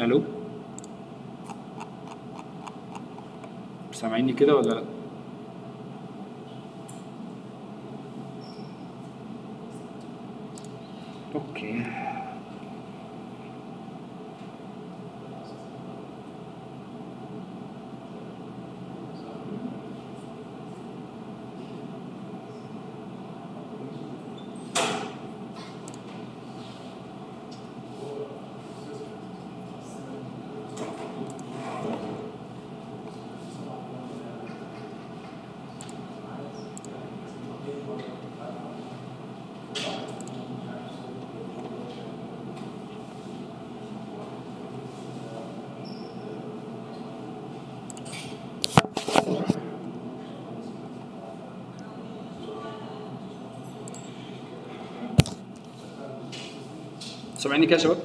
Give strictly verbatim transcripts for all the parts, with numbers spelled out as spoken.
الو سامعيني كده ولا لا؟ اوكي سامعيني كده يا شباب؟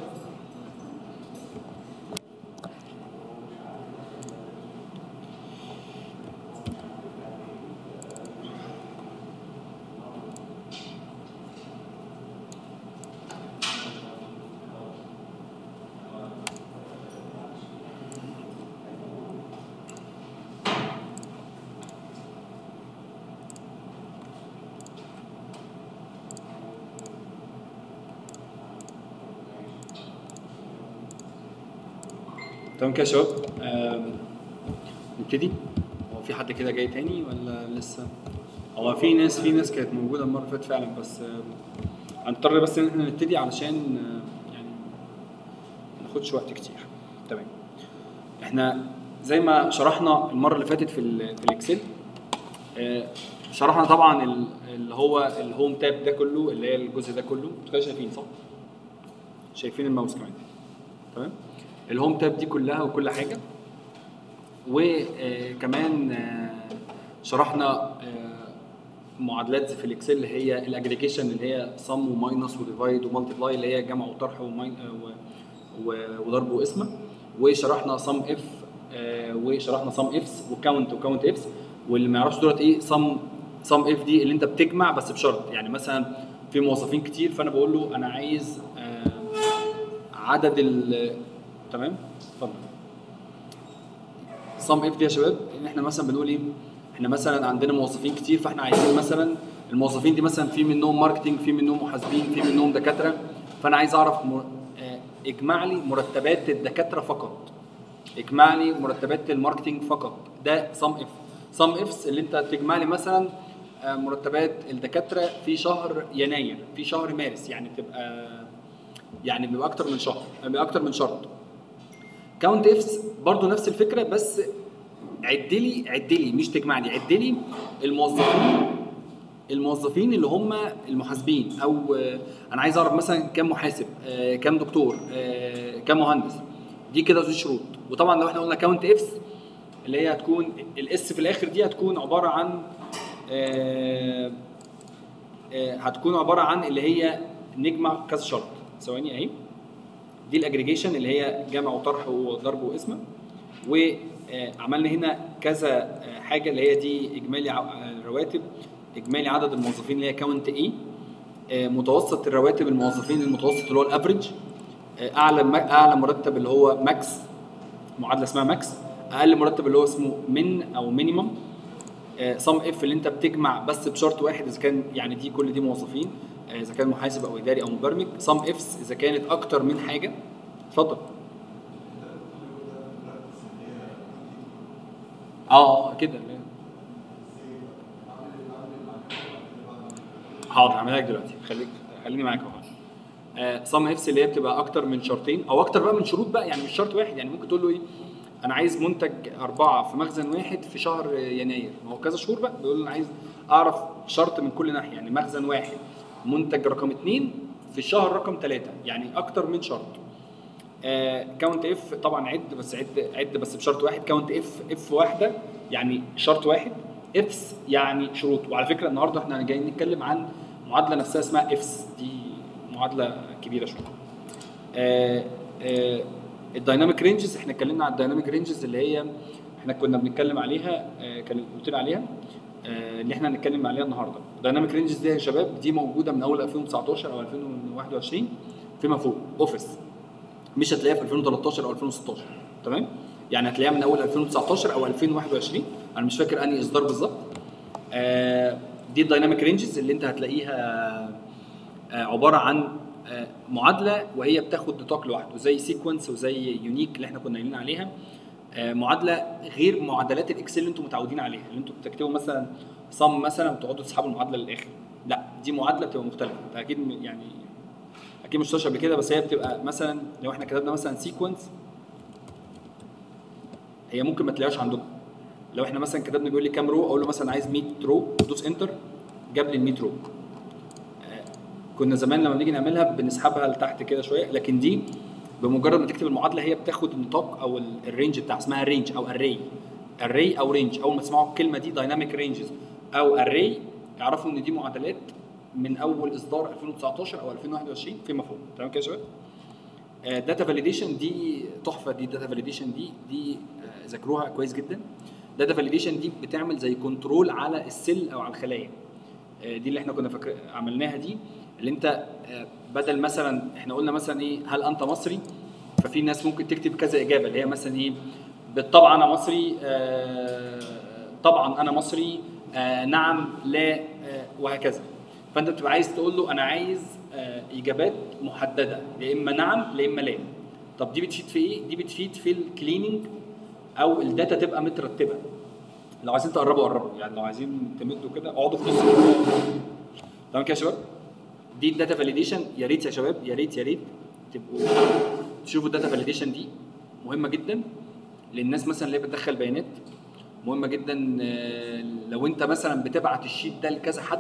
تمام كده يا شباب، نبتدي. هو في حد كده جاي تاني ولا لسه؟ هو في ناس في ناس كانت موجوده المره اللي فاتت فعلا، بس هنضطر بس ان احنا نبتدي علشان يعني ما ناخدش وقت كتير. تمام، احنا زي ما شرحنا المره اللي فاتت في ال في الاكسل، شرحنا طبعا اللي هو الهوم تاب ده كله، اللي هي الجزء ده كله انتوا كده شايفين صح؟ شايفين الماوس كمان. تمام، الهوم تاب دي كلها وكل حاجه، وكمان شرحنا معادلات في الاكسل اللي هي الاجريجيشن، اللي هي صم وماينس وديفايد ومالتيبلاي، اللي هي جمع وطرح وضرب وقسمه، وشرحنا صم اف وشرحنا صم افس وكاونت وكاونت افس، واللي ما يعرفش دولت ايه صم صم اف دي اللي انت بتجمع بس بشرط، يعني مثلا في موظفين كتير فانا بقول له انا عايز عدد ال تمام؟ اتفضل. صم اف دي يا شباب ان احنا مثلا بنقول ايه؟ احنا مثلا عندنا موظفين كتير، فاحنا عايزين مثلا الموظفين دي مثلا في منهم ماركتنج، في منهم محاسبين، في منهم دكاتره، فانا عايز اعرف مر... اه اجمع لي مرتبات الدكاتره فقط. اجمع لي مرتبات الماركتنج فقط، ده صم اف. صم افس اللي انت تجمع لي مثلا اه مرتبات الدكاتره في شهر يناير، في شهر مارس، يعني تبقى يعني بيبقى اكتر من شهر، بيبقى اكتر من شرط. كاونت افس برضو نفس الفكره، بس عدلي عدلي مش تجمع لي، عدلي الموظفين الموظفين اللي هم المحاسبين، او انا عايز اعرف مثلا كام محاسب، كام دكتور، كام مهندس، دي كده دي شروط. وطبعا لو احنا قلنا كاونت افس اللي هي هتكون الاس في الاخر دي، هتكون عباره عن هتكون عباره عن اللي هي نجمع كذا شرط. ثواني اهي، دي الاجريجيشن اللي هي جمع وطرح وضرب وقسمه، وعملنا هنا كذا حاجه اللي هي دي اجمالي الرواتب، اجمالي عدد الموظفين اللي هي كاونت اي، متوسط الرواتب الموظفين المتوسط اللي هو الافريج، اعلى اعلى مرتب اللي هو ماكس، معادله اسمها ماكس، اقل مرتب اللي هو اسمه من او مينيمم، صم اف اللي انت بتجمع بس بشرط واحد اذا كان يعني دي كل دي موظفين، اذا كان محاسب او اداري او مبرمج، صم افس اذا كانت اكتر من حاجه. اتفضل. اه كده حاضر، هعملها لك دلوقتي، خليك خليني معاك اهو. صم افس اللي هي بتبقى اكتر من شرطين او اكتر بقى من شروط بقى، يعني مش شرط واحد، يعني ممكن تقول له ايه انا عايز منتج اربعه في مخزن واحد في شهر يناير، ما هو كذا شهور بقى، بيقول انا عايز اعرف شرط من كل ناحيه، يعني مخزن واحد، منتج رقم اتنين في الشهر رقم تلاته، يعني اكتر من شرط. آه كاونت اف طبعا عد بس عد عد بس بشرط واحد، كاونت اف اف واحده يعني شرط واحد، افس يعني شروط. وعلى فكره النهارده احنا جايين نتكلم عن معادله نفسها اسمها افس، دي معادله كبيره شويه. آه آه الدايناميك رينجز، احنا اتكلمنا عن الدايناميك رينجز اللي هي احنا كنا بنتكلم عليها، آه كان قلت لنا عليها اللي احنا هنتكلم عليها النهارده. دايناميك رينجز دي يا شباب دي موجوده من اول ألفين وتسعتاشر او ألفين وواحد وعشرين فيما فوق اوفيس، مش هتلاقيها في ألفين وتلتاشر او ألفين وستاشر، تمام؟ يعني هتلاقيها من اول ألفين وتسعتاشر او ألفين وواحد وعشرين، انا مش فاكر انهي اصدار بالظبط. آه دي الدايناميك رينجز اللي انت هتلاقيها آه عباره عن آه معادله وهي بتاخد نطاق لوحده زي سيكونس وزي يونيك اللي احنا كنا قايلين عليها. آه معادله غير معادلات الاكسل اللي انتم متعودين عليها، اللي انتم بتكتبوا مثلا صم مثلا وتقعدوا تسحبوا المعادله للاخر، لا دي معادله بتبقى مختلفه. انت اكيد يعني اكيد ما شفتهاش قبل كده، بس هي بتبقى مثلا لو احنا كتبنا مثلا سيكونس هي ممكن ما تلاقيهاش عندكم. لو احنا مثلا كتبنا بيقول لي كام رو، اقول له مثلا عايز مية رو، ادوس انتر جاب لي ال مية رو. آه كنا زمان لما بنيجي نعملها بنسحبها لتحت كده شويه، لكن دي بمجرد ما تكتب المعادله هي بتاخد النطاق او الرينج بتاع، اسمها رينج او اري، اري او رينج. اول ما تسمعوا الكلمه دي دايناميك رينجز او اري اعرفوا ان دي معادلات من اول اصدار ألفين وتسعتاشر او ألفين وواحد وعشرين فيما فوق، تمام كده يا شباب؟ داتا فاليديشن دي تحفه، دي داتا فاليديشن دي دي آه ذاكروها كويس جدا. داتا فاليديشن دي بتعمل زي كنترول على السل او على الخلايا. آه دي اللي احنا كنا فاكر عملناها، دي اللي انت آه بدل مثلا احنا قلنا مثلا ايه، هل انت مصري؟ ففي ناس ممكن تكتب كذا اجابه اللي هي مثلا ايه، بالطبع انا مصري، آه طبعا انا مصري، آه نعم، لا، آه وهكذا. فانت بتبقى عايز تقول له انا عايز آه اجابات محدده، يا اما نعم يا اما لا. طب دي بتفيد في ايه؟ دي بتفيد في الكليننج او الداتا تبقى مترتبه. لو عايزين تقربوا قربوا، يعني لو عايزين تمدوا كده اقعدوا في نص، تمام كده يا شباب؟ دي الداتا فاليديشن. يا ريت يا شباب، يا ريت يا ريت تبقوا تشوفوا الداتا فاليديشن دي، مهمه جدا للناس مثلا اللي بتدخل بيانات، مهمه جدا آه لو انت مثلا بتبعت الشيت ده لكذا حد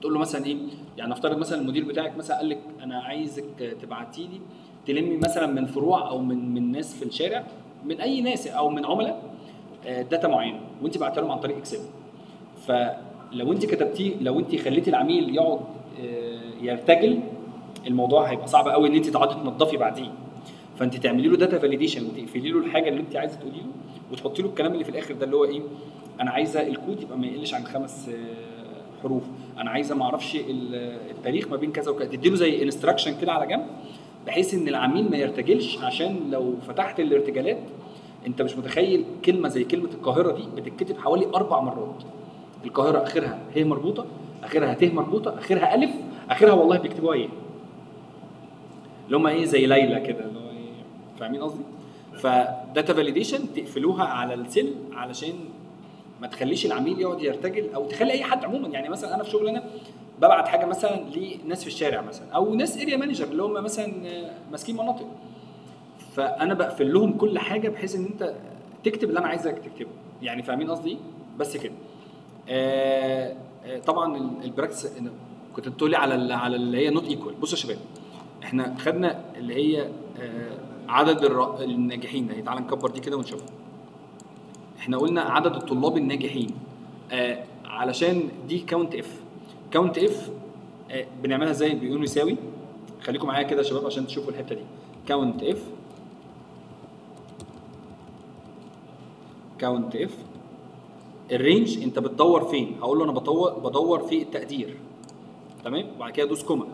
تقول له مثلا ايه، يعني افترض مثلا المدير بتاعك مثلا قال لك انا عايزك تبعتي لي تلمي مثلا من فروع او من من ناس في الشارع، من اي ناس او من عملاء، داتا معينه، وانت بعتها لهم عن طريق اكسل. فلو انت كتبتيه، لو انت خليتي العميل يقعد يرتجل، الموضوع هيبقى صعب قوي ان انت تقعدي تنضفي بعديه. فانت تعملي له داتا فاليديشن وتقفلي له الحاجه اللي انت عايزه تقولي له، وتحطي له الكلام اللي في الاخر ده اللي هو ايه، انا عايزه الكود يبقى ما يقلش عن خمس حروف، انا عايزه ما اعرفش التاريخ ما بين كذا وكذا، تديله زي انستراكشن كده على جنب، بحيث ان العميل ما يرتجلش. عشان لو فتحت الارتجالات انت مش متخيل، كلمه زي كلمه القاهره دي بتتكتب حوالي اربع مرات. القاهره اخرها هي مربوطه، اخرها ت مربوطه، اخرها الف، اخرها والله بيكتبوها ايه اللي هم ايه، زي ليلى كده، اللي هو ايه، فاهمين قصدي؟ فداتا فاليديشن تقفلوها على السل علشان ما تخليش العميل يقعد يرتجل، او تخلي اي حد عموما. يعني مثلا انا في شغل انا ببعت حاجه مثلا لناس في الشارع مثلا، او ناس اريا مانجر اللي هم مثلا ماسكين مناطق، فانا بقفل لهم كل حاجه بحيث ان انت تكتب اللي انا عايزك تكتبه، يعني فاهمين قصدي؟ بس كده. آه طبعا البراكتس كنت بتقولي على على اللي هي نوت ايكوال. بصوا يا شباب، احنا خدنا اللي هي عدد الناجحين ده، تعالى نكبر دي كده ونشوفها. احنا قلنا عدد الطلاب الناجحين، آه علشان دي كاونت اف. كاونت اف آه بنعملها زي بيقول يساوي، خليكم معايا كده يا شباب عشان تشوفوا الحته دي. كاونت اف كاونت اف الرينج انت بتدور فين؟ هقول له انا بدور بدور في التقدير، تمام؟ وبعد كده ادوس كوما،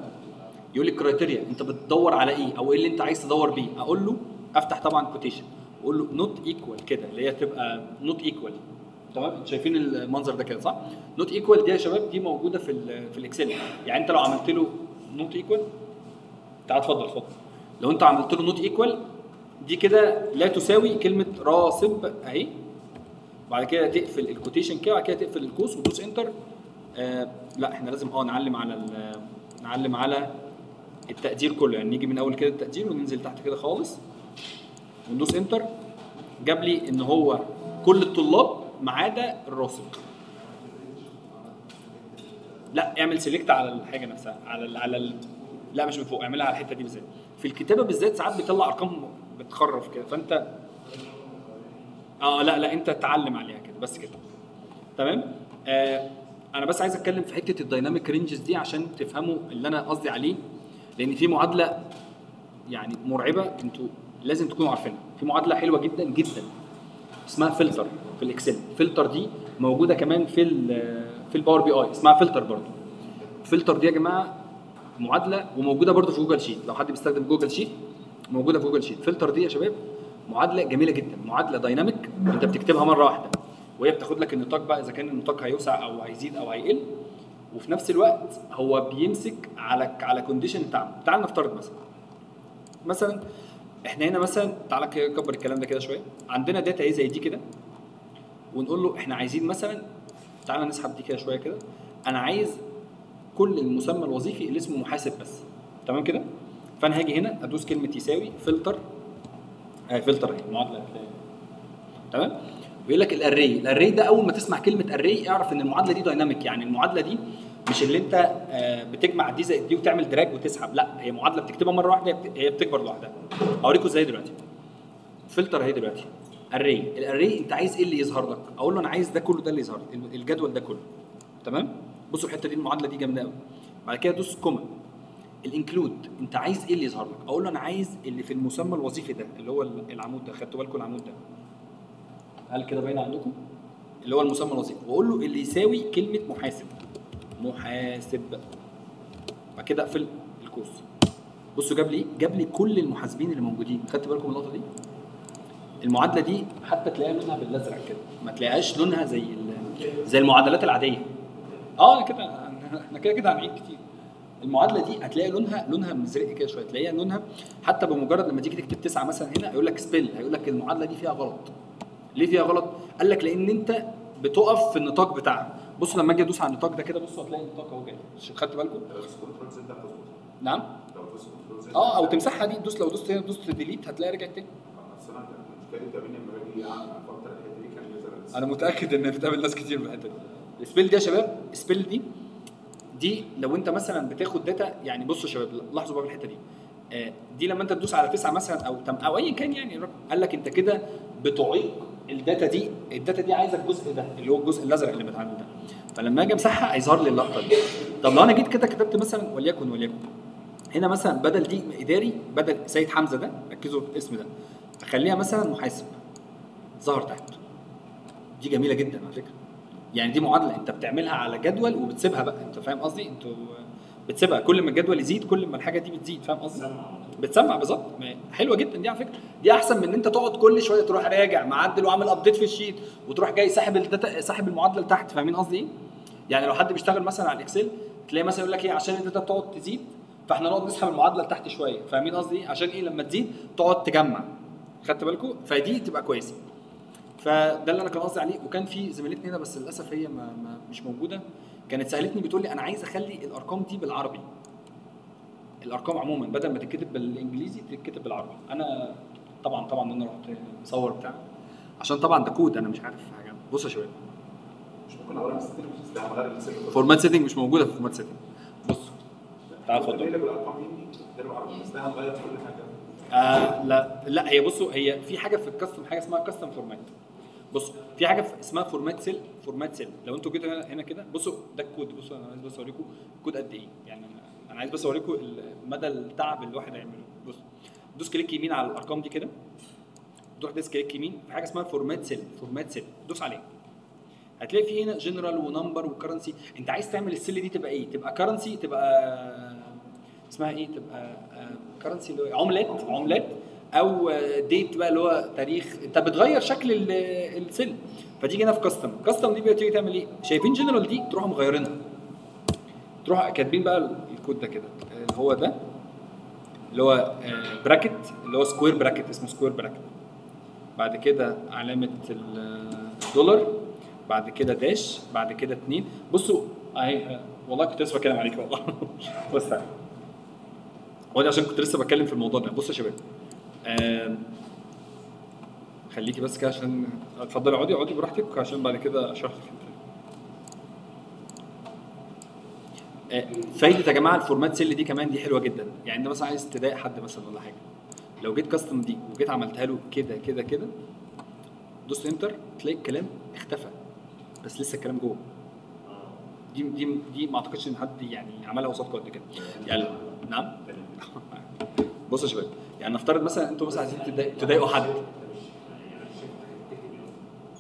يقول لي الكرايتيريا انت بتدور على ايه، او ايه اللي انت عايز تدور بيه. اقول له افتح طبعا كوتيشن، اقول له نوت ايكوال كده، اللي هي تبقى نوت ايكوال، تمام؟ انتوا شايفين المنظر ده كده صح؟ نوت ايكوال دي يا شباب دي موجوده في ال في الاكسل. يعني انت لو عملت له نوت ايكوال، تعال اتفضل اتفضل، لو انت عملت له نوت ايكوال دي كده لا تساوي كلمه راسب اهي، وبعد كده تقفل الكوتيشن كده، وبعد كده تقفل القوس وتدوس انتر. آه لا احنا لازم اه نعلم على نعلم على التقدير كله، يعني نيجي من اول كده التقدير وننزل تحت كده خالص وندوس انتر، جاب لي ان هو كل الطلاب ما عدا الراسب. لا اعمل سيلكت على الحاجه نفسها، على ال على ال لا مش من فوق، اعملها على الحته دي بالذات. في الكتابه بالذات ساعات بيطلع ارقام بتخرف كده، فانت اه لا لا انت اتعلم عليها كده بس كده، تمام؟ آه انا بس عايز اتكلم في حته الدايناميك رينجز دي عشان تفهموا اللي انا قصدي عليه، لان في معادله يعني مرعبه انتوا لازم تكونوا عارفينها. في معادله حلوه جدا جدا اسمها فلتر في الاكسل. فلتر دي موجوده كمان في في الباور بي اي، اسمها فلتر برضو. فلتر دي يا جماعه معادله، وموجوده برضو في جوجل شيت. لو حد بيستخدم جوجل شيت موجوده في جوجل شيت. فلتر دي يا شباب معادله جميله جدا، معادله دايناميك انت بتكتبها مره واحده وهي بتاخد لك النطاق بقى اذا كان النطاق هيوسع او هيزيد او هيقل، وفي نفس الوقت هو بيمسك على على كونديشن بتاعنا. تعال نفترض مثلا مثلا احنا هنا مثلا، تعالى نكبر الكلام ده كده شويه، عندنا داتا ايه زي دي كده، ونقول له احنا عايزين مثلا، تعالى نسحب دي كده شويه كده، انا عايز كل المسمى الوظيفي اللي اسمه محاسب بس، تمام كده؟ فانا هاجي هنا ادوس كلمه يساوي فلتر، اهي فلتر اهي المعادله، تمام؟ بيقول لك الاري، الاري ده اول ما تسمع كلمه اري اعرف ان المعادله دي دايناميك، يعني المعادله دي مش اللي انت بتجمع دي زائد دي وتعمل دراج وتسحب، لا هي معادله بتكتبها مره واحده هي بتكبر لوحدها. اوريكم ازاي دلوقتي. فلتر اهي دلوقتي، اري، الاري انت عايز ايه اللي يظهر لك؟ اقول له انا عايز ده كله، ده اللي يظهر لك، الجدول ده كله، تمام؟ بصوا الحته دي المعادله دي جامده قوي. بعد كده ادوس كوما، الانكلود انت عايز ايه اللي يظهر لك؟ اقول له انا عايز اللي في المسمى الوظيفي ده اللي هو العمود ده، خدتوا بالكم العمود ده؟ هل كده باين عندكم؟ اللي هو المسمى الوظيفي، واقول له اللي يساوي كلمه محاسب. محاسب. بعد كده اقفل الكورس. بصوا جاب لي ايه؟ جاب لي كل المحاسبين اللي موجودين، خدت بالكم اللقطه دي؟ المعادله دي حتى تلاقيها منها بالازرق كده، ما تلاقيهاش لونها زي زي المعادلات العاديه. اه كده احنا كده كده هنعيد كتير. المعادله دي هتلاقي لونها لونها مزرق كده شويه، تلاقيها لونها حتى بمجرد لما تيجي تكتب تسعه مثلا هنا هيقول لك سبيل، هيقول لك المعادله دي فيها غلط. ليه فيها غلط؟ قال لك لان انت بتقف في النطاق بتاعها. بصوا لما اجي ادوس على النطاق ده كده، بصوا هتلاقي النطاق اهو جاي، خدتوا بالكم؟ نعم؟ اه او تمسحها دي، دوس لو دوست هنا دوست ديليت هتلاقي رجعت تاني. انا متاكد ان بتقابل ناس كتير بالحته دي. السبيل دي يا شباب، السبيل دي دي لو انت مثلا بتاخد داتا، يعني بصوا يا شباب لاحظوا بقى الحته دي، آه دي لما انت تدوس على تسعه مثلا او او ايا كان، يعني قال لك انت كده بتعيق الداتا دي، الداتا دي عايزه الجزء ده اللي هو الجزء الازرق اللي متعامل ده، فلما اجي امسحها هيظهر لي اللقطه دي. طب لو انا جيت كده كتبت مثلا وليكن وليكن هنا مثلا، بدل دي اداري، بدل سيد حمزه ده، ركزوا في الاسم ده، اخليها مثلا محاسب، ظهر تحت. دي جميله جدا على فكره، يعني دي معادله انت بتعملها على جدول وبتسيبها بقى، انت فاهم قصدي؟ انتوا بتسيبها كل ما الجدول يزيد كل ما الحاجه دي بتزيد، فاهم قصدي؟ بتسمع بالظبط. حلوه جدا دي على فكره، دي احسن من ان انت تقعد كل شويه تروح راجع معدل وعامل ابديت في الشيت وتروح جاي ساحب الداتا، ساحب المعادله لتحت، فاهمين قصدي ايه؟ يعني لو حد بيشتغل مثلا على الاكسل تلاقي مثلا يقول لك ايه، عشان الداتا بتقعد تزيد فاحنا نقعد نسحب المعادله لتحت شويه، فاهمين قصدي ايه؟ عشان ايه؟ لما تزيد تقعد تجمع، خدت بالكم؟ فدي تبقى كويسه. فده اللي انا كان قصدي عليه. وكان في زميلتنا هنا بس للاسف هي ما ما مش موجوده، كانت سالتني بتقول لي انا عايز اخلي الارقام دي بالعربي، الارقام عموما بدل ما تتكتب بالانجليزي تتكتب بالعربي. انا طبعا طبعا انا رحت مصور بتاع، عشان طبعا ده كود انا مش عارف حاجه. بصوا يا شباب، مش ممكن اقول لك فورمات سيتنج مش موجوده في فورمات سيتنج. بصوا تعالوا اتفضلوا بالارقام دي بالعربي، بس هنغير كل حاجه. آه لا لا، هي بصوا هي في حاجه في الكاستم، حاجه اسمها كاستم فورمات. بصوا في حاجه اسمها فورمات سيل، فورمات سيل لو انتوا جيتوا هنا كده، بصوا ده الكود، بصوا انا عايز بس اوريكم الكود قد ايه، يعني انا انا عايز بس اوريكم مدى التعب اللي الواحد هيعمله. بصوا دوس كليك يمين على الارقام دي كده، تروح دوس كليك يمين في حاجه اسمها فورمات سيل، فورمات سيل دوس عليها هتلاقي في هنا جنرال ونمبر وكرنسي. انت عايز تعمل السيل دي تبقى ايه؟ تبقى كرنسي، تبقى اسمها ايه، تبقى كرنسي اللي هو عملات، عملات او ديت بقى اللي هو تاريخ، انت بتغير شكل السيل. فتيجي هنا في كاستم، كاستم دي بقى تيجي تعمل ايه؟ شايفين جنرال دي تروحوا مغيرينها، تروحوا كاتبين بقى الكود ده كده اللي هو ده اللي هو براكت، اللي هو سكوير براكت، اسمه سكوير براكت، بعد كده علامه الدولار، بعد كده داش، بعد كده اتنين. بصوا اهي، والله كنت لسه بتكلم عليك والله. بص اهي، هو ده عشان كنت لسه بتكلم في الموضوع ده. بصوا يا شباب، آه خليكي بس كده عشان اتفضلي، اقعدي اقعدي براحتك عشان بعد كده اشرح لك. آه فايده يا جماعه الفورمات سيل دي كمان، دي حلوه جدا. يعني انت مثلا عايز تضايق حد مثلا ولا حاجه، لو جيت كاستم دي وجيت عملتها له كده كده كده، دوست انتر تلاقي الكلام اختفى بس لسه الكلام جوه. دي دي دي ما اعتقدش ان حد يعني عملها وصفقه قد كده يعني. نعم. بصوا يا شباب، يعني نفترض مثلا انتوا مثلا عايزين تضايقوا حد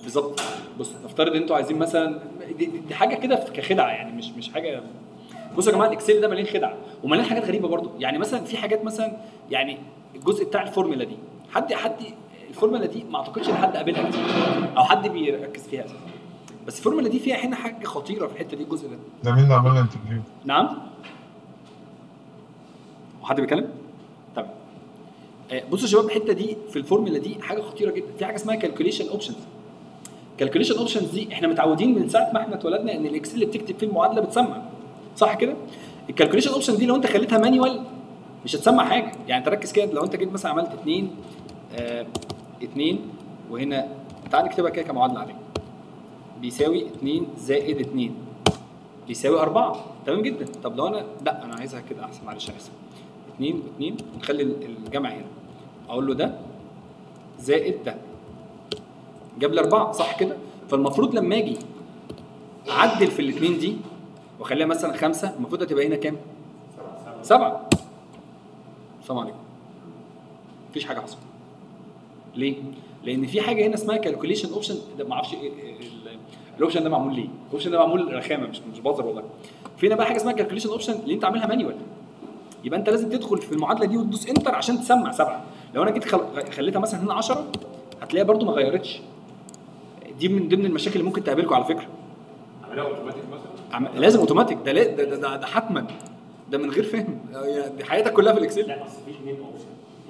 بالظبط. بص نفترض انتوا عايزين مثلا، دي, دي حاجه كده كخدعه يعني، مش مش حاجه بصوا يا جماعه الاكسل ده مليان خدعه ومليان حاجات غريبه برضو، يعني مثلا في حاجات مثلا يعني الجزء بتاع الفورمولا دي حد حد الفورمولا دي ما اعتقدش ان حد قابلها كتير او حد بيركز فيها، بس الفورمولا دي فيها هنا حاجه خطيره في الحته دي الجزء ده. ده مين اللي عملها؟ انترفيو. نعم؟ وحد بيتكلم؟ طب بصوا يا شباب الحته دي في الفورمولا دي حاجه خطيره جدا، في حاجه اسمها كالكوليشن اوبشنز. كالكوليشن اوبشنز دي احنا متعودين من ساعه ما احنا اتولدنا ان الاكسل اللي بتكتب فيه المعادله بتسمع. صح كده؟ الكالكوليشن اوبشن دي لو انت خليتها مانيوال مش هتسمع حاجه، يعني تركز كده لو انت جيت مثلا عملت اتنين آه اتنين وهنا تعال نكتبها كده كمعادله عليها. بيساوي اتنين زائد اتنين بيساوي اربعة، تمام جدا. طب لو انا لا انا عايزها كده احسن، معلش انا اسف. اتنين واتنين ونخلي الجمع هنا. اقول له ده زائد ده جاب لي اربعة، صح كده؟ فالمفروض لما اجي اعدل في الاثنين دي وخليها مثلا خمسة، المفروض هتبقى هنا كام؟ سبعة. سبعة. السلام عليكم. مفيش حاجة حصلت. ليه؟ لأن في حاجة هنا اسمها كالكوليشن أوبشن، ده معرفش إيه الأوبشن ده معمول ليه؟ الأوبشن ده معمول رخامة، مش مش بهزر والله. في هنا بقى حاجة اسمها كالكوليشن أوبشن اللي أنت عاملها مانيوال. يبقى أنت لازم تدخل في المعادلة دي وتدوس إنتر عشان تسمع سبعة. لو أنا جيت خل... خليتها مثلا هنا عشرة هتلاقيها برضو ما غيرتش. دي من ضمن المشاكل اللي ممكن تقابلكم على فكرة. عملها أوتوماتيك مثلا؟ لازم اوتوماتيك، ده ده ده ده حتما، ده من غير فهم، دي حياتك كلها في الاكسل. لا بس في اتنين اوبشن،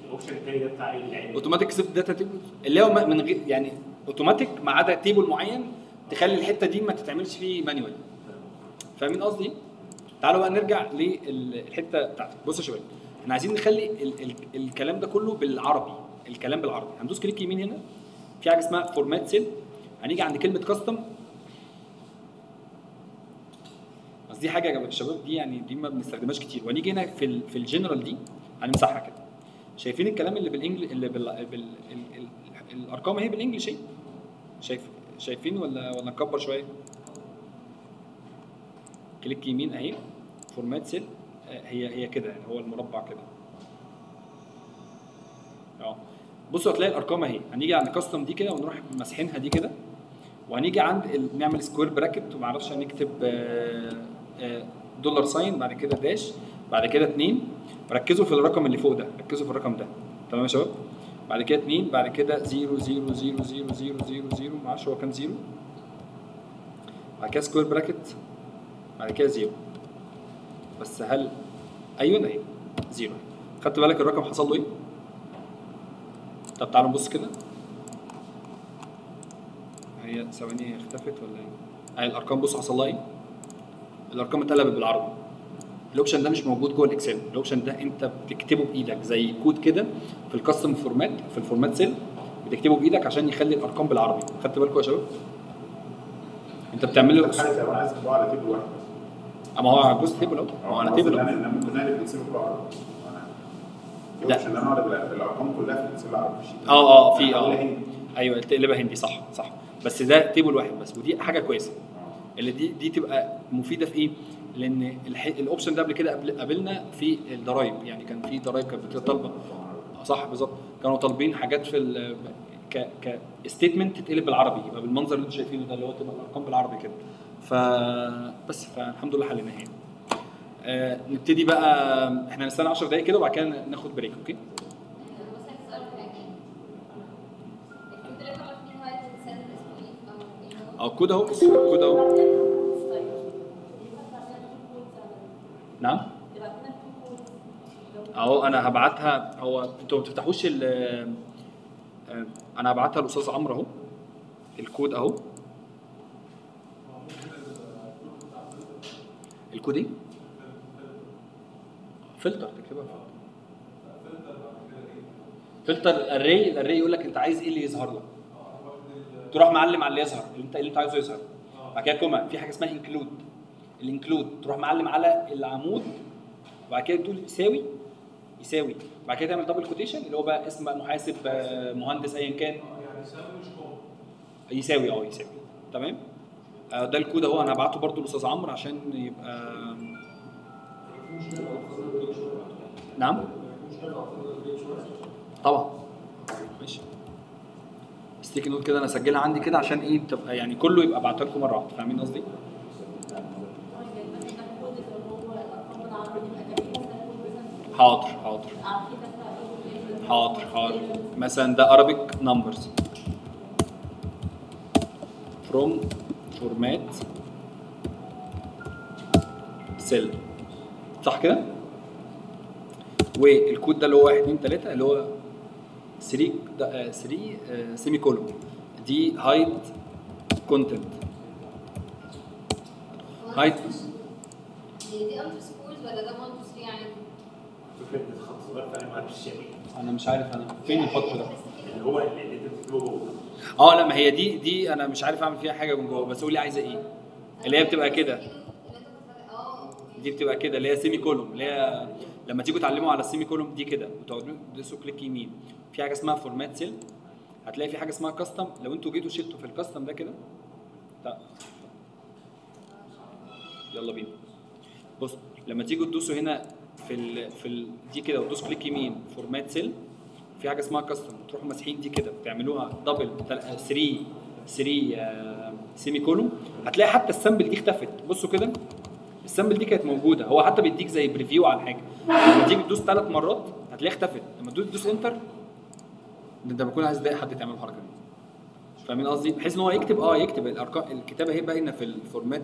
الاوبشن الثاني ده بتاع العلم اوتوماتيك سيفت داتا تيبل اللي هو من غير يعني اوتوماتيك ما عدا تيبل معين تخلي الحته دي ما تتعملش فيه مانيوال. فاهمين قصدي؟ تعالوا بقى نرجع للحته بتاعتك. بصوا يا شباب احنا عايزين نخلي ال ال الكلام ده كله بالعربي، الكلام بالعربي. هندوس كليك يمين هنا في حاجه اسمها فورمات سيل، هنيجي عند كلمه كاستم. دي حاجه يا شباب دي يعني دي ما بنستخدمهاش كتير، وهنيجي هنا في ال في الجنرال دي هنمسحها كده. شايفين الكلام اللي بالانجلش اللي بال, بال... ال... ال... الارقام اهي بالانجلش اهي، شايف شايفين ولا ولا نكبر شويه؟ كليك يمين اهي فورمات سيل، هي هي كده يعني هو المربع كده اه. بصوا هتلاقي الارقام اهي، هنيجي عند كاستم دي كده ونروح ماسحينها دي كده، وهنيجي عند ال... نعمل سكوير براكت وما اعرفش هنكتب آه... دولار ساين بعد كده داش بعد كده اتنين. ركزوا في الرقم اللي فوق ده، ركزوا في الرقم ده، تمام يا شباب؟ بعد كده اتنين بعد كده صفر صفر صفر صفر صفر صفر ما اعرفش هو كان صفر، بعد كده سكوير براكت بعد كده صفر. بس هل ايوه ده اهي صفر، خدت بالك الرقم حصل له ايه؟ طب تعالوا نبص كده، هي ثواني اختفت ولا ايه؟ اهي الارقام بصوا حصل لها ايه؟ الارقام اتقلبت بالعربي. الاوبشن ده مش موجود جوه الاكسل، الاوبشن ده انت بتكتبه بايدك زي كود كده في الكاستم فورمات في الفورمات سيل بتكتبه بايدك عشان يخلي الارقام بالعربي. خدت بالكم يا شباب؟ انت بتعمل له حاجه لو عايز تبقى على تيبل واحد بس، اما هو على جزء تيبل اهو، ما هو على تيبل اهو. انا ممكن اقلب الاكسل كله عربي، الاوبشن ده انا اقلب الارقام كلها في الاكسل العربي. اه اه في اه ايوه تقلبها هندي، صح صح، بس ده تيبل واحد بس، ودي حاجه كويسه اللي دي دي تبقى مفيده في ايه؟ لان الاوبشن ده قبل كده قابلنا في الضرايب، يعني كان في ضرايب كانت طالبه صح بالظبط، كانوا طالبين حاجات في ال ك ك ستيتمنت تتقلب بالعربي، يبقى بالمنظر اللي انتم شايفينه ده اللي هو تبقى الارقام بالعربي كده. ف بس فالحمد لله حليناها يعني. آه نبتدي بقى، احنا هنستنى عشر دقائق كده وبعد كده ناخد بريك، اوكي؟ اه كود اهو، كود اهو. نعم اهو انا هبعتها، هو انتوا ما بتفتحوش ال انا هبعتها للاستاذ عمرو اهو، الكود اهو. الكود ايه؟ فلتر، تكتبها فلتر. فلتر الري، الري يقول لك انت عايز ايه اللي يظهر لك، تروح معلم على اللي يظهر اللي انت اللي انت عايزه يظهر. بعد كده كوما في حاجه اسمها انكلود، الانكلود تروح معلم على العمود وبعد كده تقول يساوي يساوي، بعد كده تعمل دبل كوتيشن اللي هو بقى اسم محاسب مهندس ايا كان، يساوي اه يساوي، تمام. ده الكود اهو، انا هبعته برده للاستاذ عمرو عشان يبقى نعم طبعا ماشي. ستيكي نوت كده انا اسجلها عندي كده عشان ايه تبقى يعني كله يبقى ابعتها لكم مره واحده، فاهمين قصدي؟ حاضر حاضر حاضر حاضر مثلا ده Arabic numbers from format cell صح كده؟ والكود ده اللي هو واحد اتنين تلاتة اللي هو تلاتة سيمي كولوم دي هايد كونتنت هايد دي ألف سكولز ولا ده مالتو تلاتة يعني؟ فكرة خط صغير فأنا ما عرفتش أنا مش عارف أنا فين الخط ده؟ اللي هو اللي أنت بتكتبه جوه اه لا ما هي دي دي أنا مش عارف أعمل فيها حاجة من جوه بس قول لي عايزة إيه؟ اللي هي بتبقى كده دي بتبقى كده اللي هي سيمي كولوم اللي هي لما تيجوا تعلموا على السيمي كولوم دي كده وتقعدوا تدوسوا كليك يمين في حاجه اسمها فورمات سيل هتلاقي في حاجه اسمها كاستم لو انتوا جيتوا شلتوا في الكاستم ده كده يلا بينا بصوا لما تيجوا تدوسوا هنا في ال في ال دي كده وتدوسوا كليك يمين فورمات سيل في حاجه اسمها كاستم تروحوا ماسحين دي كده بتعملوها دبل تلاتة تلاتة سيمي كولوم هتلاقي حتى السامبل دي اختفت بصوا كده السامبل دي كانت موجوده هو حتى بيديك زي بريفيو على حاجه لما تيجي تدوس ثلاث مرات هتلاقيها اختفت لما تدوس انتر انت بكون عايز تضايق حد تعمل الحركه دي فاهمين قصدي بحيث ان هو يكتب اه يكتب الارقام الكتابه هي باينه في الفورمات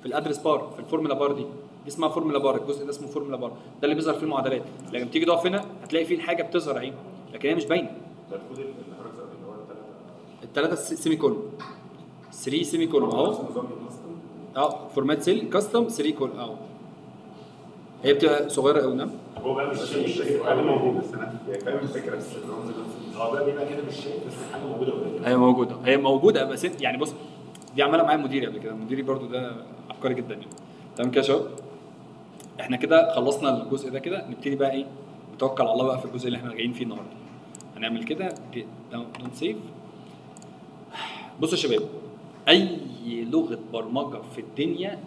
في الادرس بار في الفورمولا بار دي دي اسمها فورمولا بار الجزء ده اسمه فورمولا بار ده اللي بيظهر فيه المعادلات لما تيجي تقف هنا هتلاقي فيه الحاجه بتظهر اهي لكن هي مش باينه الثلاثه سيمي كولوم تلاتة سيمي كولوم اهو اه فورمات سيل كاستم تلاتة كول اه هي بتبقى صغيره قوي نعم هو بقى مش شايف حاجه موجوده بس انا فاهم الفكره بس اه بقى بيبقى كده مش شايف بس حاجه موجوده هي موجوده هي موجوده بس يعني بص دي عماله معايا مديري قبل كده مديري برده ده عبقري جدا يعني تمام كده يا شباب احنا كده خلصنا الجزء ده كده نبتدي بقى ايه نتوكل على الله بقى في الجزء اللي احنا جايين فيه النهارده هنعمل كده دونت سيف بصوا يا شباب اي لغه برمجه في الدنيا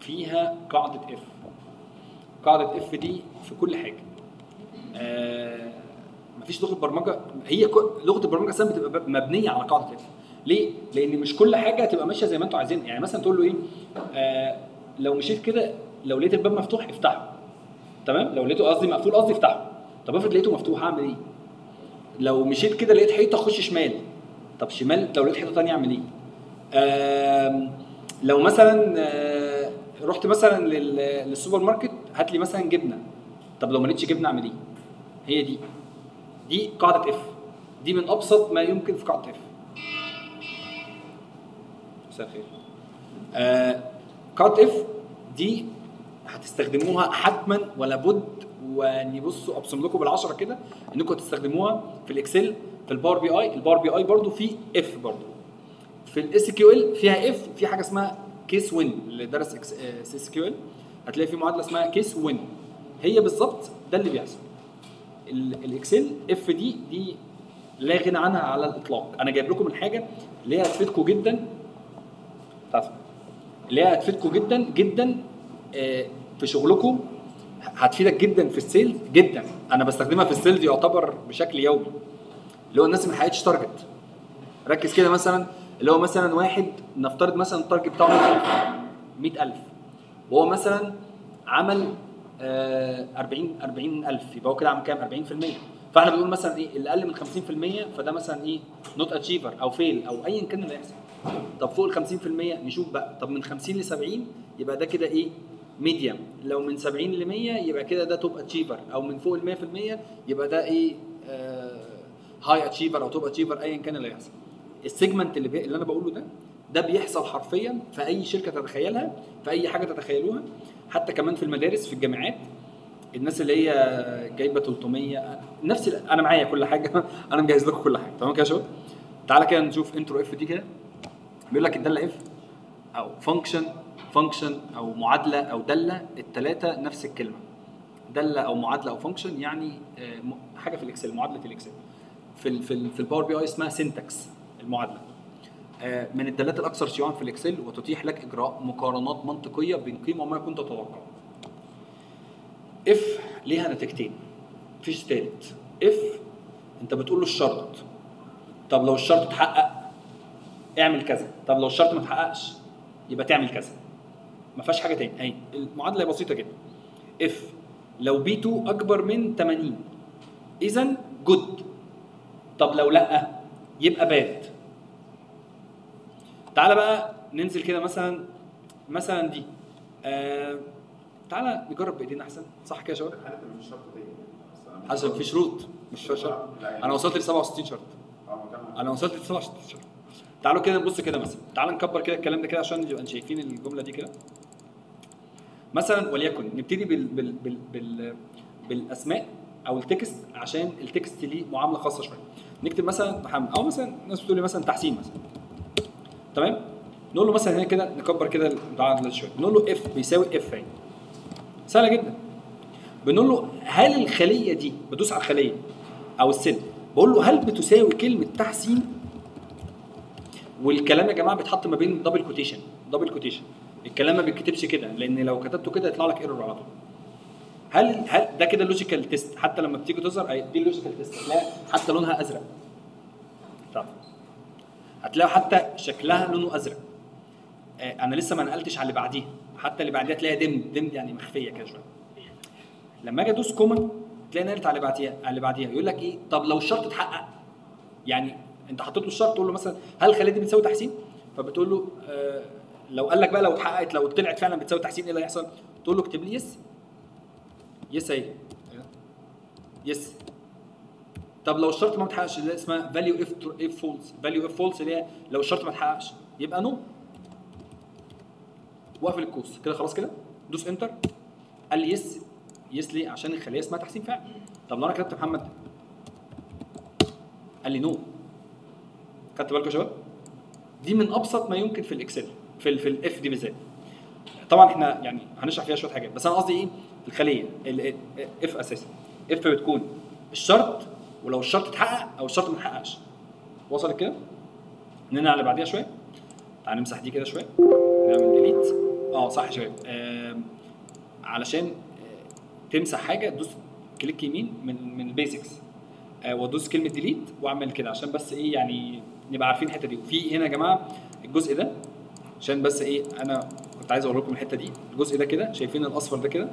فيها قاعده اف قاعده اف دي في كل حاجه آه مفيش لغه برمجه هي لغه البرمجه سام بتبقى مبنيه على قاعده اف ليه لان مش كل حاجه هتبقى ماشيه زي ما انتوا عايزين يعني مثلا تقول له ايه آه لو مشيت كده لو لقيت الباب مفتوح افتحه تمام لو لقيته قصدي مقفول قصدي افتحه طب افرض لقيته مفتوح هعمل ايه لو مشيت كده لقيت حيطه اخش شمال طب شمال لو لقيت حيطه ثانيه اعمل ايه آه لو مثلا آه رحت مثلا للسوبر ماركت هات لي مثلا جبنه طب لو ما لقيتش جبنه اعمل ايه؟ هي دي دي قاعده اف دي من ابسط ما يمكن في قاعده اف مساء الخير آه قاعده اف دي هتستخدموها حتما ولا بد واني بصوا ابصم لكم بالعشره كده انكم هتستخدموها في الاكسل في الباور بي اي الباور بي اي برده في اف برده في الاس كيو ال فيها اف في حاجه اسمها كيس وين اللي درس اس كيو ال هتلاقي في معادله اسمها كيس وين هي بالظبط ده اللي بيحصل الاكسل اف دي دي لا غنى عنها على الاطلاق انا جايب لكم الحاجه اللي هي هتفيدكم جدا اللي هي هتفيدكم جدا جدا في شغلكم هتفيدك جدا في السيلز جدا انا بستخدمها في السيلز يعتبر بشكل يومي اللي هو الناس اللي ما حققتش تارجت ركز كده مثلا اللي هو مثلا واحد نفترض مثلا التارجت بتاعه مية ألف وهو مثلا عمل أربعين ألف يبقى هو كده عمل كام؟ أربعين في المية فاحنا بنقول مثلا ايه اللي اقل من خمسين في المية فده مثلا ايه؟ نوت اتشيفر او فيل او ايا كان اللي هيحصل طب فوق ال خمسين في المية نشوف بقى طب من خمسين ل سبعين يبقى ده كده ايه؟ ميديم لو من سبعين ل مية يبقى كده ده توب اتشيفر او من فوق ال مية في المية يبقى ده ايه؟ هاي اتشيفر او توب اتشيفر ايا كان اللي هيحصل السيجمنت اللي, اللي انا بقوله ده ده بيحصل حرفيا في اي شركه تتخيلها في اي حاجه تتخيلوها حتى كمان في المدارس في الجامعات الناس اللي هي جايبه تلتمية نفس انا معايا كل حاجه انا مجهز لكم كل حاجه تمام كده يا شباب تعالى كده نشوف انترو اف دي كده بيقول لك الداله اف او فانكشن فانكشن او معادله او داله الثلاثه نفس الكلمه داله او معادله او فانكشن يعني حاجه في الاكسل معادله الاكسل في في في الباور بي اي اسمها سينتاكس المعادله من الدالات الاكثر شيوعا في الاكسل وتتيح لك اجراء مقارنات منطقيه بين قيم وما كنت تتوقع. اف ليها نتيجتين مفيش ثالث اف انت بتقول له الشرط طب لو الشرط اتحقق اعمل كذا طب لو الشرط ما اتحققش يبقى تعمل كذا ما فيهاش حاجه ثاني اهي المعادله بسيطه جدا اف لو بي اتنين اكبر من تمانين اذا جود. طب لو لا يبقى باد. تعالى بقى ننزل كده مثلا مثلا دي آه تعالى نجرب بايدينا احسن صح كده يا شباب؟ مش شرط دي حسب في شروط مش شرط. انا وصلت ل سبعة وستين شرط. انا وصلت ل سبعة وستين شرط. تعالوا كده نبص كده مثلا، تعالوا نكبر كده الكلام ده كده عشان نبقى شايفين الجمله دي كده. مثلا وليكن نبتدي بال بال بال بال بالاسماء او التكست عشان التكست ليه معامله خاصه شويه. نكتب مثلا محمد او مثلا الناس بتقول لي مثلا تحسين مثلا. تمام؟ نقول له مثلا هنا كده نكبر كده البتاع شويه، نقول له اف بيساوي اف اهي. سهله جدا. بنقول له هل الخليه دي بدوس على الخليه او السن، بقول له هل بتساوي كلمه تحسين؟ والكلام يا جماعه بيتحط ما بين دبل كوتيشن، دبل كوتيشن. الكلام ما بيتكتبش كده لان لو كتبته كده يطلع لك ايرور على طول. هل هل ده كده اللوجيكال تيست، حتى لما بتيجي تظهر دي اللوجيكال تيست هتلاقي حتى لونها ازرق. طب هتلاقي حتى شكلها لونه ازرق. آه انا لسه ما نقلتش على اللي بعديها، حتى اللي بعديها تلاقيها دم دم يعني مخفيه كده شويه. لما اجي ادوس كومن تلاقي نقلت على اللي بعديها على اللي بعديها يقول لك ايه؟ طب لو الشرط اتحقق، يعني انت حطيت له الشرط تقول له مثلا هل الخليه دي بتساوي تحسين؟ فبتقول له آه لو قال لك بقى لو اتحققت لو طلعت فعلا بتساوي تحسين ايه اللي هيحصل؟ تقول له اكتب لي يس يس اهي يس. طب لو الشرط ما اتحققش اللي اسمها فاليو اف اف فولس، فاليو اف فولس اللي هي لو الشرط ما اتحققش يبقى نو. واقفل القوس كده خلاص كده دوس انتر. قال لي يس يس ليه؟ عشان الخليه اسمها تحسين فعلا. طب لو انا كتبت محمد قال لي نو. خدت بالكم يا شباب؟ دي من ابسط ما يمكن في الاكسل في في الاف دي بالذات. طبعا احنا يعني هنشرح فيها شويه حاجات، بس انا قصدي ايه؟ الخليه اف اساسا اف بتكون الشرط ولو الشرط اتحقق او الشرط ما اتحققش. وصلت كده؟ ننقل على بعديها شويه. تعال نمسح دي كده شويه. نعمل ديليت. اه صح يا شباب. آه علشان آه تمسح حاجه دوس كليك يمين من من البيزكس آه وادوس كلمه ديليت واعمل كده عشان بس ايه يعني نبقى عارفين الحته دي. في هنا يا جماعه الجزء ده عشان بس ايه انا كنت عايز اوريكم الحته دي، الجزء ده كده شايفين الاصفر ده كده؟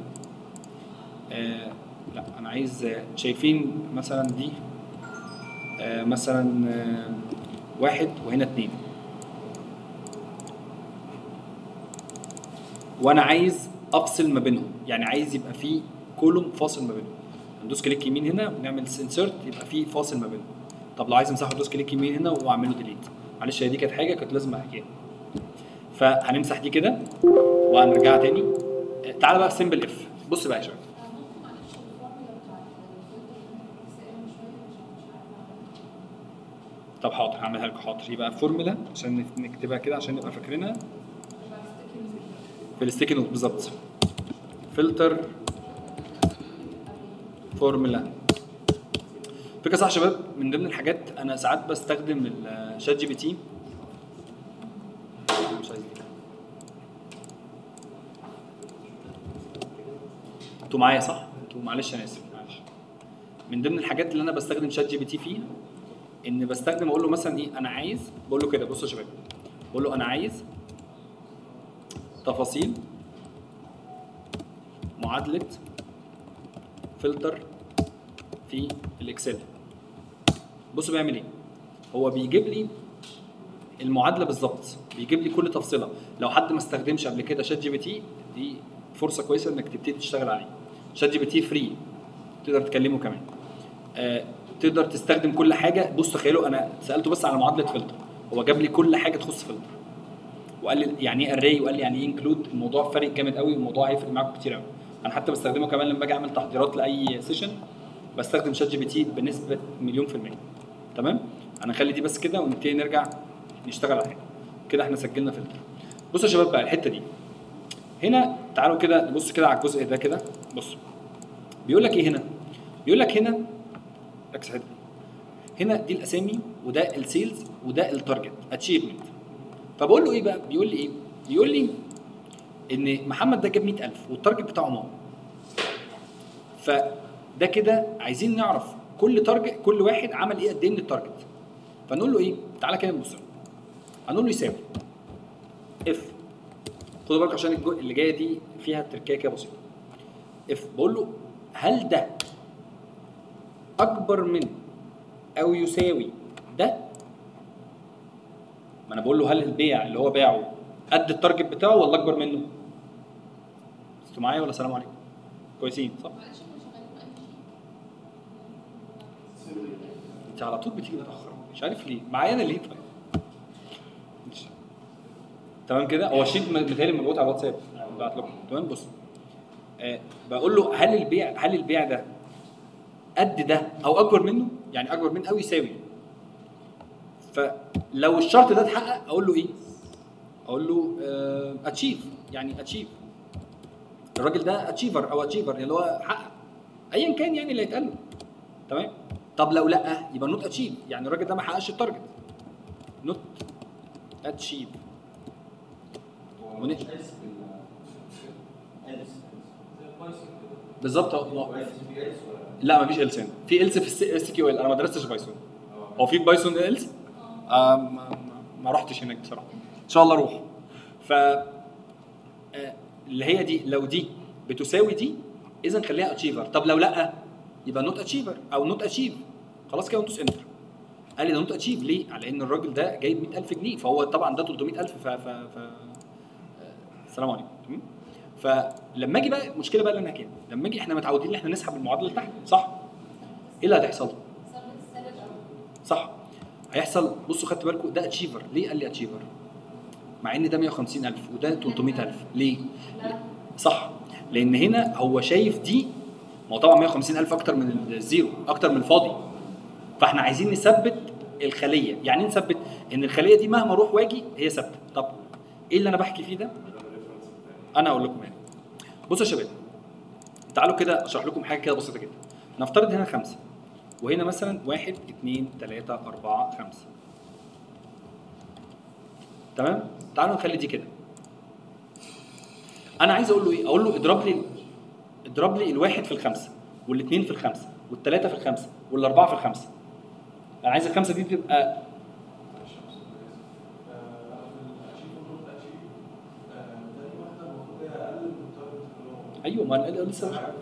آه لا انا عايز شايفين مثلا دي آه مثلا آه واحد وهنا اتنين، وانا عايز افصل ما بينهم، يعني عايز يبقى في كولوم فاصل ما بينهم. هندوس كليك يمين هنا ونعمل انسيرت يبقى في فاصل ما بينهم. طب لو عايز امسحه ادوس كليك يمين هنا واعمل له ديليت. معلش هي دي كانت حاجه كانت لازم احكيها. فهنمسح دي كده وهنرجعها تاني. تعالى بقى في سمبل اف. بص بقى يا شباب طب حاضر هعملها لكم. حاضر يبقى فورمولا عشان نكتبها كده عشان نبقى فاكرينها في الستيكي نوت بالظبط. فلتر فورمولا. فكره صح يا شباب. من ضمن الحاجات انا ساعات بستخدم الشات جي بي تي. انتوا معايا صح؟ انتوا معلش انا اسف معلش. من ضمن الحاجات اللي انا بستخدم شات جي بي تي فيها ان بستخدم اقول له مثلا ايه؟ انا عايز بقول له كده بصوا يا شباب بقول له انا عايز تفاصيل معادله فلتر في الاكسل. بصوا بيعمل ايه؟ هو بيجيب لي المعادله بالظبط، بيجيب لي كل تفصيلها. لو حد ما استخدمش قبل كده شات جي بي تي دي فرصه كويسه انك تبتدي تشتغل عليه. شات جي بي تي فري تقدر تكلمه كمان. آه تقدر تستخدم كل حاجه. بص تخيلوا انا سالته بس على معادله فلتر هو جاب لي كل حاجه تخص فلتر وقال لي يعني ايه اري وقال لي يعني ايه انكلود. الموضوع فارق جامد قوي والموضوع هيفرق معاكم كتير قوي. انا حتى بستخدمه كمان لما باجي اعمل تحضيرات لاي سيشن بستخدم شات جي بي تي بنسبه مليون في الميه. تمام؟ انا هخلي دي بس كده ونبتدي نرجع نشتغل على حاجه كده. احنا سجلنا فلتر. بصوا يا شباب بقى الحته دي هنا. تعالوا كده نبص كده على الجزء ده كده. بص بيقول لك ايه هنا؟ بيقول لك هنا ركز حته هنا دي الاسامي وده السيلز وده التارجت اتشيفمنت. فبقول له ايه بقى؟ بيقول لي ايه؟ بيقول لي ان محمد ده جاب مية ألف والتارجت بتاعه مية. فده كده عايزين نعرف كل تارجت كل واحد عمل ايه قد ايه من التارجت. فنقول له ايه؟ تعالى كده نبص. هنقول له يساوي اف. خدوا بالكم عشان اللي جايه دي فيها تركايه كده بسيطه. اف بقول له هل ده اكبر من او يساوي ده؟ ما انا بقول له هل البيع اللي هو باعه قد التارجت بتاعه ولا اكبر منه؟ انتوا معايا ولا سلام عليكم؟ كويسين صح؟ انت على طول بتيجي متاخر مش عارف ليه، معايا انا ليه طيب؟ تمام كده؟ هو الشيت متهيألي مبعوت على الواتساب بعت لكم، تمام؟ بصوا آه بقول له هل البيع هل البيع ده قد ده او اكبر منه؟ يعني اكبر منه او يساوي. فلو الشرط ده اتحقق اقول له ايه؟ اقول له آه اتشيف، يعني اتشيف الراجل ده اتشيفر او اتشيفر اللي هو حقق ايا كان يعني اللي هيتقال له، تمام؟ طب لو لا يبقى نوت اتشيف، يعني الراجل ده ما حققش التارجت. نوت اتشيف بالظبط اهو. لا مفيش إلس هنا، في إلس في اس كيو ال، انا ما درستش بايثون. هو في بايثون إلس؟ آه ما رحتش هناك بصراحه، ان شاء الله اروح. ف اللي هي دي لو دي بتساوي دي اذا خليها اتشيفر، طب لو لا يبقى نوت اتشيفر او نوت اتشيف. خلاص كده وندوس انتر. قال لي ده نوت اتشيف ليه؟ على ان الراجل ده جايب مية ألف جنيه، فهو طبعا ده تلتمية ألف ف ف ف السلام عليكم. تمام؟ فلما اجي بقى المشكله بقى اللي انا كده، لما اجي احنا متعودين ان احنا نسحب المعادله لتحت، صح؟ ايه اللي هتحصل؟ صح؟ هيحصل بصوا خدت بالكم ده اتشيفر، ليه قال لي اتشيفر؟ مع ان ده مية وخمسين ألف وده تلتمية ألف، ليه؟ صح؟ لان هنا هو شايف دي، ما هو طبعا مية وخمسين ألف اكتر من الزيرو، اكتر من الفاضي. فاحنا عايزين نثبت الخليه، يعني نثبت ان الخليه دي مهما اروح واجي هي ثابته. طب ايه اللي انا بحكي فيه ده؟ انا اقول لكم يعني. بصوا يا شباب تعالوا كده اشرح لكم حاجه كده بسيطه جدا. نفترض هنا خمسه وهنا مثلا واحد اتنين تلاته اربعه خمسه. تمام؟ تعالوا نخلي دي كده. انا عايز اقول له ايه؟ اقول له اضرب لي اضرب لي الواحد في الخمسه والاثنين في الخمسه والثلاثه في الخمسه والاربعه في الخمسه. انا عايز الخمسه دي تبقى ايوه. ما انا لسه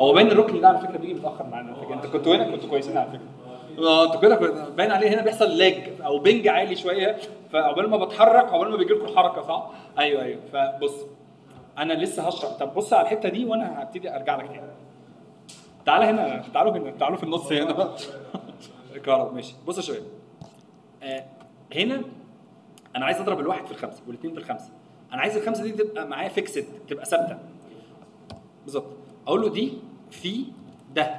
هو باين الركن ده على فكره بيجي متاخر معانا. انت كنت هنا كنتوا كويسين على فكره. اه انتوا كده باين عليه هنا بيحصل لاج او بنج عالي شويه، فعقبال ما بتحرك عقبال ما بيجي لكم الحركه، صح؟ ايوه ايوه. فبص انا لسه هشرح. طب بص على الحته دي وانا هبتدي ارجع لك تاني. تعالى هنا تعالوا هنا تعالوا في النص هنا بقى. كهرب ماشي. بص يا شباب آه هنا انا عايز اضرب الواحد في الخمسه والاثنين في الخمسه. انا عايز الخمسه دي تبقى معايا فيكسد، تبقى ثابته بالظبط. اقول له دي في ده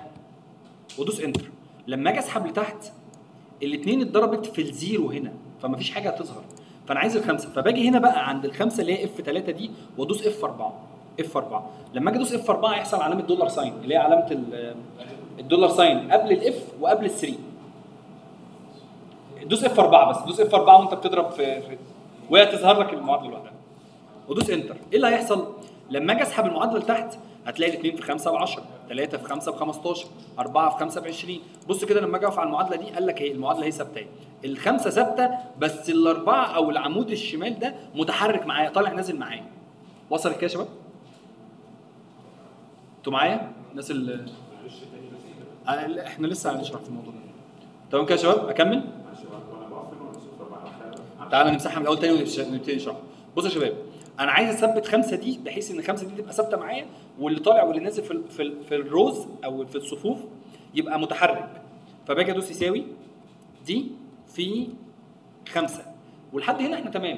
وادوس انتر. لما اجي اسحب لتحت الاثنين اتضربت في الزيرو هنا، فما فيش حاجه هتظهر. فانا عايز الخمسه، فباجي هنا بقى عند الخمسه اللي هي اف ثلاثة دي وادوس اف أربعة. اف أربعة لما اجي ادوس اف أربعة هيحصل علامه دولار ساين، اللي هي علامه الدولار ساين قبل الاف وقبل الثلاثة. دوس اف أربعة بس، دوس اف أربعة وانت بتضرب في وهي تظهر لك المعادله لوحدها. ودوس انتر. ايه اللي هيحصل؟ لما اجي اسحب المعادله لتحت هتلاقي الاثنين في خمسة ب عشرة، ثلاثة في خمسة ب خمستاشر، أربعة في خمسة ب عشرين. بص كده لما اجي اقف على المعادله دي قال لك ايه؟ المعادله هي ثابته. الخمسه ثابته بس الاربعه او العمود الشمال ده متحرك معايا، طالع نازل معايا. وصلت كده يا شباب؟ انتوا معايا؟ الناس اللي احنا لسه هنشرح في الموضوع ده. تمام كده يا شباب؟ اكمل؟ تعالى نمسحها من الاول تاني ونبتدي نشرح. بصوا يا شباب انا عايز اثبت خمسه دي بحيث ان خمسه دي تبقى ثابته معايا، واللي طالع واللي نازل في في في الروز او في الصفوف يبقى متحرك. فباجي ادوس يساوي دي في خمسه ولحد هنا احنا تمام.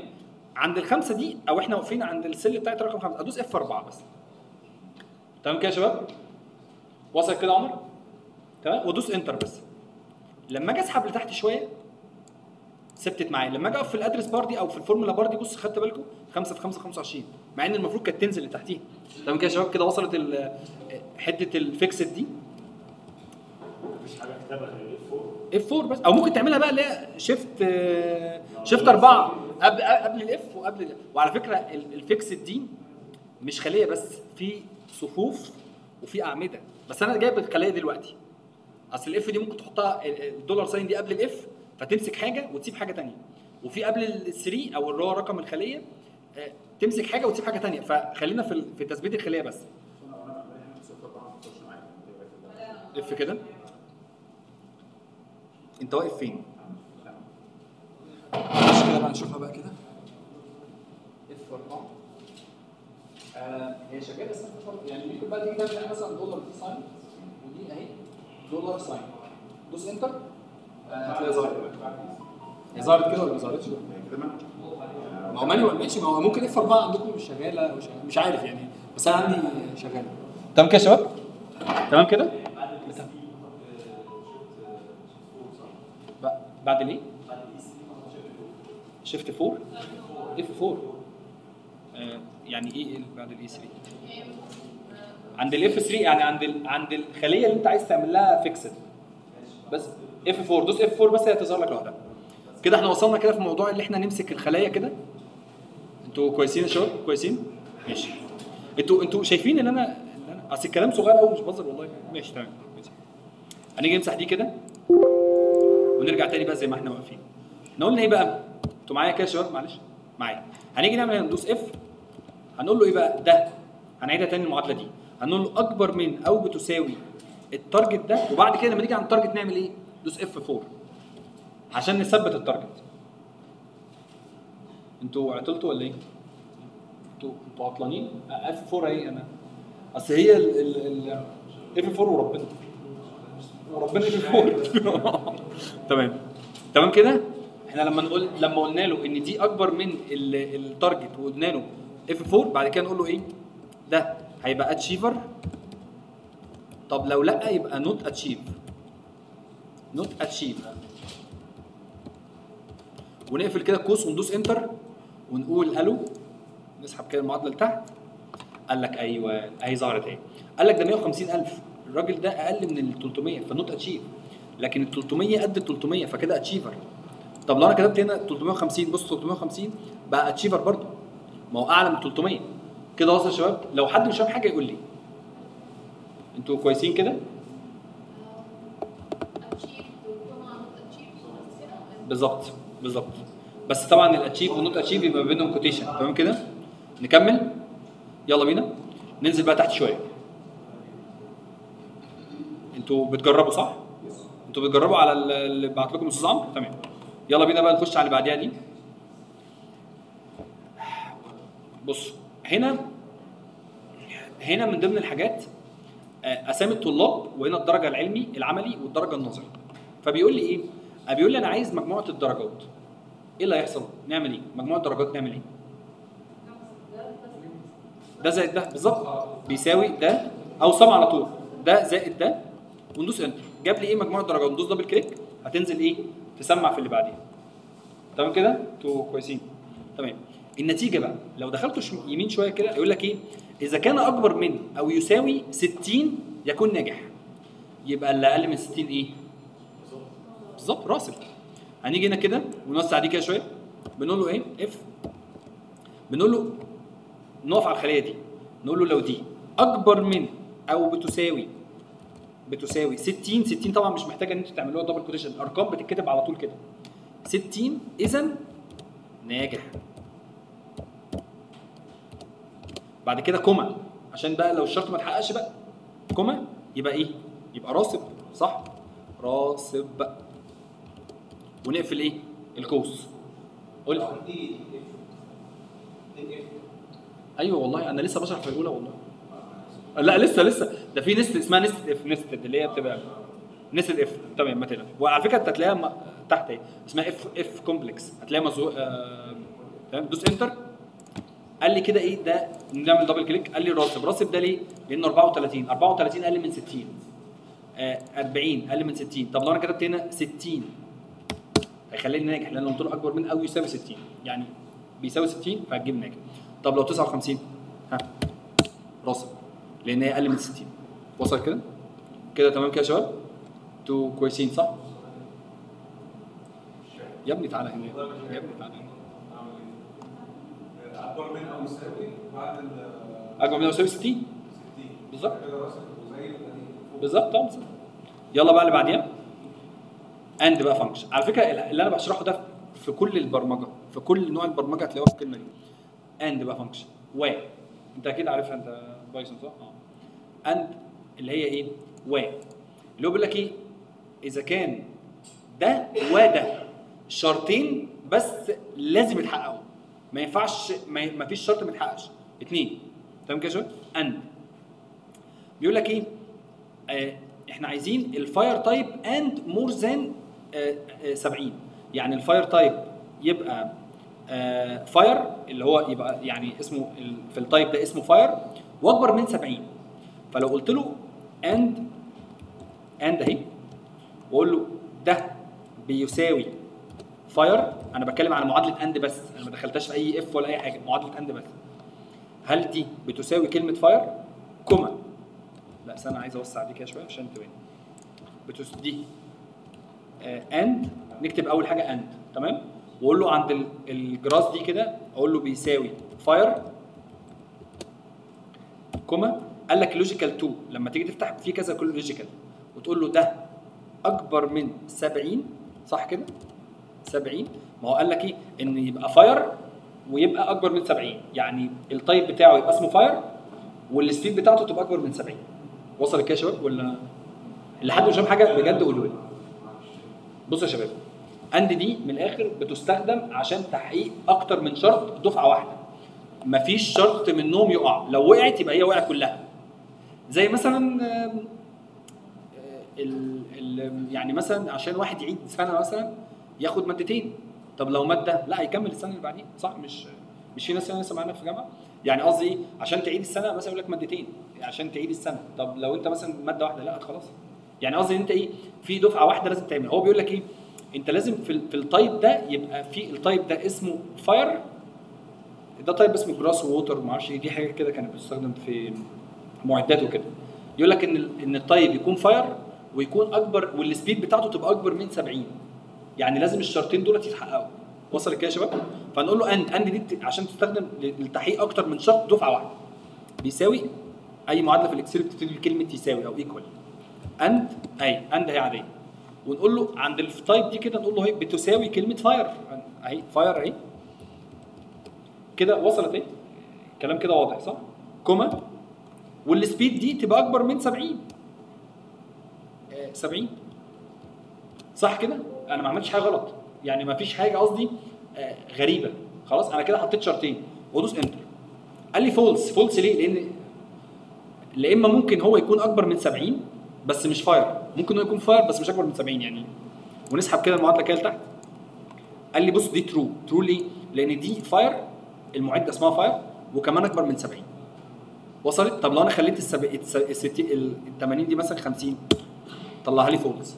عند الخمسه دي او احنا واقفين عند السله بتاعت رقم خمسه ادوس اف أربعة بس. تمام كده يا شباب؟ وصل كده عمر؟ تمام؟ وادوس انتر بس. لما اجي اسحب لتحت شويه ثبتت معايا. لما اجي اقف في الادرس بار دي او في الفورمولا بار دي بص خدت بالكم خمسة في خمسة خمسة وعشرين، مع ان المفروض كانت تنزل لتحتيها. تمام كده يا شباب؟ كده وصلت حته الفيكسد دي. مفيش حاجه كتابه غير اف أربعة بس، او ممكن تعملها بقى اللي هي شيفت شيفت أربعة قبل قبل الاف وقبل ال. وعلى فكره الفيكسد دي مش خليه بس، في صفوف وفي اعمده. بس انا جايب الخليه دلوقتي، اصل الاف دي ممكن تحطها الدولار ساين دي قبل الاف فتمسك حاجه وتسيب حاجه ثانيه، وفي قبل الثلاثة او اللي هو رقم الخليه تمسك حاجه وتسيب حاجه ثانيه. فخلينا في في تثبيت الخليه بس. لف كده. انت واقف فين؟ مش كده بقى، نشوفها بقى كده. اف ارقام هي شغاله بس يعني ممكن بقى تيجي تعمل مثلا دولار ساين، ودي اهي دولار ساين، دوس انتر هتلاقيها ظهرت. هي ظهرت كده ولا ما ظهرتش؟ كده ما هو مانيوال ماشي. ما هو ممكن اف اربعة عندكم مش شغاله، مش عارف يعني، بس انا عندي شغاله. تمام كده يا شباب؟ تمام كده؟ بعد ليه؟ بعد شيفت فور؟ اف فور آه يعني ايه بعد الاي ثلاثة؟ عند الاف ثلاثة يعني عند ال عند الخليه اللي انت عايز تعمل لها فيكسد. بس اف أربعة، دوس اف أربعة بس هتظهر لك لوحدها. كده احنا وصلنا كده في موضوع اللي احنا نمسك الخلايا كده. انتوا كويسين يا شباب؟ كويسين؟ ماشي. انتوا انتوا شايفين ان انا اصل الكلام صغير قوي، مش بهزر والله. ماشي تمام. هنيجي نمسح دي كده ونرجع تاني بقى زي ما احنا واقفين. احنا قلنا ايه بقى؟ انتوا معايا كده يا شباب؟ معلش معايا. هنيجي نعمل ندوس اف، هنقول له ايه بقى؟ ده هنعيدها تاني المعادله دي، هنقول له اكبر من او بتساوي التارجت ده، وبعد كده لما نيجي عند التارجت نعمل ايه؟ ندوس اف أربعة عشان نثبت التارجت. انتوا عطلتوا ولا ايه؟ انتوا انتوا عطلانين؟ اف أربعة ايه انا؟ اصل هي ال ال اف أربعة وربنا وربنا اف أربعة. تمام تمام كده. احنا لما نقول لما قلنا له ان دي اكبر من التارجت وقلنا له اف أربعة، بعد كده نقول له ايه؟ ده هيبقى اتشيفر. طب لو لا يبقى نوت اتشيف، نوت اتشيف، ونقفل كده قوس وندوس انتر ونقول الو، نسحب كده المعادله لتحت. قال لك ايوه اهي ظهرت اهي. قال لك ده مية وخمسين ألف، الراجل ده اقل من ال تلتمية فنوت اتشيف، لكن ال تلتمية قد ال تلتمية فكده اتشيفر. طب لو انا كتبت هنا تلتمية وخمسين، بص تلتمية وخمسين بقى اتشيفر برضه، ما هو اعلى من تلتمية كده. وصل يا شباب؟ لو حد مش فاهم حاجه يقول لي. انتوا كويسين كده؟ بالظبط بالظبط. بس طبعا الاتشيف والنوت اتشيف يبقى ما بينهم كوتيشن. تمام كده؟ نكمل يلا بينا. ننزل بقى تحت شويه. انتوا بتجربوا صح؟ انتوا بتجربوا على اللي بعت لكم استاذ عمرو؟ تمام. يلا بينا بقى نخش على اللي بعديها دي. بص هنا هنا من ضمن الحاجات اسامي الطلاب، وهنا الدرجه العلمي العملي والدرجه النظري. فبيقول لي ايه؟ بيقول لي انا عايز مجموعه الدرجات. ايه اللي هيحصل؟ نعمل ايه؟ مجموعه الدرجات نعمل ايه؟ ده زائد ده بالظبط بيساوي ده، او صم على طول ده زائد ده، وندوس انتر. جاب لي ايه؟ مجموعه الدرجات. ندوس دبل كليك، هتنزل ايه؟ تسمع في اللي بعديها. تمام كده؟ انتوا كويسين؟ تمام. النتيجه بقى لو دخلت يمين شويه كده يقول لك ايه؟ اذا كان اكبر من او يساوي ستين يكون ناجح. يبقى اللي اقل من ستين ايه؟ بالظبط راسب. هنيجي هنا كده ونوسع دي كده شويه، بنقول له ايه؟ اف، بنقول له نقف على الخليه دي، نقول له لو دي اكبر من او بتساوي بتساوي ستين، ستين طبعا مش محتاجه ان انتوا تعملوها دبل كوتيشن، الارقام بتتكتب على طول كده ستين، اذا ناجح. بعد كده كوما عشان بقى لو الشرط ما اتحققش بقى، كوما يبقى ايه؟ يبقى راسب صح؟ راسب بقى. ونقفل ايه؟ القوس. قول لي. ايوه والله انا لسه بشرح في الاولى والله. لا لسه لسه ده في نست اسمها نست اف، نست اللي هي بتبقى نست اف. تمام ما تقلقش. وعلى فكره انت هتلاقيها م... تحت ايه؟ اسمها اف اف كومبلكس، هتلاقيها مزوق. تمام. دوس انتر. قال لي كده ايه ده؟ نعمل دبل كليك. قال لي راسب. راسب ده ليه؟ لانه أربعة وتلاتين، أربعة وتلاتين اقل من ستين، آه أربعين اقل من ستين. طب لو انا كتبت هنا ستين هيخليني ناجح، لان قلت له اكبر من او يساوي ستين، يعني بيساوي ستين فهتجيب ناجح. طب لو تسعة وخمسين ها راسب، لان هي اقل من ستين. وصل كده؟ كده تمام كده يا شباب؟ انتوا كويسين صح؟ يا ابني تعالى هنا يا ابني تعالى هنا. اكبر من او يساوي بعد ال اكبر من او يساوي ستين بالظبط بالظبط. طب يلا بقى اللي بعديها اند بقى فانكشن. على فكره اللي انا بشرحه ده في كل البرمجه، في كل نوع البرمجه هتلاقوها في الكلمه دي. اند بقى فانكشن و انت اكيد عارفها، انت بايثون صح؟ اه. اند اللي هي ايه؟ و اللي هو بيقول لك ايه؟ اذا كان ده وده شرطين بس لازم يتحققوا، ما ينفعش ما فيش شرط ما يتحققش، اثنين. تمام كده شويه؟ اند بيقول لك ايه؟ آه احنا عايزين الفاير تايب اند مور ذان سبعين، يعني الفاير تايب يبقى آه فاير اللي هو يبقى يعني اسمه في التايب ده اسمه فاير واكبر من سبعين. فلو قلت له اند اند اهي واقول له ده بيساوي فاير، انا بتكلم على معادله اند بس، انا ما دخلتش في اي اف ولا اي حاجه، معادله اند بس. هل دي بتساوي كلمه فاير كوما، لا استنى عايز اوسع دي كده شويه عشان تبان بتساوي دي اند، نكتب اول حاجه اند تمام، واقول له عند الجراس دي كده اقول له بيساوي فاير كوما. قال لك لوجيكال اتنين، لما تيجي تفتح فيه كذا كله لوجيكال وتقول له ده اكبر من سبعين، صح كده؟ سبعين، ما هو قال لك ايه؟ ان يبقى فاير ويبقى اكبر من سبعين، يعني التايب بتاعه يبقى اسمه فاير والسبيد بتاعته تبقى اكبر من سبعين. وصلت كده يا شباب ولا اللي حد مش فاهم حاجه بجد قولوا لي. بصوا يا شباب، اند دي من الاخر بتستخدم عشان تحقيق اكتر من شرط دفعه واحده. مفيش شرط منهم يقع، لو وقعت يبقى هي وقعت كلها. زي مثلا ال ال يعني مثلا عشان واحد يعيد سنه مثلا ياخد مادتين، طب لو ماده لا هيكمل السنه اللي بعديها، صح؟ مش مش في ناس لسه معانا في جامعه، يعني قصدي ايه؟ عشان تعيد السنه مثلا يقول لك مادتين عشان تعيد السنه، طب لو انت مثلا ماده واحده لا خلاص، يعني قصدي انت ايه؟ في دفعه واحده لازم تعمل. هو بيقول لك ايه؟ انت لازم في في التايب ده يبقى في التايب ده اسمه فاير، ده تايب اسمه جراس ووتر ما اعرفش دي حاجه كده كانت بتستخدم في معدات وكده. يقول لك ان ان التايب يكون فاير ويكون اكبر والسبيد بتاعته تبقى اكبر من سبعين، يعني لازم الشرطين دول يتحققوا. وصل كده يا شباب؟ فنقول له اند اند دي عشان تستخدم لتحقيق اكتر من شرط دفعه واحده، بيساوي اي معادله في الاكسل بتبتدي بكلمه يساوي او ايكوال، اند اي اند هي عاديه، ونقول له عند التايب دي كده نقول له هي بتساوي كلمه فاير اهي، فاير اهي كده. وصلت ايه؟ الكلام كده واضح صح؟ كوما والسبيد دي تبقى اكبر من سبعين، سبعين صح كده؟ انا ما عملتش حاجه غلط، يعني ما فيش حاجه قصدي آه غريبه. خلاص انا كده حطيت شرطين وادوس انتر. قال لي فولس، فولس ليه؟ لان لا اما ممكن هو يكون اكبر من سبعين بس مش فاير، ممكن هو يكون فاير بس مش اكبر من سبعين يعني. ونسحب كده المعادله كده لتحت. قال لي بص دي ترو، ترو ليه؟ لان دي فاير، المعده اسمها فاير وكمان اكبر من سبعين. وصلت؟ طب لو انا خليت ال ستين ال تمانين دي مثلا خمسين طلعها لي فولس.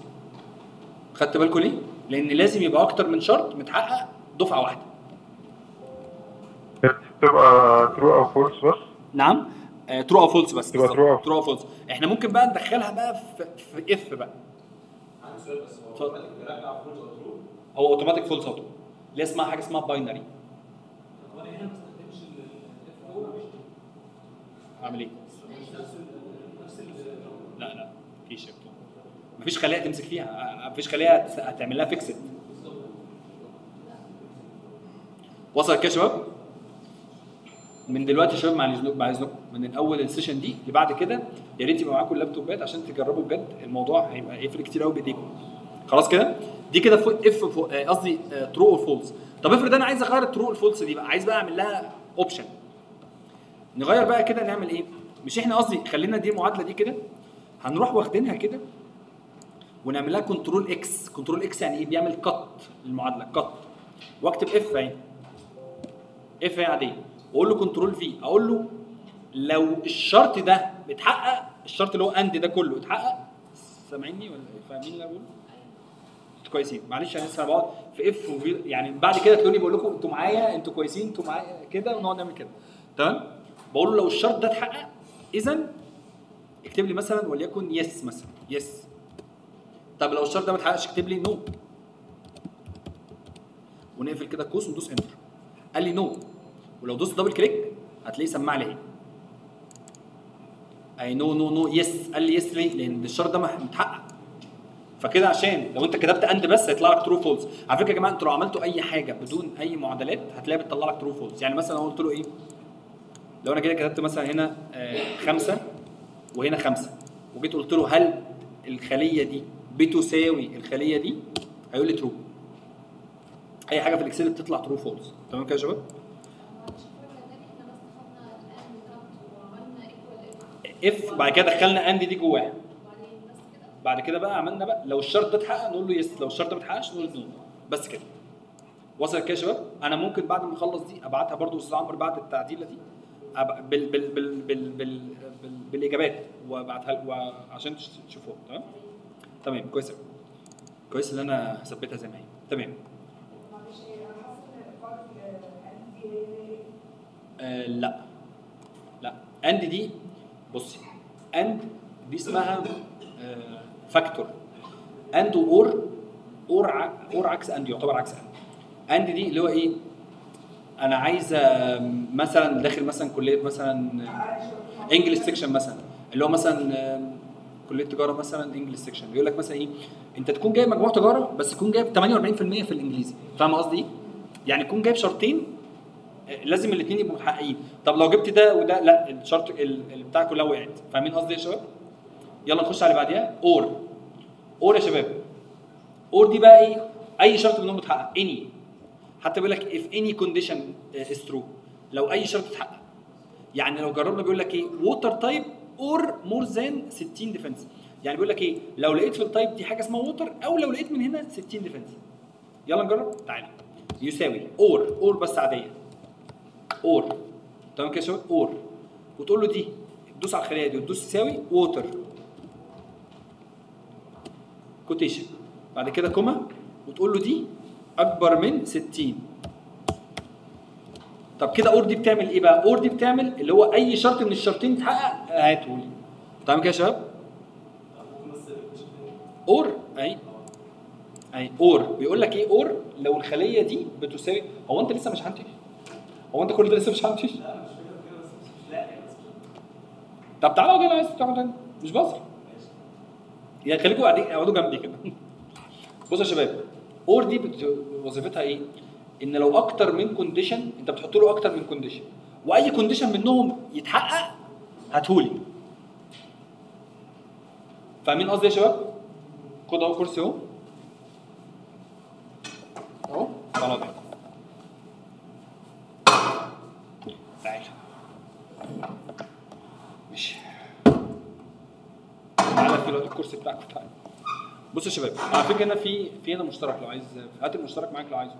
خدت بالكم ليه؟ لان لازم يبقى اكتر من شرط متحقق دفعه واحده. تبقى ترو او فولس بس؟ نعم ترو او فولس بس، تبقى ترو او فولس. احنا ممكن بقى ندخلها بقى في اف بقى. عندي سؤال بس، هو اوتوماتيك بيرجع فولس او ترو؟ هو اوتوماتيك فولس او ترو. ليه اسمها حاجه اسمها باينري؟ هو انا هنا ما بستخدمش الاف او، اعمل ايه؟ لا لا مفيش، مفيش خليه تمسك فيها، مفيش خليه هتعمل لها فيكسد. وصل كده يا شباب؟ من دلوقتي يا شباب معلش بعد اذنكم من الاول السيشن دي اللي بعد كده يا ريت يبقى معاكم اللابتوبات عشان تجربوا بجد، الموضوع هيبقى هيفرق كتير قوي بايديكم. خلاص كده؟ دي كده اف قصدي ترو اور فولس. طب افرض انا عايز اغير الترو والفولس دي بقى، عايز بقى اعمل لها اوبشن. نغير بقى كده نعمل ايه؟ مش احنا قصدي خلينا دي المعادله دي كده هنروح واخدينها كده ونعمل لها كنترول اكس. كنترول اكس يعني ايه؟ بيعمل كت للمعادله، كت، واكتب اف اهي، اف اهي عاديه، واقول له كنترول في، اقول له لو الشرط ده اتحقق، الشرط اللي هو اند ده كله اتحقق. سامعيني ولا فاهمين اللي انا بقوله؟ كويسين، معلش انا لسه بقعد في اف وفي، يعني بعد كده تلاقوني بقول لكم انتوا معايا، انتوا كويسين، انتوا معايا كده، ونقعد نعمل كده تمام؟ بقول له لو الشرط ده اتحقق اذا اكتب لي مثلا وليكن يس مثلا، يس. طب لو الشرط ده ما اتحققش اكتب لي نو. ونقفل كده القوس وندوس انتر. قال لي نو، ولو دوست دبل كليك هتلاقيه سمع لي اهي. اي نو نو نو يس، قال لي يس ليه؟ لان الشرط ده متحقق. فكده عشان لو انت كتبت اند بس هيطلع لك ترو فولس. على فكره يا جماعه انتوا لو عملتوا اي حاجه بدون اي معادلات هتلاقيها بتطلع لك ترو فولس، يعني مثلا لو قلت له ايه؟ لو انا كده كتبت مثلا هنا خمسه وهنا خمسه وجيت قلت له هل الخليه دي بتساوي الخليه دي هيقول لي ترو. اي حاجه في الاكسل بتطلع ترو فولس. تمام كده يا شباب؟ اف بعد كده دخلنا اند دي جواها. بعد كده بقى عملنا بقى لو الشرط ده اتحقق نقول له يس، لو الشرط ده ما اتحققش نقول له نو. بس كده. وصلت كده يا شباب؟ انا ممكن بعد ما اخلص دي ابعتها برده لاستاذ عمرو بعد التعديله دي بال بال بال بال بال بالاجابات وابعتها لكم عشان تشوفوها. تمام؟ تمام كويس قوي. كويس ان انا ثبتها زي ما هي. تمام. آه لا لا اند دي بصي اند دي اسمها آه فاكتور. اند اور اور اور عكس اند، يعتبر عكس اند. اند دي اللي هو ايه؟ انا عايزه مثلا داخل مثلا كليه مثلا انجلش سيكشن مثلا اللي هو مثلا كليه تجاره مثلا انجلش سيكشن، بيقول لك مثلا ايه؟ انت تكون جايب مجموع تجاره بس تكون جايب ثمانية وأربعين في المية في الانجليزي. فاهم قصدي ايه؟ يعني تكون جايب شرطين لازم الاثنين يبقوا متحققين. طب لو جبت ده وده لا الشرط بتاع كلها وقعت. فاهمين قصدي يا شباب؟ يلا نخش على بعديها. اور اور يا شباب، اور دي بقى ايه؟ اي شرط منهم متحقق. اني حتى بيقول لك if any condition is true، لو اي شرط اتحقق. يعني لو جربنا بيقول لك ايه؟ water type or more than ستين defense. يعني بيقول لك ايه؟ لو لقيت في التايب دي حاجه اسمها ووتر او لو لقيت من هنا ستين defense. يلا نجرب. تعالى يساوي اور اور بس عاديه اور. تمام كده يا شباب؟ اور وتقول له دي تدوس على الخليه دي وتدوس تساوي ووتر كوتيشن، بعد كده كوما، وتقول له دي اكبر من ستين. طب كده اور دي بتعمل ايه بقى؟ اور دي بتعمل اللي هو اي شرط من الشرطين اتحقق هاته لي. تمام كده يا شباب؟ اور اهي اهي اور بيقول لك ايه؟ اور لو الخليه دي بتساوي. هو انت لسه مش حامتش؟ هو انت كل ده لسه مش حامتش؟ لا مش فاكر كده بس مش لاقي. طب تعالى اقعد هنا، عايز تقعد هنا مش بصر يعني، خليكم قاعدين اقعدوا جنبي كده. بصوا يا شباب، اور دي وظيفتها ايه؟ ان لو اكتر من كونديشن انت بتحط له اكتر من كونديشن واي كونديشن منهم يتحقق هاتهولي. فاهمين قصدي يا شباب؟ خد اهو كرسي اهو اهو خلاص. تعالى ماشي، تعالى في الكرسي بتاعك. تعالى بصوا يا شباب، على فكره هنا في في هنا مشترك، لو عايز هات المشترك معاك لو عايزه.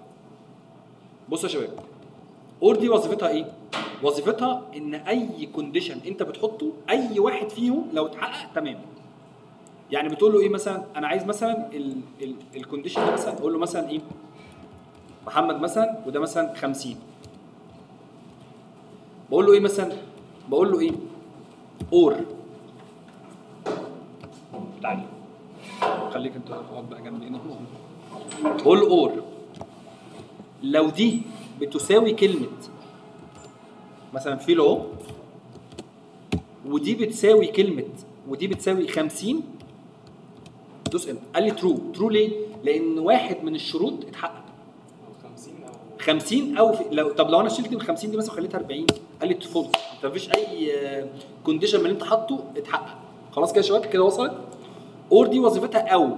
بصوا يا شباب، اور دي وظيفتها ايه؟ وظيفتها ان اي كونديشن انت بتحطه اي واحد فيهم لو اتحقق تمام. يعني بتقول له ايه مثلا؟ انا عايز مثلا الكونديشن ده مثلا اقول له مثلا ايه؟ محمد مثلا وده مثلا خمسين. بقول له ايه مثلا؟ بقول له ايه؟ اور تعالى خليك انت اقعد بقى جنبي هنا. بقول له اور لو دي بتساوي كلمه مثلا فيلو ودي بتساوي كلمه ودي بتساوي خمسين دوس انت. قال لي ترو. ترو ليه؟ لان واحد من الشروط اتحقق. خمسين او خمسين او لو طب لو انا شلت من خمسين دي مثلا وخليتها أربعين قال لي تفولس. انت مفيش اي كونديشن من اللي انت حاطه اتحقق. خلاص كده يا شباب؟ كده وصلت. اور دي وظيفتها او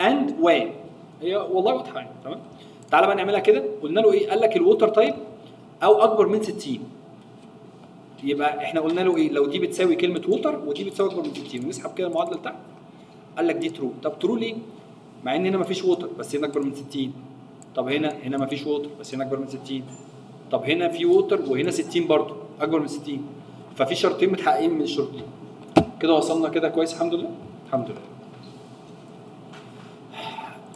اند وان، هي والله واضحه يعني. تمام؟ تعالى بقى نعملها كده. قلنا له ايه؟ قال لك الووتر تايب او اكبر من ستين. يبقى احنا قلنا له ايه؟ لو دي بتساوي كلمه ووتر ودي بتساوي اكبر من ستين، نسحب كده المعادله لتحت. قال لك دي ترو. طب ترو ليه؟ مع ان هنا مفيش ووتر بس هنا اكبر من ستين. طب هنا هنا مفيش ووتر بس هنا اكبر من ستين. طب هنا في ووتر وهنا ستين برضه اكبر من ستين. ففي شرطين متحققين من الشرطين. كده وصلنا كده كويس الحمد لله. الحمد لله.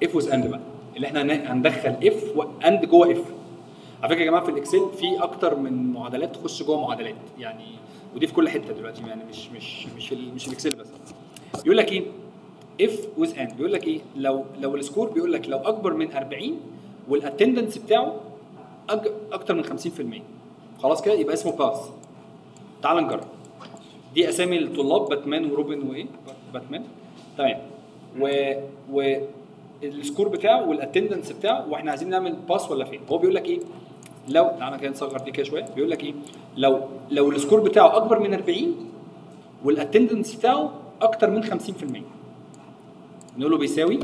اف وز اند بقى اللي احنا هندخل اف واند جوه اف. على فكره يا جماعه في الاكسل في اكتر من معادلات تخش جوه معادلات يعني، ودي في كل حته دلوقتي يعني، مش مش مش مش الاكسل بس. يقول لك ايه؟ اف ويز اند. بيقول لك ايه؟ لو لو السكور بيقول لك لو اكبر من أربعين والاتندنس بتاعه اكتر من خمسين في المية. خلاص كده يبقى اسمه باس. تعال نجرب. دي اسامي الطلاب باتمان وروبن وايه؟ باتمان. تمام. و و السكور بتاعه والاتندنس بتاعه واحنا عايزين نعمل باس ولا فين. هو بيقول لك ايه؟ لو انا كده نصغر دي كده شويه. بيقول لك ايه؟ لو لو السكور بتاعه اكبر من أربعين والاتندنس بتاعه اكتر من خمسين في المية. نقول له بيساوي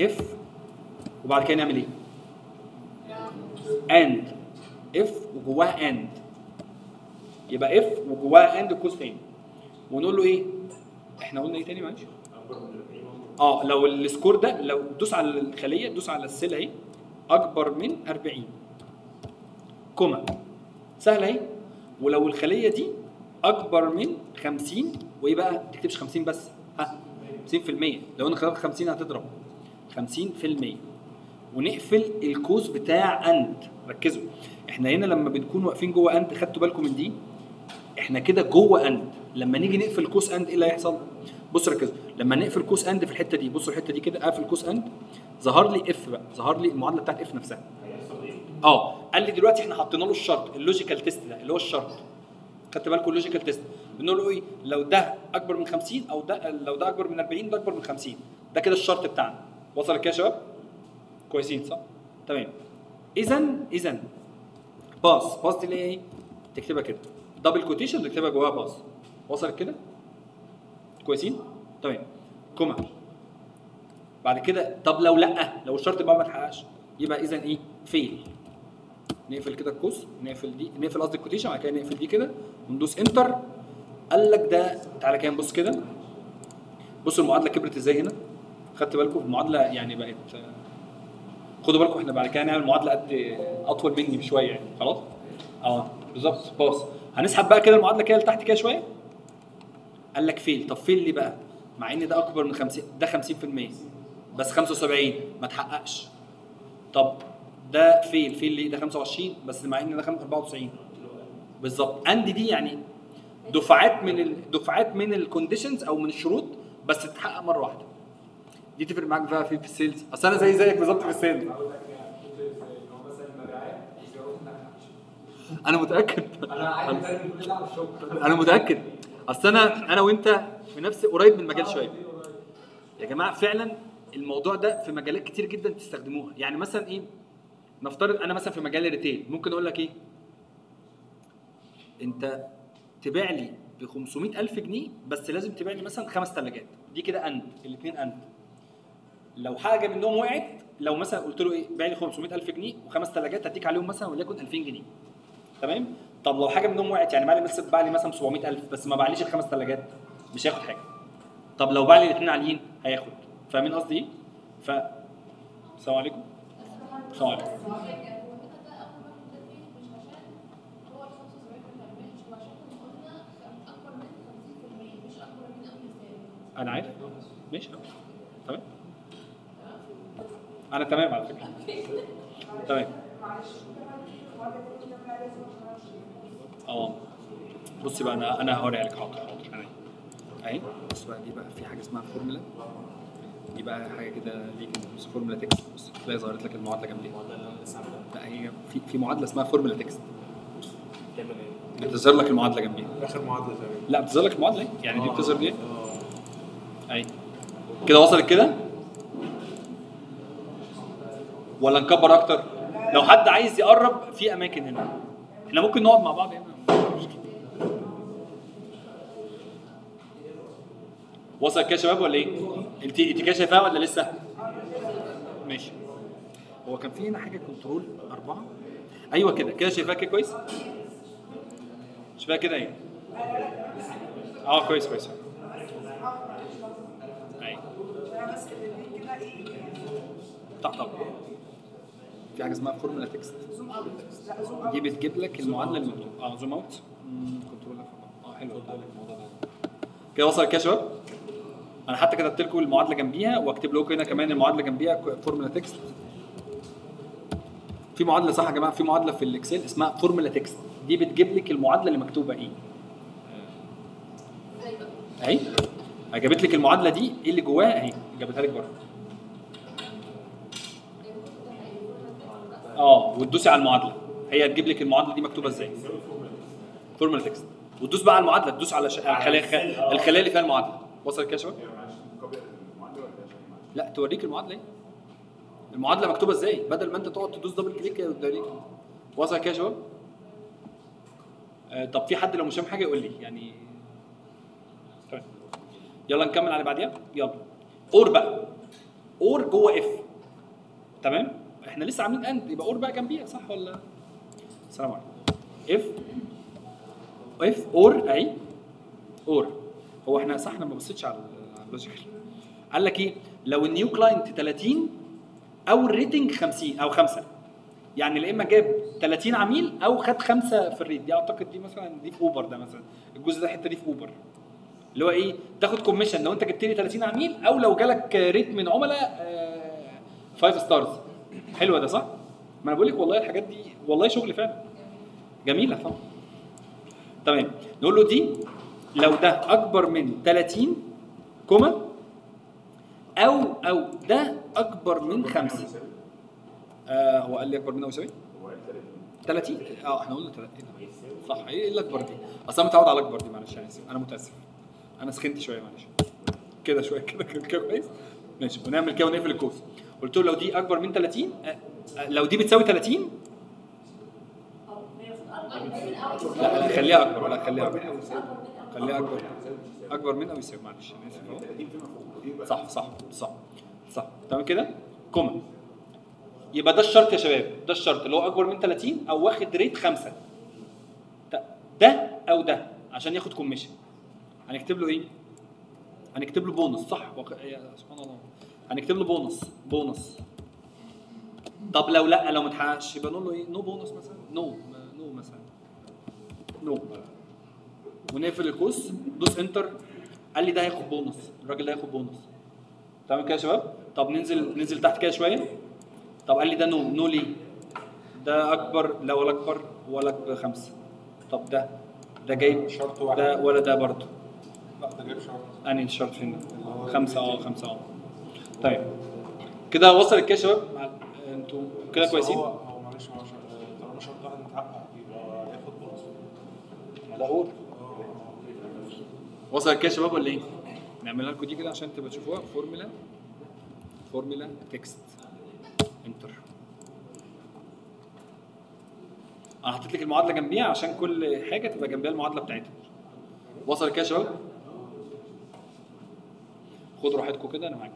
اف وبعد كده نعمل ايه؟ اند اف وجواها اند، يبقى اف وجواها اند قوس تاني، ونقول له ايه؟ احنا قلنا ايه تاني معلش؟ اه لو السكور ده، لو دوس على الخليه، دوس على السيل اهي اكبر من أربعين كوما، سهله اهي. ولو الخليه دي اكبر من خمسين، وايه بقى؟ ما تكتبش خمسين بس، ها خمسين بالمية، لو انا كتبت خمسين هتضرب خمسين بالمية. ونقفل القوس بتاع اند، ركزوا احنا هنا لما بنكون واقفين جوه اند، خدتوا بالكم من دي؟ احنا كده جوه اند، لما نيجي نقفل قوس اند ايه اللي هيحصل؟ بصوا ركزوا، لما نقفل قوس اند في الحته دي، بصوا الحته دي كده، اقفل قوس اند، ظهر لي اف بقى، ظهر لي المعادله بتاعت اف نفسها. اه قال لي دلوقتي احنا حطينا له الشرط، اللوجيكال تيست ده اللي هو الشرط، خدت بالكم اللوجيكال تيست؟ بنقول له ايه؟ لو ده اكبر من خمسين، او ده لو ده اكبر من أربعين، ده اكبر من خمسين، ده كده الشرط بتاعنا. وصل كده يا شباب؟ كويسين صح؟ تمام. اذا اذا باص، باص دي اللي هي ايه؟ تكتبها كده دبل كوتيشن، تكتبها جواها باص. وصلت كده؟ كويسين؟ تمام. كوما بعد كده، طب لو لا، لو الشرط بقى ما اتحققش، يبقى اذا ايه؟ فيل. نقفل كده القوس، نقفل دي، نقفل قصدي الكوتيشن، بعد كده نقفل دي كده وندوس انتر. قال لك ده تعالى كام، بص كده، بص المعادله كبرت ازاي هنا، خدت بالكم؟ المعادله يعني بقت، خدوا بالكم احنا بعد كده هنعمل معادله قد اطول مني بشويه يعني، خلاص؟ اه بالظبط باص. هنسحب بقى كده المعادله كده لتحت كده شويه. قال لك فيل، طب فيل ليه بقى؟ مع ان ده اكبر من خمسين، ده خمسين بالمية بس خمسة وسبعين ما اتحققش. طب ده فيل، فيل ليه؟ ده خمسة وعشرين بس مع ان ده أربعة وتسعين بالظبط. اند دي يعني دفعات من ال... دفعات من الكونديشنز او من الشروط بس تتحقق مره واحده. دي تفرق معاك بقى في السيلز، اصل انا زي زيك بالظبط في السيلز، انا متاكد انا متاكد اصل انا انا وانت في نفس، قريب من المجال شويه يا جماعه. فعلا الموضوع ده في مجالات كتير جدا تستخدموها، يعني مثلا ايه، نفترض انا مثلا في مجال الريتيل، ممكن اقول لك ايه، انت تبيع لي ب خمسمية ألف جنيه بس لازم تبيع لي مثلا خمس ثلاجات، دي كده اند، الاثنين اند. لو حاجه منهم وقعت، لو مثلا قلت له ايه، بيع لي خمسمية ألف جنيه وخمس ثلاجات، هديك عليهم مثلا وليكن ألفين جنيه، تمام؟ طب لو حاجه منهم وقعت، يعني معلم باع لي مثلا سبعمية ألف بس ما باعليش الخمس ثلاجات، مش هياخد حاجه. طب لو باع لي الاثنين عاليين هياخد، فاهمين قصدي ايه؟ ف السلام عليكم. السلام عليكم. انا عارف، ماشي تمام، انا تمام على فكره، تمام. اه بص بقى، انا انا هوري لك، حاضر حاضر اهي. بص بقى، دي بقى في حاجه اسمها فورمولا، دي بقى حاجه كده ليك، بص فورمولا تكست، بص تلاقي ظهرت لك المعادله جنبي، لا هي في في معادله اسمها فورمولا تكست، بتظهر لك المعادله جنبي، اخر معادله تقريبا، لا بتظهر لك المعادله يعني، دي بتظهر دي اهي كده. وصلت كده ولا نكبر اكتر؟ لو حد عايز يقرب في اماكن هنا، احنا ممكن نقعد مع بعض هنا. وصل كده شباب ولا ايه؟ انت انت كده شايفاها ولا لسه؟ ماشي. هو كان في هنا حاجه كنترول أربعة، ايوه كده كده شايفاها كده كويس؟ شايفاها كده ايه؟ اه كويس كويس. ايوه تحت طبعا. في حاجه اسمها فورمولا تكست، دي بتجيب لك المعادله المطلوبه. اه زوم اوت، كنترول اف. اه حلو الموضوع ده كده. وصل كده يا شباب؟ انا حتى كتبت لكم المعادله جنبيها، واكتب لكم هنا كمان المعادله جنبيها فورمولا تكست. في معادله صح يا جماعه، في معادله في الاكسل اسمها فورمولا تكست، دي بتجيب لك المعادله اللي مكتوبه ايه؟ اهي اهي جابت لك المعادله دي، ايه اللي جواها؟ اهي جابتها لك بره. اه وتدوسي على المعادله، هي هتجيب لك المعادله دي مكتوبه ازاي؟ فورمولا تكست. وتدوس بقى على المعادله، تدوس على الخلايا، الخلايا اللي فيها المعادله. وصل كده يا شباب؟ لا توريك المعادله ايه؟ المعادله مكتوبه ازاي؟ بدل ما انت تقعد تدوس دبل كليك توريك. وصل كده يا شباب؟ آه طب في حد لو مش فاهم حاجه يقول لي يعني. طيب يلا نكمل على اللي بعديها، يلا. اور بقى، اور جوه اف. تمام؟ احنا لسه عاملين اند، يبقى اور بقى جنبيها صح ولا؟ السلام عليكم. اف اف اور اهي، اور هو احنا صح، انا ما بصيتش على اللوجيكال. قال لك ايه؟ لو النيو كلاينت ثلاثين او الريتنج خمسين او خمسة، يعني لا اما جاب ثلاثين عميل او خد خمسة في الريت دي. اعتقد دي مثلا دي في اوبر، ده مثلا الجزء ده الحته دي في اوبر، اللي هو ايه؟ تاخد كوميشن لو انت جبت لي ثلاثين عميل او لو جالك ريت من عملاء خمسة ستارز. حلوه ده صح؟ ما انا بقول لك والله الحاجات دي والله شغل فعلا جميله طبعا. تمام، نقول له دي لو ده اكبر من ثلاثين كوما او او ده اكبر من خمسة. آه هو قال لي اكبر من او يساوي؟ هو قال ثلاثين. اه احنا قلنا ثلاثين صح. ايه اللي اكبر دي؟ اصل انا متعود على اكبر دي، معلش يعني انا متاسف، انا سخنت شويه معلش كده شويه كده كده كويس. ماشي، ونعمل كده ونقفل الكوز. قلت له لو دي اكبر من ثلاثين، لو دي بتساوي ثلاثين، لا لا خليها اكبر، لا خليها اكبر، خليها اكبر، اكبر من او يساوي، معلش انا اسف. صح صح صح صح تمام كده كوما. يبقى ده الشرط يا شباب، ده الشرط اللي هو اكبر من ثلاثين او واخد ريت خمسة، ده او ده عشان ياخد كوميشن. هنكتب له ايه؟ هنكتب له بونص صح؟ سبحان الله، هنكتب له بونص. بونص طب لو لا، لو ما اتحققش يبقى نقول له ايه؟ نو بونص مثلا، نو نو مثلا نو، ونقفل القوس، دوس انتر. قال لي ده هياخد بونص، الراجل ده هياخد بونص. تمام كده يا شباب؟ طب ننزل ننزل تحت كده شويه. طب قال لي ده نو، نو ليه؟ ده اكبر، لا ولا اكبر ولا اكبر خمسه. طب ده ده جايب شرط واحد، ده ولا ده برضه؟ لا ده جايب شرط. انهي الشرط فين؟ خمسه. اه خمسه. اه طيب كده وصلت كده يا شباب. انتوا كده كويسين؟ هو هو معلش معلش طالما شرط واحد متحقق يبقى ياخد بونص. ده قول وصلت كده يا شباب ولا ايه؟ نعملها لكم دي كده عشان تبقى تشوفوها. فورمولا فورمولا تكست انتر. انا حطيت لك المعادله جنبيها عشان كل حاجه تبقى جنبيها المعادله بتاعتها. وصل كده يا شباب؟ خدوا راحتكم كده، انا معاكم.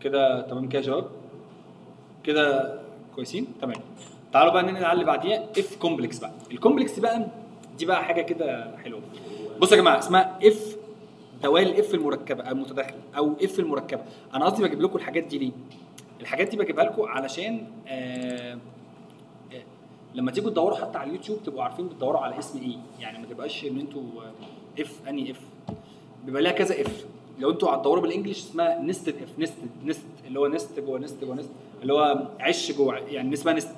كده تمام كده يا شباب؟ كده كويسين؟ تمام. تعالوا بقى ننقل على اللي بعديها، اف كومبلكس بقى. الكومبلكس بقى دي بقى حاجه كده حلوه. بصوا يا جماعه، اسمها اف دوال اف المركبه المتداخله او اف المركبه. انا قصدي بجيب لكم الحاجات دي ليه؟ الحاجات دي بجيبها لكم علشان آآ آآ لما تيجوا تدوروا حتى على اليوتيوب تبقوا عارفين بتدوروا على اسم ايه، يعني ما تبقاش ان انتوا اف اني اف، بيبقى لها كذا اف. لو انتوا هتدوروا بالانجلش اسمها نستد اف. نستد، نست اللي هو نست جوه نست جوه نست، اللي هو عش جوه، يعني اسمها نست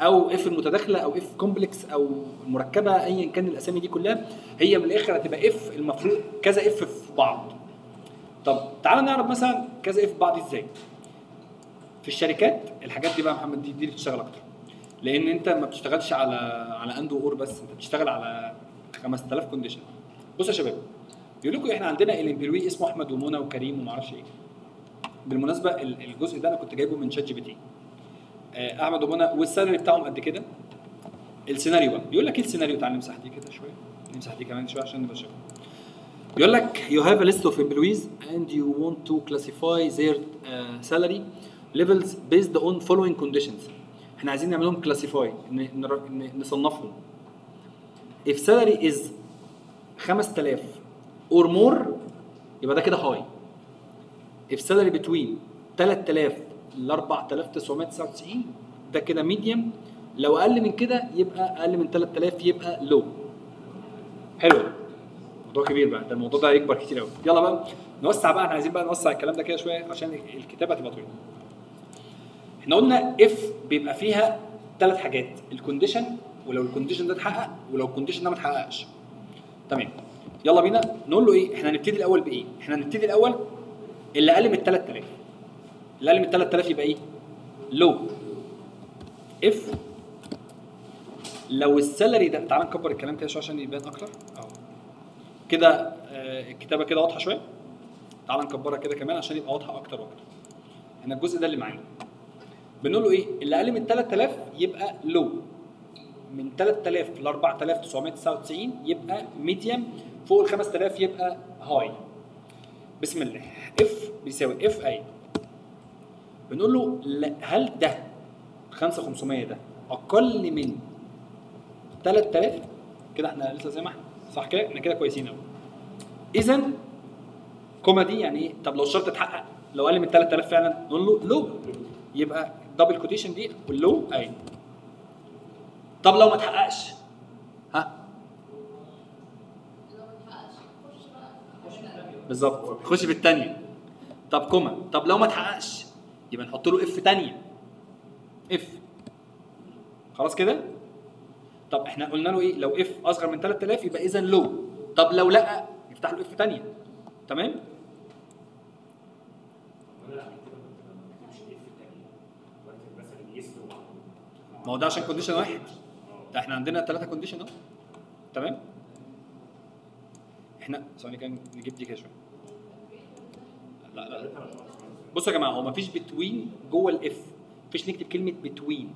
او اف المتداخله او اف كومبلكس او المركبه، ايا كان الاسامي دي كلها هي من الاخر هتبقى اف المفروض كذا اف في بعض. طب تعالى نعرف مثلا كذا اف في بعض ازاي؟ في الشركات الحاجات دي بقى يا محمد دي دي اللي بتشتغل اكتر، لان انت ما بتشتغلش على على اند اور بس، انت بتشتغل على خمسة آلاف كونديشن. بصوا يا شباب، بيقول لكم احنا عندنا الامبلوي اسمه احمد ومنى وكريم وما اعرفش ايه. بالمناسبه الجزء ده انا كنت جايبه من شات جي بي تي. احمد ومنى والسالري بتاعهم قد كده. السيناريو بقى بيقول لك ايه السيناريو؟ تعال نمسح دي كده شويه، نمسح دي كمان شويه عشان نبقى شايفين. بيقول لك يو هاف ا ليست اوف امبلويز اند يو ونت تو كلاسيفاي ذير سالري ليفلز بيزد اون فولوينج كونديشنز. احنا عايزين نعملهم كلاسيفاي، نصنفهم. if salary is خمسة آلاف or more يبقى ده كده هاي. if salary between ثلاثة آلاف ل أربعة آلاف وتسعمائة وتسعة وتسعين ده كده ميديم، لو اقل من كده يبقى اقل من ثلاثة آلاف يبقى لو. حلو، موضوع كبير بقى ده، الموضوع ده هيكبر كتير قوي. يلا بقى نوسع بقى، احنا عايزين بقى نوسع الكلام ده كده شويه عشان الكتابه تبقى طويله. احنا قلنا اف بيبقى فيها ثلاث حاجات، الكونديشن ولو الكونديشن ده اتحقق ولو الكونديشن ده ما اتحققش. تمام، يلا بينا نقول له ايه؟ احنا هنبتدي الاول بايه؟ احنا هنبتدي الاول اللي اقل من ثلاثة آلاف. اللي اقل من ثلاثة آلاف يبقى ايه؟ لو. اف لو السالري ده، تعال نكبر الكلام كده شويه عشان يبان اكتر. اه كده الكتابه كده واضحه شويه. تعال نكبرها كده كمان عشان يبقى واضحه اكتر واكتر. احنا الجزء ده اللي معانا. بنقول له ايه؟ اللي اقل من تلات آلاف يبقى لو، من تلات آلاف ل أربعة آلاف وتسعمية وتسعة وتسعين يبقى ميديم، فوق ال خمسة آلاف يبقى هاي. بسم الله. اف بيساوي اف اي. بنقول له هل ده خمسة آلاف وخمسمية ده اقل من تلات آلاف؟ كده احنا لسه زي ما احنا، صح كده؟ احنا كده كويسين قوي. اذا كوما دي يعني ايه؟ طب لو الشرط اتحقق، لو اقل من تلات آلاف فعلا، نقول له لو، يبقى دبل كوتيشن دي واللو اي. طب لو ما اتحققش؟ ها؟ لو ما اتحققش بالظبط خش في الثانيه. طب كوما، طب لو ما اتحققش يبقى نحط له اف ثانيه. اف. خلاص كده؟ طب احنا قلنا له ايه؟ لو اف اصغر من تلات آلاف يبقى اذا لو. طب لو لا نفتح له اف ثانيه. تمام؟ ما هو ده عشان كونديشن واحد، ده احنا عندنا ثلاثة كونديشن اهو. تمام؟ احنا ثواني كان نجيب دي كده شويه. لا لا بصوا يا جماعه، هو مفيش بتوين جوه الاف، مفيش نكتب كلمه بتوين.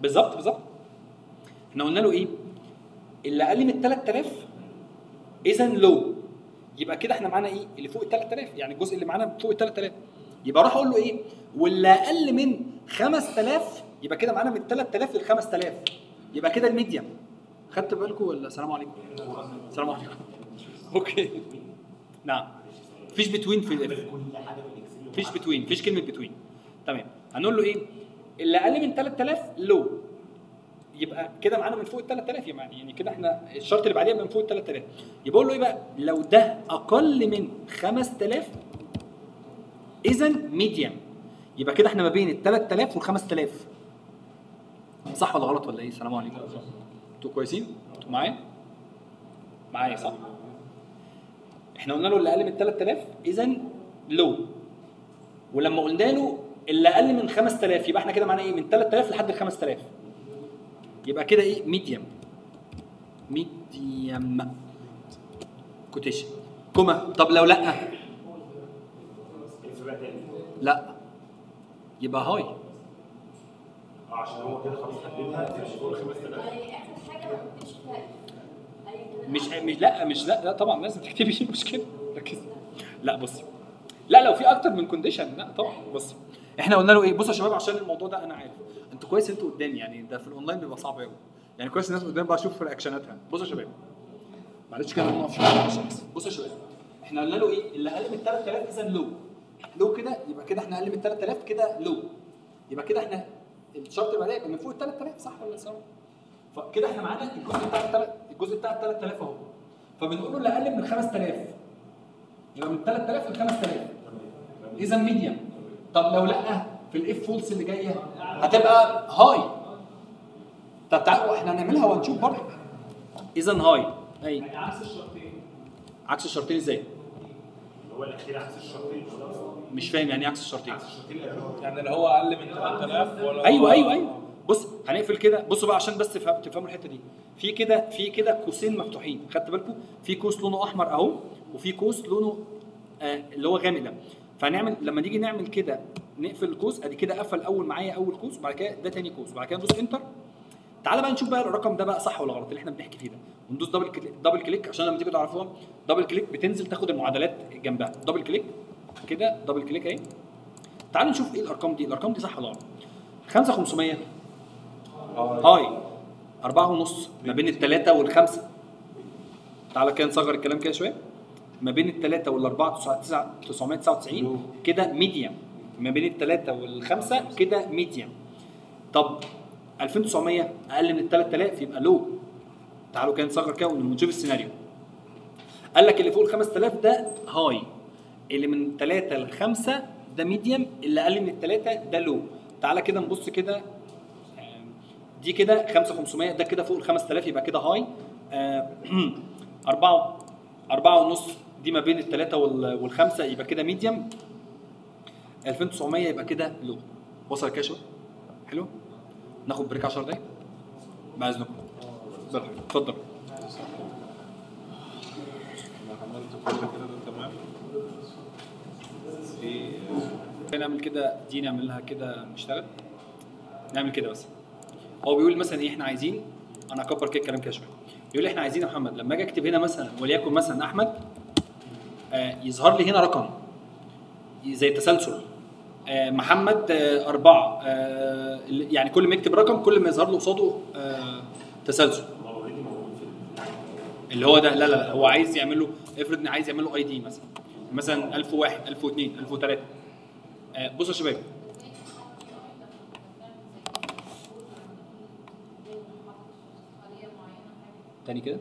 بالظبط بالظبط. احنا قلنا له ايه؟ اللي اقل من تلات آلاف اذا لو، يبقى كده احنا معانا ايه؟ اللي فوق ال تلات آلاف، يعني الجزء اللي معانا فوق ال تلات آلاف. يبقى اروح اقول له ايه؟ واللي اقل من خمسة آلاف يبقى كده معانا من تلات آلاف لل خمسة آلاف، يبقى كده الميديم. خدت بالكم ولا؟ السلام عليكم. السلام عليكم. اوكي. نعم. مفيش بتوين في الاف. مفيش بتوين، مفيش كلمه بتوين. تمام. هنقول له ايه؟ اللي اقل من تلات آلاف لو، يبقى كده معانا من فوق ال تلات آلاف، يعني يعني كده احنا الشرط اللي بعديه من فوق ال تلات آلاف. يبقى اقول له ايه بقى؟ لو ده اقل من خمسة آلاف اذا ميديم، يبقى كده احنا ما بين ال تلات آلاف وال خمسة آلاف. صح ولا غلط ولا ايه؟ السلام عليكم. انتوا كويسين؟ انتوا معايا؟ معايا صح؟ احنا قلنا له اللي اقل من تلات آلاف اذا لو، ولما قلنا له اللي اقل من خمسة آلاف يبقى احنا كده معانا ايه؟ من تلات آلاف لحد ال خمسة آلاف. يبقى كده ايه؟ ميديم. ميديم كوتيشن كوما. طب لو لا؟ لا يبقى هاي. اه عشان هو كده خلاص حددها فوق ال خمسة آلاف. مش مش لا مش لا لا طبعا لازم تكتبي، مش كده، ركزي. لا بصي، لا لو في اكتر من كونديشن، لا طبعا. بصي احنا قلنا له ايه؟ بصوا يا شباب، عشان الموضوع ده انا عارف انتوا كويس، انتوا قدامي يعني، ده في الاونلاين بيبقى صعب قوي يعني، كويس الناس قدام بقى اشوف رياكشناتها. بصوا يا شباب، معلش كده نقف. بصوا يا شباب، احنا قلنا له ايه؟ اللي اقل من تلات آلاف اذا لو، لو كده يبقى كده احنا اقل من تلات آلاف كده لو، يبقى كده احنا الشرط اللي بعدها يبقى من فوق ال تلات آلاف، صح ولا صح؟ فكده احنا معانا الجزء بتاع التلات، الجزء بتاع ال تلات آلاف اهو. فبنقول له اللي اقل من خمسة آلاف يبقى من تلات آلاف ل خمسة آلاف اذا ميديم. طب لو لا في الاف فولس اللي جايه هتبقى هاي. طب تعالوا احنا هنعملها وهنشوف برضه. اذا هاي اي عكس الشرطين. عكس الشرطين ازاي؟ هو الاخير عكس الشرطين. مش فاهم يعني ايه عكس الشرطين؟ عكس الشرطين يعني اللي هو اقل من تلات آلاف ولا؟ ايوه ايوه ايوه. بص هنقفل كده، بصوا بقى عشان بس تفهموا الحته دي. في كده في كده قوسين مفتوحين، خدت بالكم؟ في قوس لونه احمر اهو، وفي قوس لونه آه اللي هو غامق ده. فهنعمل لما نيجي نعمل كده نقفل القوس، ادي كده قفل اول معايا اول قوس، وبعد كده ده ثاني قوس، وبعد كده ندوس انتر. تعالى بقى نشوف بقى الرقم ده بقى صح ولا غلط اللي احنا بنحكي فيه ده، وندوس دبل كليك. دبل كليك عشان لما تيجوا تعرفوها، دبل كليك بتنزل تاخد المعادلات جنبها. دبل كليك كده، دبل كليك اهي. تعالوا نشوف ايه الارقام دي، الارقام دي صح ولا غلط؟ خمسة آلاف وخمسمية هاي، أربعة ونص ما بين الثلاثة والخمسة. تعالى كده نصغر الكلام كده شوية، ما بين الثلاثة والأربعة تسعمية وتسعة وتسعين كده ميديم، ما بين الثلاثة والخمسة كده ميديم. طب ألفين وتسعمية أقل من تلات آلاف يبقى لو. تعالوا كده نصغر كده ونشوف السيناريو. قال لك اللي فوق ال خمسة آلاف ده هاي، اللي من تلاتة ل خمسة ده ميديم، اللي اقل من تلاتة ده لو. تعالى كده نبص كده، دي كده خمسة آلاف وخمسمية ده كده فوق ال خمسة آلاف يبقى كده هاي. أربعة أربعة ونص دي ما بين التلاتة والخمسة يبقى كده ميديم. ألفين وتسعمية يبقى كده لو. وصل كده شوية؟ حلو؟ ناخد بريك عشر دقايق؟ بعد إذنكم. اتفضل. أنا عملت كل كده تمام. في نعمل كده، دي نعمل لها كده نشتغل، نعمل كده بس. هو بيقول مثلا ايه احنا عايزين، انا اكبر كده الكلام كده شويه، بيقول لي احنا عايزين يا محمد لما اجي اكتب هنا مثلا وليكن مثلا احمد آه يظهر لي هنا رقم زي التسلسل آه محمد آه اربعه آه، يعني كل ما يكتب رقم كل ما يظهر له قصاده آه تسلسل اللي هو ده. لا لا لا، هو عايز يعمل له، افرض عايز يعمل له اي دي مثلا، مثلا ألف وواحد ألف واثنين ألف وثلاثة. بصوا يا شباب، تاني كده،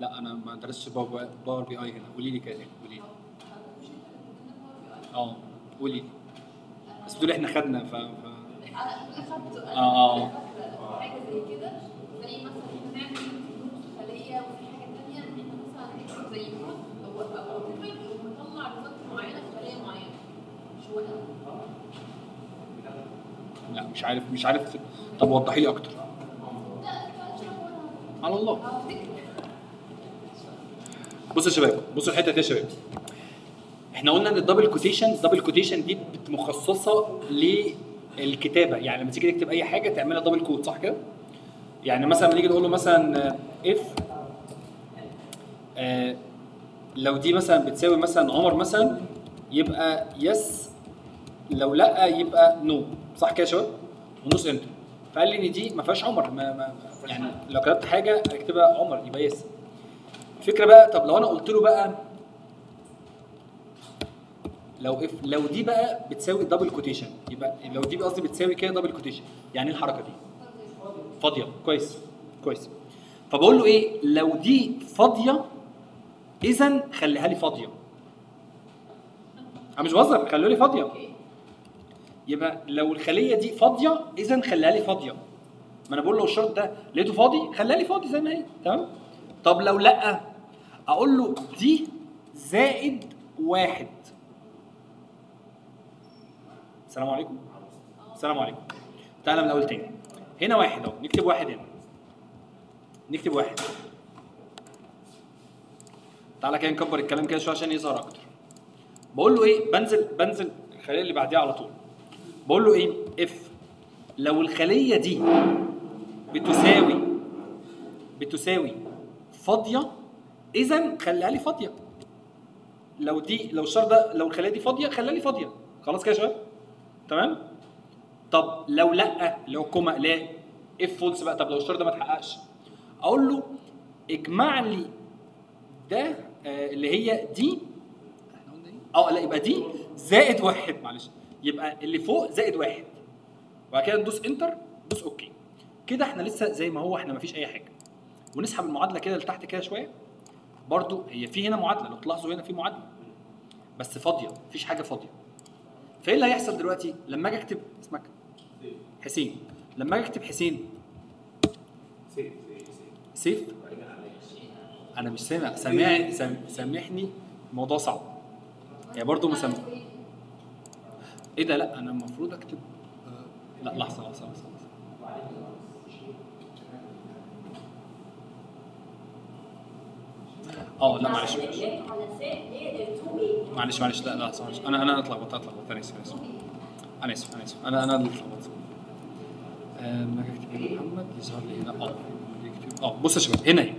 لا انا ما درستش باور بي اي هنا، قولي لي كده، قولي لي اه قولي لي بس، بتقولي احنا خدنا ف اه اه حاجه زي كده، زي مثلا هنعمل دروس خليه وفي حاجه ثانيه ان احنا مثلا هنكتب زي كود او او كود ونطلع ريزلت معينه في خليه معينه. مش هو ده؟ لا مش عارف، مش عارف. طب وضحي لي اكتر على الله. بصوا يا شباب، بصوا الحته دي يا شباب، احنا قلنا ان الدبل كوتيشن، الدبل كوتيشن دي مخصصه للكتابه، يعني لما تيجي تكتب اي حاجه تعملها دبل كوت، صح كده؟ يعني مثلا نيجي نقول له مثلا اف آه لو دي مثلا بتساوي مثلا عمر مثلا، يبقى يس، لو لا يبقى نو، صح كده يا شباب؟ ونص انتر. فقال لي ان دي ما فيهاش عمر، ما ما يعني لو كتبت حاجه اكتبها عمر يبقى يس. الفكره بقى، طب لو انا قلت له بقى لو اف لو دي بقى بتساوي دبل كوتيشن، يبقى لو دي قصدي بتساوي كده دبل كوتيشن، يعني ايه الحركه دي؟ فاضيه. كويس كويس. فبقول له ايه؟ لو دي فاضيه اذا خليها لي فاضيه. انا مش بهزر، خليها لي فاضيه. يبقى لو الخليه دي فاضيه اذا خليها لي فاضيه. ما انا بقول له الشرط ده لقيته فاضي خليها لي فاضي زي ما هي، تمام؟ طب لو لا، اقول له دي زائد واحد. السلام عليكم. السلام عليكم. تعالى من الاول تاني. هنا واحد اهو، نكتب واحد هنا. نكتب واحد. تعالى كده نكبر الكلام كده شويه عشان يظهر اكتر. بقول له ايه؟ بنزل بنزل الخليه اللي بعديها على طول. بقول له ايه؟ اف لو الخليه دي بتساوي بتساوي فاضيه اذا خليها لي فاضيه. لو دي لو الشرط ده لو الخليه دي فاضيه خليها لي فاضيه. خلاص كده يا شباب؟ تمام؟ طب لو لا، لو كوما لا اف فولس بقى، طب لو الشرط ده ما اتحققش، اقول له اجمع لي ده آه اللي هي دي اه لا، يبقى دي زائد واحد، معلش، يبقى اللي فوق زائد واحد. وبعد كده ندوس انتر، ندوس اوكي. كده احنا لسه زي ما هو، احنا ما فيش اي حاجه. ونسحب المعادله كده لتحت كده شويه. برضو هي في هنا معادله، لو تلاحظوا هنا في معادله بس فاضيه، مفيش حاجه فاضيه. فايه اللي هيحصل دلوقتي؟ لما اجي اكتب اسمك حسين، لما اجي اكتب حسين سيف سيف انا مش سامع، سامعني سامحني، الموضوع صعب يعني برضه مسمى ايه ده. لا انا المفروض اكتب آه. لا لحظه لحظه لحظه اه لا معلش معلش معلش لا لا صح. انا انا اتلخبطت اتلخبطت انا اسف انا اسف انا اسف انا انا اتلخبطت. لما اجي اكتب محمد يظهر لي هنا اه اه بص يا شباب هنا اهي.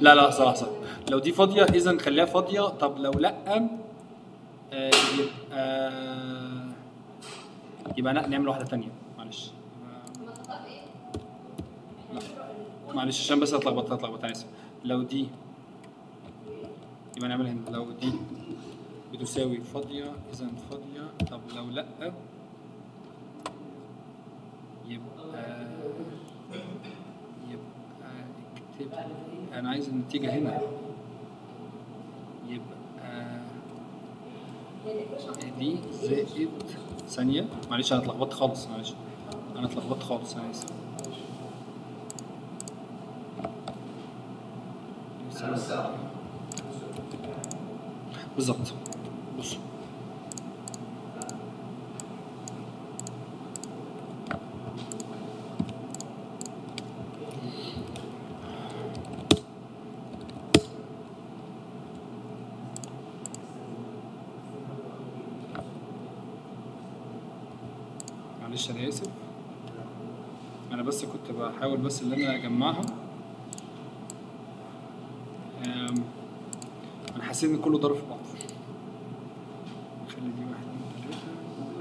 لا لا صح صح لو دي فاضيه اذا خليها فاضيه. طب لو لا آه يبقى يبقى نعمل واحده ثانيه، معلش لا معلش عشان بس اتلخبطت اتلخبطت انا اسف. لو دي يبقى نعمل هنا، لو دي بتساوي فاضيه اذا فاضيه. طب لو لا يبقى يبقى اكتب، انا عايز النتيجه هنا. يبقى دي زائد ثانيه، معلش انا اتلخبطت خالص، معلش انا اتلخبطت خالص انا اسف. بالظبط. بصوا معلش انا اسف، انا بس كنت بحاول بس ان انا اجمعهم. انا حسيت ان كله ضرب في بعض. خلي دي واحد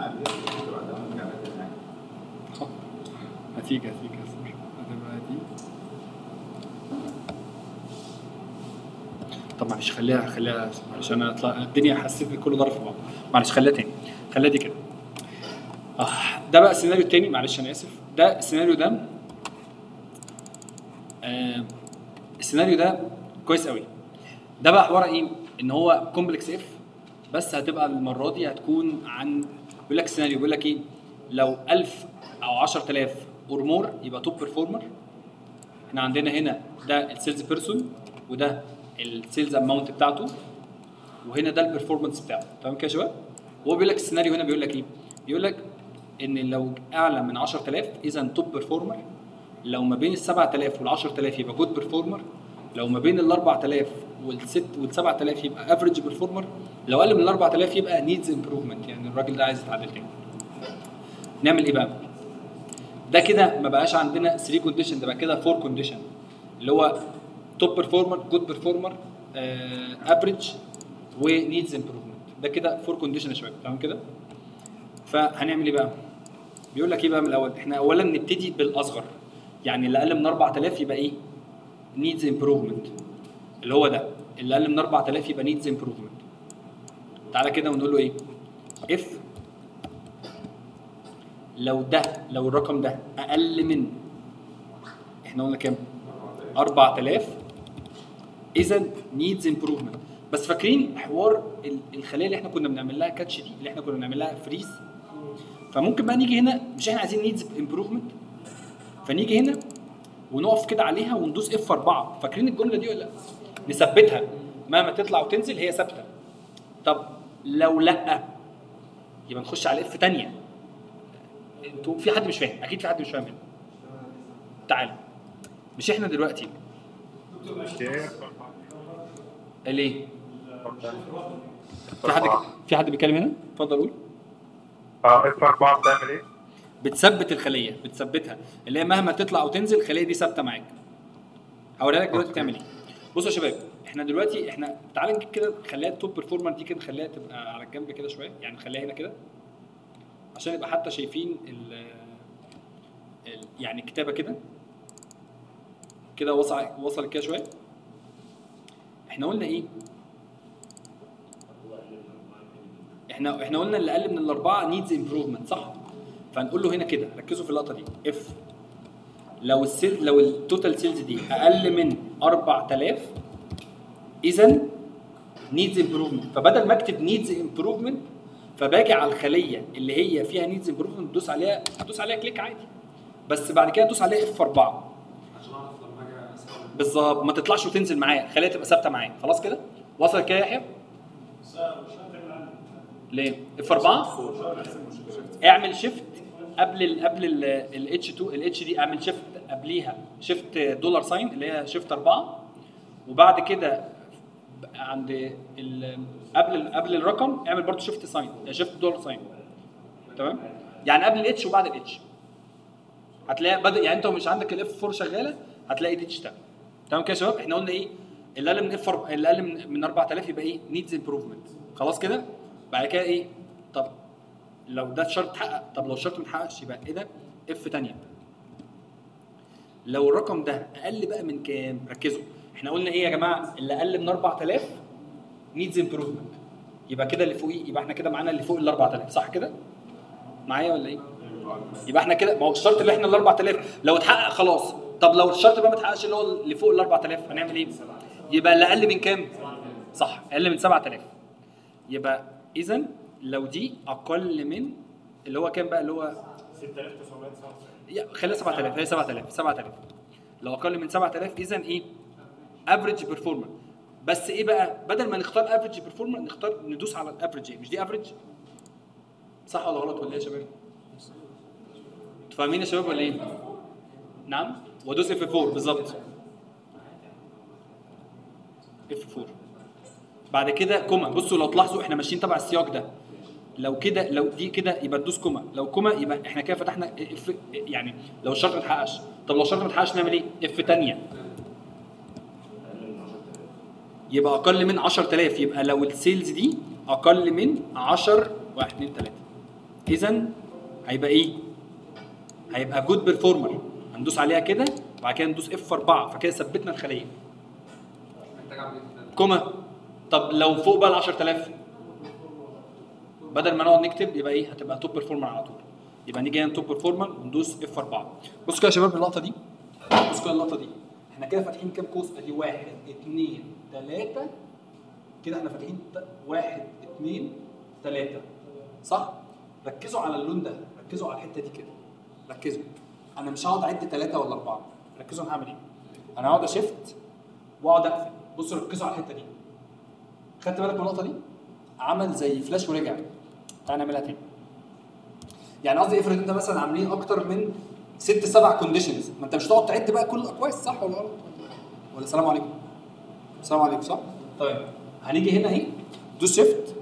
اتنين تلاته. هتيجي هتيجي هتبقى دي. طب معلش خليها خليها معلش انا اطلع الدنيا، حسيت ان كله ضرب في بعض. معلش خليها تاني، خليها دي كده. اه ده بقى السيناريو التاني، معلش انا اسف. ده السيناريو ده آه السيناريو ده كويس قوي. ده بقى حوار ايه؟ ان هو كومبلكس اف، بس هتبقى المره دي هتكون عن، بيقول لك سيناريو بيقول لك ايه؟ لو ألف او عشرة آلاف اور مور يبقى توب بيرفورمر. احنا عندنا هنا ده السيلز بيرسون وده السيلز اماونت بتاعته وهنا ده البرفورمانس بتاعه، تمام كده يا شباب؟ وهو بيقول لك السيناريو هنا بيقول لك ايه؟ بيقول لك ان لو اعلى من عشرة آلاف اذا توب بيرفورمر، لو ما بين ال سبعة آلاف وال عشرة آلاف يبقى جود بيرفورمر، لو ما بين ال أربعة آلاف والست وال سبعة آلاف يبقى افريج بيرفورمر، لو اقل من ال أربعة آلاف يبقى نيدز امبروفمنت، يعني الراجل ده عايز يتعدل تاني. نعمل ايه بقى؟ ده كده ما بقاش عندنا ثلاثة كونديشن، ده بقى كده أربعة كونديشن، اللي هو توب بيرفورمر، جود بيرفورمر، افريج، ونيدز امبروفمنت. ده كده أربعة كونديشن يا شباب، تمام كده؟ فهنعمل ايه بقى؟ بيقول لك ايه بقى من الاول؟ احنا اولا نبتدي بالاصغر، يعني اللي اقل من أربعة آلاف يبقى ايه؟ نيدز امبروفمنت، اللي هو ده اللي اقل من أربعة آلاف يبقى نيدز امبروفمنت. تعالى كده ونقول له ايه؟ اف لو ده، لو الرقم ده اقل من، احنا قلنا كام؟ أربعة آلاف، اذا نيدز امبروفمنت. بس فاكرين حوار الخليه اللي احنا كنا بنعمل لها كاتش دي، اللي احنا كنا بنعمل لها فريز؟ فممكن بقى نيجي هنا، مش احنا عايزين نيدز امبروفمنت، فنيجي هنا ونقف كده عليها وندوس اف أربعة. فاكرين الجمله دي ولا لا؟ نثبتها مهما تطلع وتنزل هي ثابته. طب لو لا يبقى نخش على اف ثانيه. انتوا في حد مش فاهم؟ اكيد في حد مش فاهم هنا. تعالى مش احنا دلوقتي ليه؟ في حد في حد بيتكلم هنا؟ اتفضل قول. اه اف أربعة بتعمل ايه؟ بتثبت الخليه، بتثبتها، اللي هي مهما تطلع وتنزل الخليه دي ثابته معاك. هوريها لك دلوقتي بتعمل ايه. بصوا يا شباب، احنا دلوقتي احنا تعالى نجيب كده، نخليها التوب بيرفورمر دي كده، نخليها تبقى على الجنب كده شويه، يعني نخليها هنا كده عشان يبقى حتى شايفين ال, ال يعني الكتابه كده كده وصل وصل كده شويه. احنا قلنا ايه؟ احنا احنا قلنا اللي اقل من الاربعه نيدز امبروفمنت، صح؟ فهنقول له هنا كده، ركزوا في اللقطه دي، اف لو السيل لو التوتال سيلز دي اقل من أربعة آلاف اذا نيدز امبروفمنت. فبدل ما اكتب نيدز امبروفمنت فباجي على الخليه اللي هي فيها نيدز امبروفمنت، ادوس عليها ادوس عليها كليك عادي، بس بعد كده ادوس عليها اف أربعة عشان اعرف لما اجي اسوي بالظبط ما تطلعش وتنزل معايا، خليها تبقى ثابته معايا. خلاص كده؟ وصل كده يا يحيى؟ ليه؟ اف أربعة اعمل شيفت قبل ال قبل ال اتش اتنين الاتش دي، اعمل شيفت قبليها شيفت دولار ساين اللي هي شيفت أربعة، وبعد كده عند قبل قبل الرقم اعمل برضو شيفت ساين شيفت دولار ساين، تمام؟ يعني قبل الاتش وبعد الاتش هتلاقي بدا، يعني انت مش عندك الاف أربعة شغاله هتلاقي دي تشتغل، تمام كده يا شباب؟ احنا قلنا ايه؟ اللي اقل من اف اللي اقل من أربعة آلاف يبقى ايه؟ نيدز امبروفمنت. خلاص كده؟ بعد كده ايه؟ طب لو ده الشرط اتحقق، طب لو الشرط ما اتحققش يبقى ايه ده؟ اف ثانيه. لو الرقم ده اقل بقى من كام؟ ركزوا، احنا قلنا ايه يا جماعه؟ اللي اقل من أربعة آلاف نيدز امبروفمنت، يبقى كده اللي فوقيه، يبقى احنا كده معانا اللي فوق ال أربعة آلاف، صح كده؟ معايا ولا ايه؟ يبقى احنا كده، ما هو الشرط اللي احنا ال أربعة آلاف لو اتحقق خلاص. طب لو الشرط بقى ما اتحققش اللي هو اللي فوق ال أربعة آلاف هنعمل ايه؟ يبقى اللي اقل من كام؟ صح، اقل من سبعة آلاف. يبقى اذا لو دي اقل من اللي هو كام بقى اللي هو ستة آلاف وتسعمية وتسعة وتسعين، خليها سبعة آلاف، هي سبعة آلاف سبعة آلاف. لو اقل من سبعة آلاف اذا ايه؟ افريج بيرفورمر. بس ايه بقى؟ بدل ما نختار افريج بيرفورمر نختار ندوس على الافريج. مش دي افريج؟ صح ولا غلط ولا ايه يا شباب؟ انتوا فاهمين يا شباب ولا ايه؟ نعم؟ وادوس اف أربعة بالظبط. اف أربعة. بعد كده كوما. بصوا لو تلاحظوا احنا ماشيين تبع السياق ده، لو كده، لو دي كده يبقى تدوس كوما، لو كوما يبقى احنا كده فتحنا اف، يعني لو الشرط ما اتحققش. طب لو الشرط ما اتحققش نعمل ايه؟ اف ثانيه يبقى اقل من عشرة آلاف، يبقى لو السيلز دي اقل من عشرة واحد اتنين تلاته اذا هيبقى ايه؟ هيبقى جود بيرفورمر. هندوس عليها كده وبعد كده ندوس اف اربعه، فكده ثبتنا الخليه. كوما. طب لو فوق بقى ال عشرة آلاف بدل ما نقعد نكتب يبقى ايه؟ هتبقى توب بيرفورمر على طول. يبقى نيجي هنا توب بيرفورمر وندوس اف اربعه. بصوا كده يا شباب اللقطه دي، بصوا كده اللقطه دي احنا كده فاتحين كام قوس؟ ادي واحد اتنين تلاته، كده احنا فاتحين واحد اتنين تلاته صح؟ ركزوا على اللون ده، ركزوا على الحته دي كده، ركزوا. انا مش هقعد اعد تلاته ولا اربعه، ركزوا انا هعمل ايه؟ انا هقعد اشيفت واقعد اقفل. بصوا ركزوا على الحته دي، خدت بالك من اللقطه دي؟ عمل زي فلاش ورجع. تعال نعملها تاني. يعني قصدي افرض انت مثلا عاملين اكتر من ست سبع كونديشنز، ما انت مش هتقعد تعد بقى كل الاكواس صح ولا غلط؟ ولا سلام عليكم. سلام عليكم صح؟ طيب هنيجي هنا اهي دوس شيفت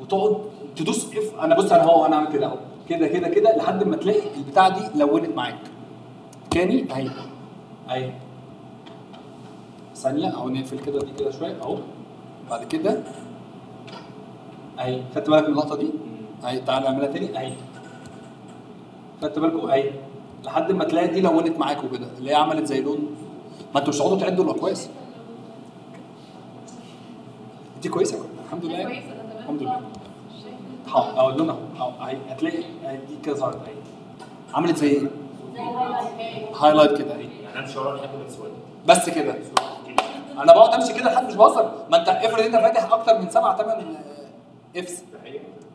وتقعد تدوس اف. انا بص انا اهو انا عامل كده اهو كده كده كده لحد ما تلاقي البتاعه دي لونت معاك. تاني اهي اهي ثانيه اهو نقفل كده دي كده شويه اهو بعد كده اهي. خدت بالك من اللقطه دي؟ اهي تعالى نعملها تاني اهي. خدت بالكم اهي لحد ما تلاقي دي لونت معاكوا كده اللي هي عملت زي لون. ما انتوا مش هتقعدوا تعدوا الاكواس. دي كويسه الحمد لله الحمد لله. حاضر اهو اللون اهو اهي. هتلاقي دي كده ظهرت اهي عملت زي ايه؟ هايلايت كده اهي. انا مش هوريك حاجه بس بس كده انا بقعد امشي كده لحد مش بهزر. ما انت افرض انت فاتح اكتر من سبعه ثمان افس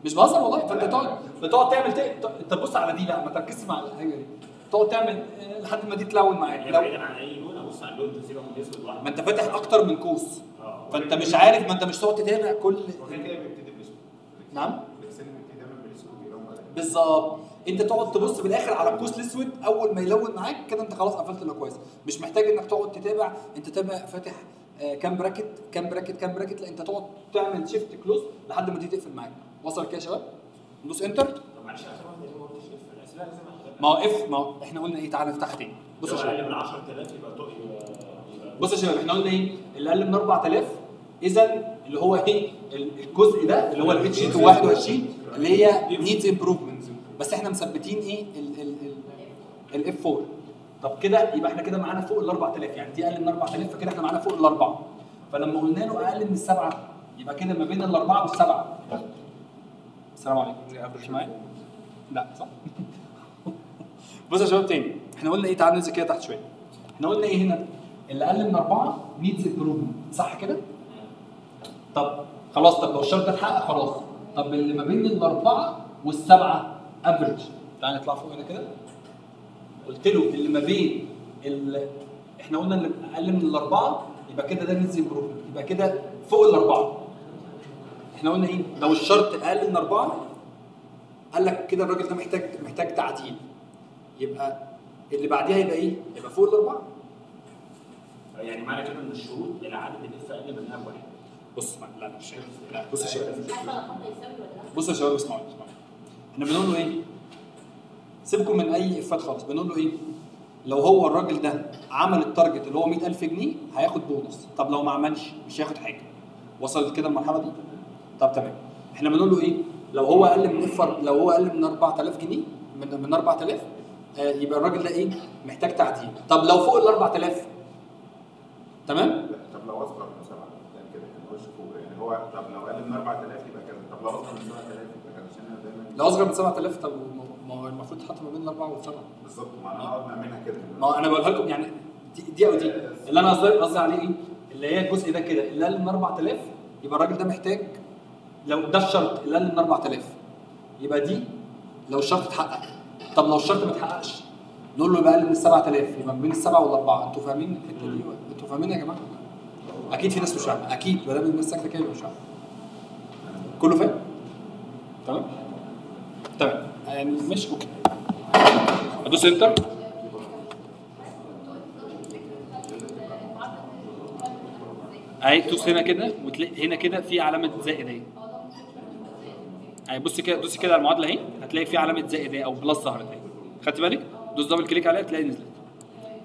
مش بهزر والله. فانت تقعد بتقعد تعمل انت تبص على دي لا ما تركزش مع الحاجه دي، تقعد تعمل لحد ما دي تلون معاك. لو بعيدا عن اي لون ابص على اللون تسيبه من اسود لوحده. ما انت فاتح اكتر من كوس فانت مش عارف، ما انت مش تقعد تتابع كل كده كده بيبتدي بالاسود. نعم الاكسل بيبتدي دايما بالاسود بيلون عليك بالظبط. انت تقعد تبص بالاخر على الكوس الاسود اول ما يلون معاك كده انت خلاص قفلت الاكواس. مش محتاج انك تقعد تتابع انت تتابع فاتح كام براكت كام براكت كام براكت، لا انت تقعد تعمل شيفت كلوز لحد ما دي تقفل معاك. وصل كده يا شباب؟ ندوس انتر. طب معلش اخر واحده اللي هو قلت شيفت الاسئله لازم احددها. ما هو اف ما هو احنا قلنا ايه؟ تعالى نفتح تاني. بصوا يا شباب اقل من عشرة آلاف يبقى طق. بصوا يا شباب احنا قلنا ايه؟ اللي اقل من اربعة آلاف اذا اللي هو ايه؟ الجزء ده اللي هو البيت شيت واحد وعشرين اللي هي نيدز امبروفمنت، بس احنا مثبتين ايه؟ الاف اربعه. طب كده يبقى احنا كده معانا فوق ال اربعة آلاف، يعني دي اقل من اربعة آلاف فكده احنا معانا فوق ال اربعه. فلما قلنا له اقل من السبعه يبقى كده ما بين الاربعه والسبعه. السلام عليكم. قفلت معايا؟ لا صح؟ بصوا يا شباب تاني احنا قلنا ايه؟ تعالوا ننزل كده تحت شويه. احنا قلنا ايه هنا؟ اللي اقل من اربعه نيدز امبروفمنت صح كده؟ طب خلاص. طب لو الشرط ده اتحقق خلاص. طب اللي ما بين الاربعه والسبعه افريج. تعالى نطلع فوق هنا كده. قلت له اللي ما بين ال... احنا قلنا اللي اقل من الاربعه يبقى كده ده نيدز امبروفمنت، يبقى كده فوق الاربعه. احنا قلنا ايه؟ لو الشرط اقل من اربعه قال لك كده الراجل ده محتاج محتاج تعديل، يبقى اللي بعديها يبقى ايه؟ يبقى فوق الاربعه. يعني معنى كده ان الشروط العدد الاف اقل من واحد. بص لا لا مش لا بص يا شباب بص يا شباب اسمعوا اسمعوا احنا بنقول له ايه؟ سيبكم من اي افات خالص. بنقول له ايه؟ لو هو الراجل ده عمل التارجت اللي هو مية الف جنيه هياخد بونص، طب لو ما عملش مش هياخد حاجه. وصلت كده المرحله دي؟ طب تمام. احنا بنقول له ايه؟ لو هو اقل من اف لو هو اقل من اربعة آلاف جنيه من من اربعة آلاف آه يبقى الراجل ده ايه؟ محتاج تعديل. طب لو فوق ال اربعة آلاف تمام؟ طب لو اصغر من سبعة آلاف يعني كده كان وش فوق يعني هو. طب لو اقل من اربعة آلاف يبقى كذا، طب لو اصغر من سبعة آلاف يبقى كذا عشان انا دايما لو اصغر من سبعة آلاف طب ما هو المفروض تحط ما بين الاربعه والسبعه. بالظبط ما انا هقعد نعملها كده. ما انا بقولها لكم يعني دي, دي او دي اللي انا قصدي قصدي عليه ايه؟ اللي هي الجزء ده كده اللي اقل من اربعة آلاف يبقى الراجل ده محتاج، لو ده الشرط اللي اقل من اربعة آلاف يبقى دي لو الشرط اتحقق. طب لو الشرط ما اتحققش نقول له يبقى اقل من سبعة آلاف يبقى ما بين السبعه والاربعه. انتوا فاهمين الحته دي؟ انتوا فاهمين يا جماعه؟ اكيد في ناس مش فاهمه، اكيد ما دام الناس ساكته كده مش فاهمه. كله فاهم؟ تمام؟ تمام يعني مش اوكي. ادوس انتر. اهي تدوس هنا كده وتلاقي هنا كده في علامه زائد اهي. يعني بص كده، دوسي كده على المعادله اهي، هتلاقي في علامه زائد او بلس ظهرت اهي، خدت بالك؟ دوس دبل كليك عليها تلاقي نزلت.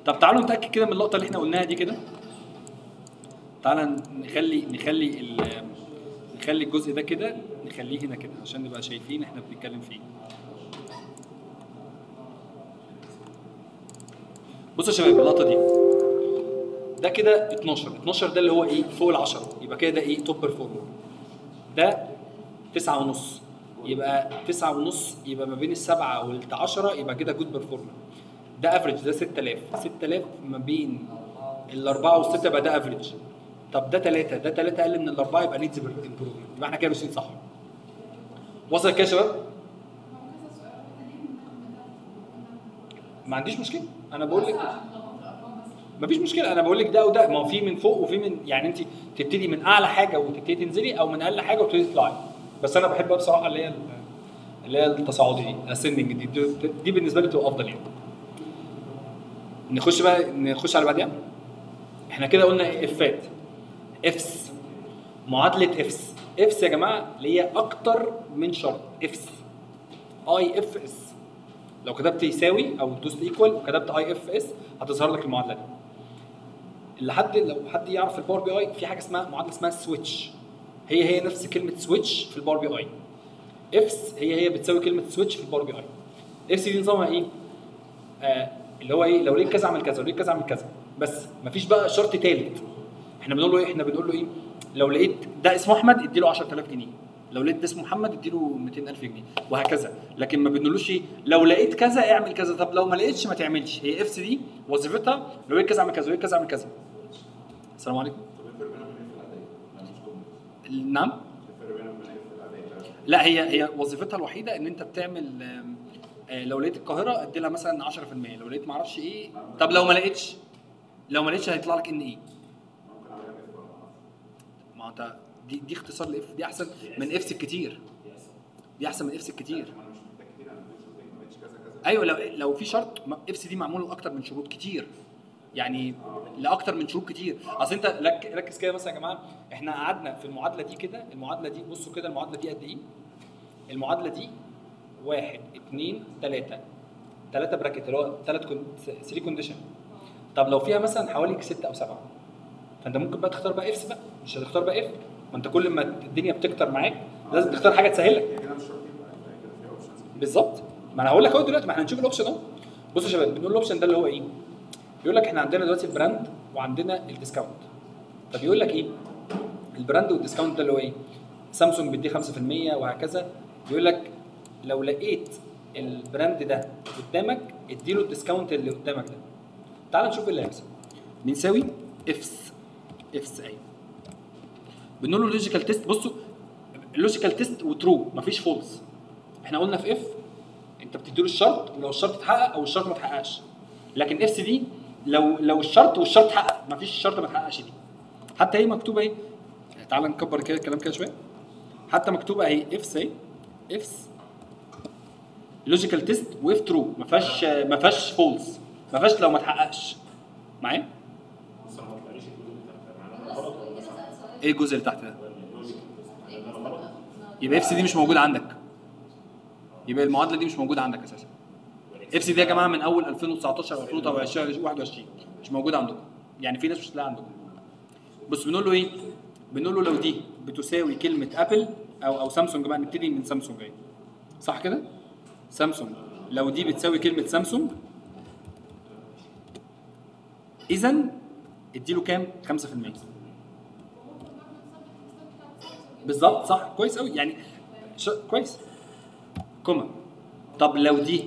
طب تعالوا نتاكد كده من اللقطه اللي احنا قلناها دي كده. تعالى نخلي نخلي نخلي الجزء ده كده، نخليه هنا كده عشان نبقى شايفين احنا بنتكلم فيه. بصوا يا شباب اللقطه دي، ده كده اتناشر اتناشر، ده اللي هو ايه فوق ال عشرة، يبقى كده ده ايه توب بيرفورمر. ده تسعة ونص، يبقى تسعة ونص، يبقى ما بين السبعة والعشرة، يبقى كده جود بيرفورمر. ده افريج، ده ستة آلاف، ستة آلاف ما بين الأربعة والستة يبقى ده افريج. طب ده تلاتة، ده تلاتة أقل من الأربعة يبقى نيدز امبروفمنت، يبقى احنا كده ماشيين صح. وصل كده يا شباب؟ ما عنديش مشكلة، أنا بقول لك مفيش مشكلة، أنا بقول لك ده وده، ما هو في من فوق وفي من، يعني أنت تبتدي من أعلى حاجة وتبتدي تنزلي، أو من أقل حاجة وتبتدي تطلعي. بس أنا بحب بصراحة اللي هي اللي هي التصاعدي دي، الأسندنج دي، دي, دي بالنسبة لي بتبقى أفضل يعني. نخش بقى نخش على بعديها. احنا كده قلنا إفات، إفس، معادلة إفس، إفس يا جماعة اللي هي أكتر من شرط، إفس، أي إف إس. لو كتبت يساوي او دوست ايكوال وكتبت اي اف اس هتظهر لك المعادله دي. اللي حد لو حد يعرف الباور بي اي، في حاجه اسمها معادله اسمها سويتش، هي هي نفس كلمه سويتش في الباور بي اي. افس هي هي بتساوي كلمه سويتش في الباور بي اي. افس دي نظامها ايه؟ آه اللي هو ايه، لو لقيت كذا اعمل كذا، لو لقيت كذا اعمل كذا، بس مفيش بقى شرط ثالث. احنا بنقول له ايه؟ احنا بنقول له ايه؟ لو لقيت ده اسمه احمد ادي له عشرة آلاف جنيه، لو لقيت اسمه محمد اديله مئتين ألف جنيه، وهكذا. لكن ما بنقولوش ايه لو لقيت كذا اعمل كذا، طب لو ما لقيتش ما تعملش. هي اف سي دي وظيفتها لو لقيت كذا اعمل كذا، لو لقيت كذا اعمل كذا. السلام عليكم. نعم. لا هي هي وظيفتها الوحيده ان انت بتعمل لو لقيت القاهره ادي لها مثلا عشرة في المية، لو لقيت ما اعرفش ايه، طب لو ما لقيتش لو ما لقيتش هيطلع لك ان ايه؟ ما انت دي دي اختصار لاف، دي احسن من اف كتير، دي احسن من اف كتير. ايوه لو لو في شرط اف دي معمول لاكتر من شروط كتير، يعني لاكتر من شروط كتير. اصل انت ركز كده مثلا يا جماعه، احنا قعدنا في المعادله دي كده، المعادله دي بصوا كده، المعادله دي قد ايه؟ المعادله دي واحد اتنين تلاتة، تلاتة براكت اللي هو تلاتة كونديشن. طب لو فيها مثلا حوالي ستة او سبعة، فانت ممكن بقى تختار بقى اف بقى، مش هتختار بقى اف. ما انت كل ما الدنيا بتكتر معاك لازم تختار حاجه تسهلك. بالظبط، ما انا هقول لك اهو دلوقتي، ما احنا هنشوف الاوبشن اهو. بصوا يا شباب، بنقول الاوبشن ده اللي هو ايه؟ بيقول لك احنا عندنا دلوقتي البراند وعندنا الديسكاونت. طب يقول لك ايه؟ البراند والديسكاونت ده اللي هو ايه؟ سامسونج بيديه خمسة في المية وهكذا. بيقول لك لو لقيت البراند ده قدامك اديله الديسكاونت اللي قدامك ده. تعال نشوف ايه اللي هيحصل. بنساوي افس افس ايه؟ بنقول له لوجيكال تيست. بصوا اللوجيكال تيست وترو، مفيش فولس. احنا قلنا في اف انت بتدي له الشرط، ولو الشرط اتحقق او الشرط ما اتحققش. لكن اف سي دي لو لو الشرط والشرط اتحقق، مفيش الشرط ما اتحققش دي. حتى هي مكتوبه اهي، تعالى نكبر كده الكلام كده شويه. حتى مكتوبه اهي اف اهي، اف لوجيكال تيست واف ترو، ما فيهاش ما فيهاش فولس، ما فيهاش لو ما اتحققش. معايا؟ ايه الجزء اللي تحت ده؟ يبقى اف سي دي مش موجود عندك، يبقى المعادله دي مش موجوده عندك اساسا. اف سي دي يا جماعه من اول ألفين وتسعتاشر ألفين وواحد وعشرين مش موجود عندكم، يعني في ناس مش هتلاقيها عندكم. بص بنقول له ايه؟ بنقول له لو دي بتساوي كلمه ابل او او سامسونج بقى، نبتدي من سامسونج اهي، صح كده؟ سامسونج لو دي بتساوي كلمه سامسونج، اذا اديله كام؟ خمسة في المية. بالظبط، صح، كويس قوي، يعني كويس. كوما طب لو دي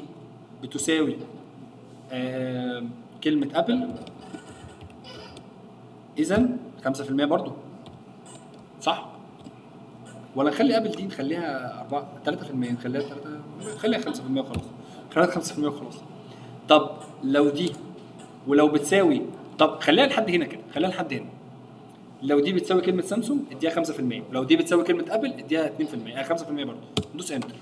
بتساوي آه كلمه ابل، اذا خمسة في المية برضو، صح؟ ولا نخلي ابل دي نخليها أربعة تلاتة في المية، نخليها تلاتة، نخليها خمسة في المية وخلاص، نخليها خمسة في المية وخلاص. طب لو دي ولو بتساوي، طب خليها لحد هنا كده، خليها لحد هنا. لو دي بتساوي كلمة سامسونج اديها خمسة في المية، ولو دي بتساوي كلمة ابل اديها اتنين في المية، اه خمسة في المية برضه. ندوس انتر.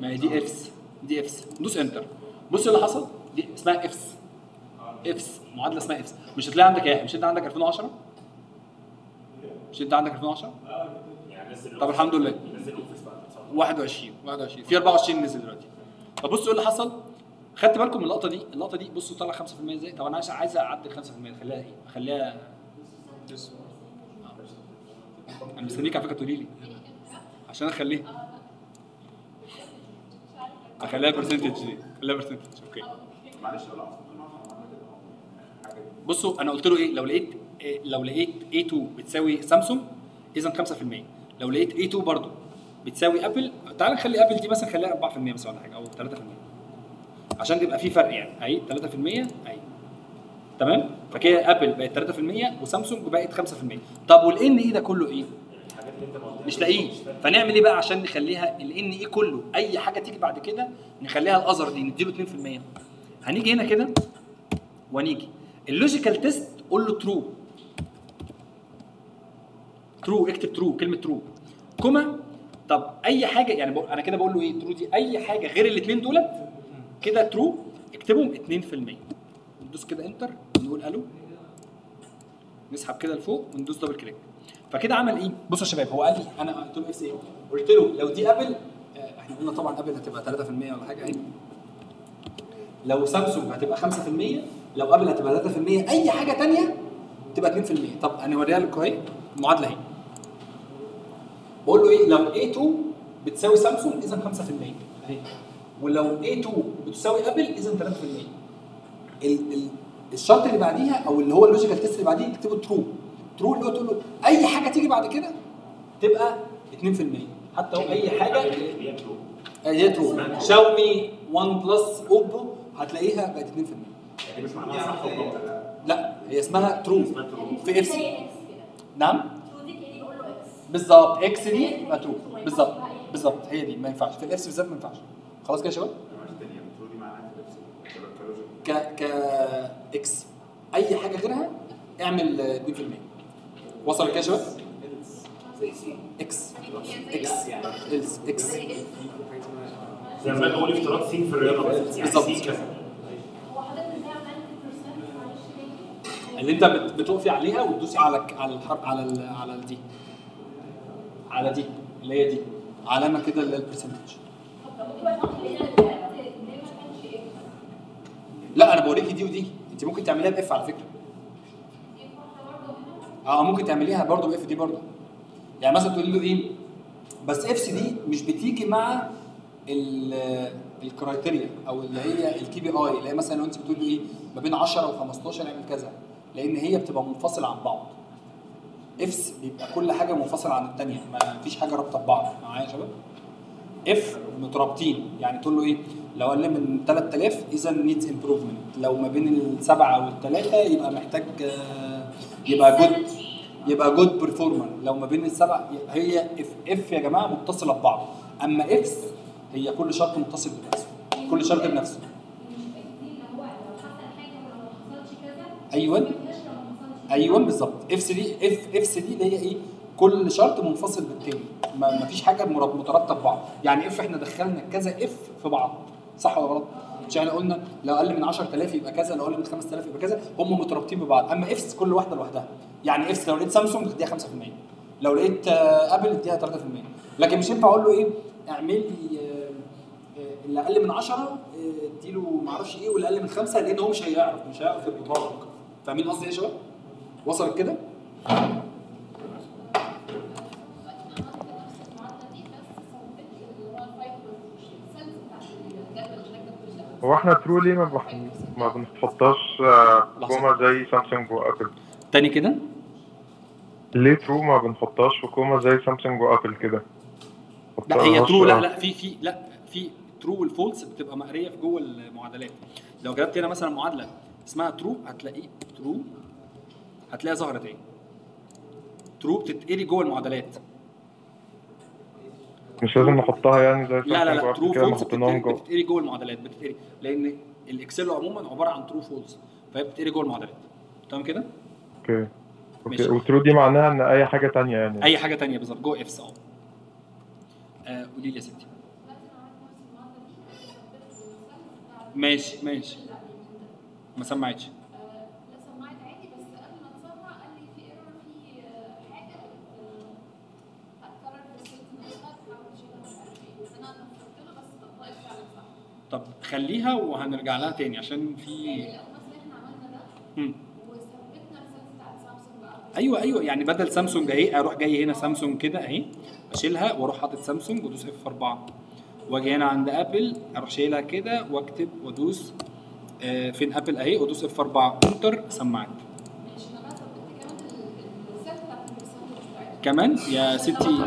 ما هي دي افس، دي افس، ندوس انتر. بص اللي حصل، دي اسمها افس. افس، معادلة اسمها افس، مش هتلاقي عندك ايه؟ مش انت عندك ألفين وعشرة؟ مش انت عندك ألفين وعشرة؟ طب الحمد لله واحد وعشرين واحد وعشرين في أربعة وعشرين نزل دلوقتي. طب بصوا ايه اللي حصل؟ خدت بالكم من اللقطه دي؟ اللقطه دي بصوا طلع خمسة بالمية ازاي؟ طب انا عايز اعدل خمسة بالمية خليها ايه؟ خليها انا مستنيك على فكره تقولي لي عشان اخليها اخليها برسنتج دي خليها برسنتج. اوكي معلش بصوا انا قلت له ايه؟ لو لقيت لو لقيت إيه تو بتساوي سامسونج اذا خمسة بالمية، لو لقيت إيه تو برضه بتساوي ابل تعال نخلي ابل دي مثلا خليها أربعة بالمية مثلا ولا حاجه او ثلاثة بالمية عشان تبقى في فرق يعني اهي ثلاثة بالمية اهي تمام؟ فكده ابل بقت ثلاثة بالمية وسامسونج بقت خمسة بالمية. طب والان ايه ده كله ايه؟ مش لاقيه، فنعمل ايه بقى عشان نخليها الان ايه كله اي حاجه تيجي بعد كده نخليها الازر دي نديله اتنين بالمية. هنيجي هنا كده ونيجي اللوجيكال تيست قول له ترو ترو اكتب ترو كلمه ترو كوما. طب اي حاجه يعني انا كده بقول له ايه ترو دي اي حاجه غير الاثنين دولت كده ترو اكتبهم اتنين بالمية ندوس كده انتر نقول الو نسحب كده لفوق وندوس دبل كليك. فكده عمل ايه؟ بصوا يا شباب هو قال لي انا قلت له اف سي قلت له لو دي ابل احنا قلنا طبعا ابل هتبقى ثلاثة بالمية ولا حاجه اهي، لو سامسونج هتبقى خمسة بالمية، لو ابل هتبقى ثلاثة بالمية، اي حاجه ثانيه تبقى اتنين بالمية. طب انا هوريها لكم اهي المعادله اهي بقول له ايه لو إيه تو بتساوي سامسونج اذا خمسة بالمية اهي، ولو إيه تو بتساوي ابل اذا ثلاثة بالمية. الشرط اللي بعديها او اللي هو اللوجيكال تيست اللي بعديه تكتبه ترو ترو اللي هو تقول له اي حاجه تيجي بعد كده تبقى اتنين بالمية حتى لو اي حاجه هي ترو. شاومي ون بلس اوبو هتلاقيها بقت اتنين بالمية. يعني مش معناها لا هي اسمها ترو في اف سي. نعم بالظبط اكس دي يبقى ترو بالظبط بالظبط هي دي ما ينفعش في الاف سي بالذات ما ينفعش. خلاص كده يا شباب ك ك اكس اي حاجه غيرها اعمل اتنين بالمية. وصل كده يا شباب؟ اكس اكس اكس اكس زي ما بقول افتراض سين في الرياضه بالظبط هو حضرتك بتعمل اللي انت بتقفي عليها وتدوسي على على على على دي على دي اللي هي دي علامه كده اللي هي البرسنتج. لا انا بوريكي دي ودي انت ممكن تعمليها باف على فكره. اه ممكن تعمليها برضه باف دي برضه يعني مثلا تقولي له ايه بس اف سي دي مش بتيجي مع الكرايتيريا او اللي هي الكي بي اي اللي هي مثلا لو انت بتقولي ايه ما بين عشرة وخمستاشر اعمل كذا لان هي بتبقى منفصله عن بعض. اف بيبقى كل حاجه منفصله عن الثانيه ما فيش حاجه رابطه ببعض معايا يا شباب؟ اف مترابطين يعني تقول له ايه لو اقل من تلات آلاف اذا نيدز امبروفمنت، لو ما بين السبعه والثلاثه يبقى محتاج يبقى جود يبقى جود بيرفورمر، لو ما بين السبعه هي اف اف يا جماعه متصله ببعض، اما اف هي كل شرط متصل بنفسه، كل شرط بنفسه. ايوه ايوه بالظبط اف سي دي اف اف سي دي اللي هي ايه؟ كل شرط منفصل بالتاني، ما فيش حاجه مترابطه ببعض، يعني اف احنا دخلنا كذا اف في بعض. صح ولا غلط؟ مش احنا قلنا لو اقل من عشرة آلاف يبقى كذا، لو اقل من خمسة آلاف يبقى كذا، هم مترابطين ببعض، اما اف كل واحده لوحدها، يعني اف لو لقيت سامسونج اديها خمسة بالمية، لو لقيت ابل اديها تلاتة بالمية، لكن مش هينفع اقول له ايه؟ اعمل لي اللي اقل من عشرة ادي له ما اعرفش ايه واللي اقل من خمسة لان هو مش هيعرف مش هيعرف يبقى مطابق. فاهمين قصدي ايه يا شباب؟ وصلت كده؟ هو احنا ترو ليه ما بح... ما بنحطهاش كوما زي سامسونج وابل؟ تاني كده؟ ليه ترو ما بنحطهاش في كوما زي سامسونج وابل كده؟ لا هي ترو لا لا في في لا في ترو والفولس بتبقى مقريه في جوه المعادلات. لو جربت هنا مثلا معادله اسمها ترو هتلاقيه ترو هتلاقيها ظهرت ايه؟ ترو بتتقري جوه المعادلات. مش لازم نحطها يعني زي لا لا لا ترو فولس بتتقري جوه المعادلات بتتقري لان الاكسل عموما عباره عن ترو فولس فهي بتتقري جوه المعادلات. تمام كده؟ اوكي اوكي وترو دي معناها ان اي حاجه ثانيه يعني اي حاجه ثانيه بالظبط جوه افس. اه قولي لي يا ستي. ماشي ماشي ما سمعتش. لا سمعت عادي بس قبل ما تسمع قال لي في ايرور في حاجه خليها وهنرجع لها تاني عشان في امم ايوه ايوه يعني بدل سامسونج اهي اروح جاي هنا سامسونج كده اهي اشيلها واروح حاطط سامسونج وادوس اف أربعة، واجي هنا عند ابل اروح شايلها كده واكتب وادوس آه فين ابل اهي وادوس اف أربعة انتر سماعات. ماشي انا بقى ثبت كمان يا ستي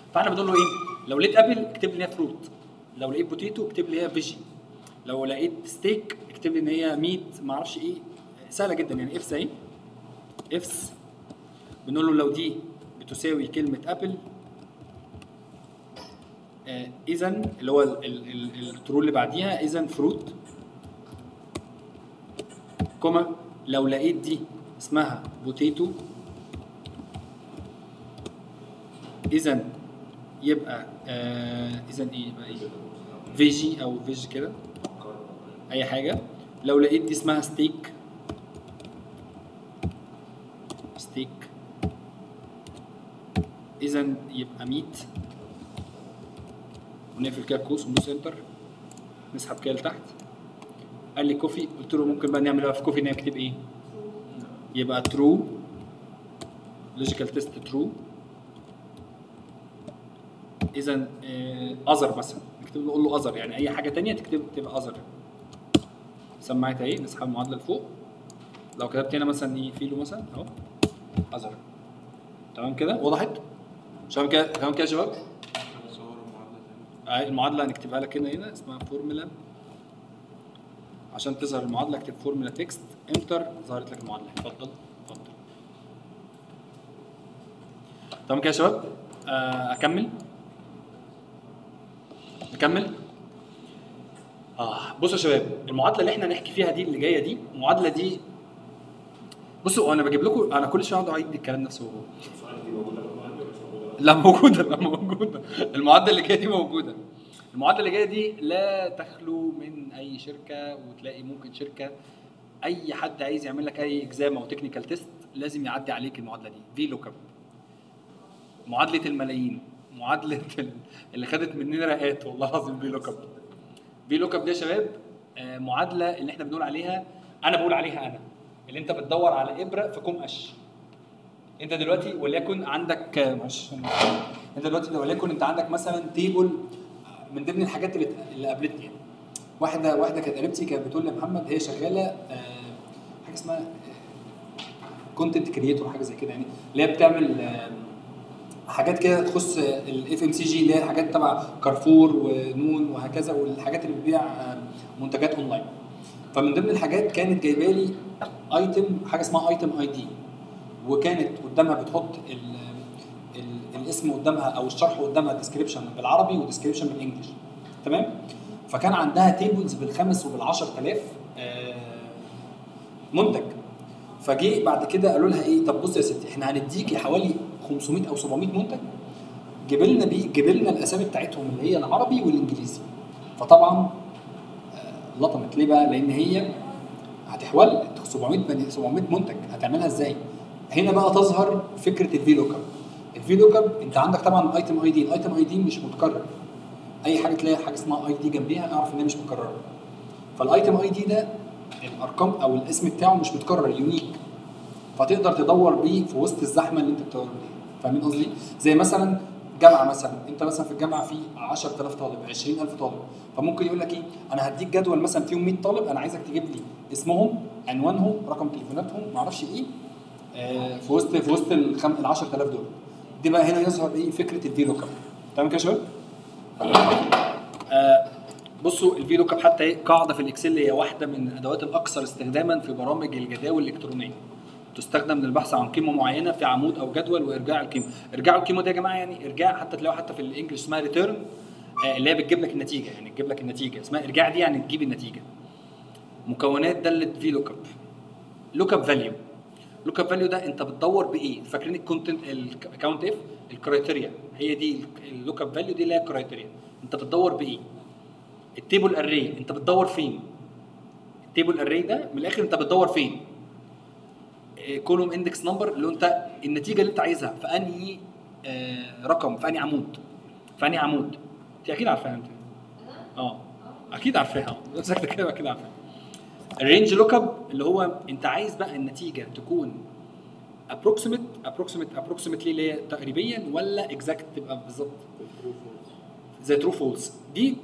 فاحنا بنقول له ايه، لو لقيت ابل اكتب لي ان هي فروت، لو لقيت بوتيتو اكتب لي ان هي فيجي، لو لقيت ستيك اكتب لي ان هي ميت ما اعرفش ايه. سهله جدا يعني افس اهي افس، بنقول له لو دي بتساوي كلمه ابل آه اذا اللي هو الترو اللي بعديها اذا فروت كوما، لو لقيت دي اسمها بوتيتو اذا يبقى آه اذا ايه يبقى ايه فيجي او فيج كده اي حاجه، لو لقيت دي اسمها ستيك ستيك اذا يبقى ميت، ونقفل كده القوس وندوس انتر نسحب كده لتحت. قال لي كوفي، قلت له ممكن بقى نعمل بقى في كوفي ان اكتب ايه، يبقى ترو لوجيكال تيست ترو اذا اذر، مثلا نكتب له قول له اذر يعني اي حاجه ثانيه تكتب تبقى اذر. سمعت اهي نسحب المعادله لفوق، لو كتبت هنا مثلا ايه فيلو مثلا اهو اذر. تمام كده وضحت شباب كده؟ تمام كده يا شباب. المعادله هنكتبها لك هنا هنا اسمها فورمولا، عشان تظهر المعادله اكتب فورمولا تكست انتر ظهرت لك المعادله. اتفضل اتفضل. تمام كده يا شباب. آه اكمل نكمل. اه بصوا يا شباب، المعادله اللي احنا هنحكي فيها دي اللي جايه دي، المعادله دي بصوا انا بجيب لكم، انا كل شويه اقعد اعيد الكلام نفسه وهو لا موجوده لا موجوده المعادله اللي جايه دي موجوده. المعادله اللي جايه دي لا تخلو من اي شركه، وتلاقي ممكن شركه اي حد عايز يعمل لك اي اكزام او تكنيكال تيست لازم يعدي عليك المعادله دي. في لوك اب، معادله الملايين، معادله اللي خدت مننا رقات والله العظيم. في لوك اب، في لوك اب دي يا شباب معادله اللي احنا بنقول عليها، انا بقول عليها انا اللي انت بتدور على ابره في كوم قش. انت دلوقتي وليكن عندك مش انت دلوقتي وليكن انت عندك مثلا تيبل، من ضمن الحاجات اللي اللي قابلتني يعني واحده واحده كانت قريبتي كانت بتقول لي يا محمد، هي شغاله آه حاجه اسمها كونتنت كرييتور حاجه زي كده، يعني اللي هي بتعمل آه حاجات كده تخص الاف ام سي جي، اللي هي الحاجات تبع كارفور ونون وهكذا، والحاجات اللي بتبيع آه منتجات اونلاين. فمن ضمن الحاجات كانت جايبه لي ايتم، حاجه اسمها ايتم اي دي، وكانت قدامها بتحط ال ال الاسم قدامها او الشرح قدامها، ديسكريبشن بالعربي وديسكريبشن بالانجلش. تمام؟ فكان عندها تيبلز بالخمس وبال10000 آه منتج. فجي بعد كده قالوا لها ايه، طب بص يا ستي احنا هنديكي حوالي خمسمية او سبعمية منتج، جيب لنا جيب لنا الاسامي بتاعتهم اللي هي العربي والانجليزي. فطبعا آه لطمت ليه بقى؟ لان هي هتحول سبعمية سبعمية منتج، هتعملها ازاي؟ هنا بقى تظهر فكره الفي لوك اب. الفي لوك اب انت عندك طبعا ايتم اي دي، الايتم اي دي مش متكرر، اي حاجه تلاقي حاجه اسمها اي دي جنبيها اعرف ان هي مش متكرره. فالايتم اي دي ده الارقام او الاسم بتاعه مش متكرر، يونيك، فتقدر تدور بيه في وسط الزحمه اللي انت بتدور بيها. فاهمين قصدي؟ زي مثلا جامعه، مثلا انت مثلا في الجامعه في عشرة آلاف طالب، عشرين ألف طالب، فممكن يقول لك ايه، انا هديك جدول مثلا فيهم مية طالب، انا عايزك تجيب لي اسمهم، عنوانهم، رقم تليفوناتهم، معرفش ايه، في وسط في وسط ال عشرة آلاف دول. دي بقى هنا يظهر ايه فكره الفي لوك اب. تمام كده يا شباب؟ آه بصوا الفي لوك اب حتى ايه قاعده في الاكسل، هي واحده من الادوات الاكثر استخداما في برامج الجداول الالكترونيه، تستخدم للبحث عن قيمه معينه في عمود او جدول وارجاع القيمه. ارجاع القيمه دي يا جماعه يعني ارجاع، حتى تلاقوا حتى في الانجلش اسمها ريتيرن، اللي هي بتجيب لك النتيجه، يعني تجيب لك النتيجه اسمها ارجاع، دي يعني تجيب النتيجه. مكونات دالت في لوك اب، لوك اب فاليو، لوك اب فاليو ده انت بتدور بايه؟ فاكرين الكونتنت الكاونت اف الكرايتيريا، هي دي اللوك اب فاليو دي اللي هي الكرايتيريا، انت بتدور بايه؟ التيبل اري انت بتدور فين؟ التيبل اري ده من الاخر انت بتدور فين؟ كولوم اندكس نمبر اللي انت النتيجه اللي انت عايزها في انهي رقم، في انهي عمود، في انهي عمود. انت اكيد عارفاها انت. اه اكيد عارفاها، شكلك كده اكيد عارفاها. الرينج لوك اب اللي هو انت عايز بقى النتيجه تكون ابروكسيميت ابروكسيميت ابروكسيميتلي اللي هي تقريبيا، ولا اكزاكت تبقى بالظبط زي ترو فولس. دي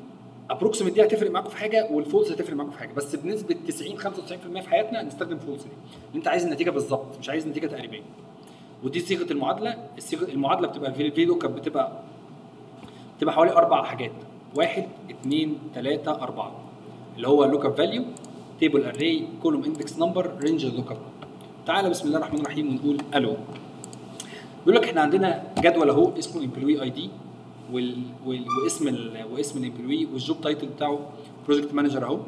ابروكسيميت دي هتفرق معاكم في حاجه، والفولس هتفرق معاكم في حاجه، بس بنسبه تسعين خمسة وتسعين بالمية في حياتنا هنستخدم فولس دي. انت عايز النتيجه بالظبط، مش عايز النتيجه تقريبيه. ودي صيغه المعادله، صيغه المعادله بتبقى الفيديو كانت بتبقى بتبقى حوالي اربع حاجات، واحد اثنين ثلاثة أربعة، اللي هو لوك اب فاليو، تيبل اري، كولوم اندكس نمبر، رينج لوك اب. تعالى بسم الله الرحمن الرحيم ونقول الو. بيقول لك احنا عندنا جدول اهو اسمه امبلوي اي دي، وال واسم ال واسم الامبلوي، والجوب تايتل بتاعه بروجكت مانجر اهو،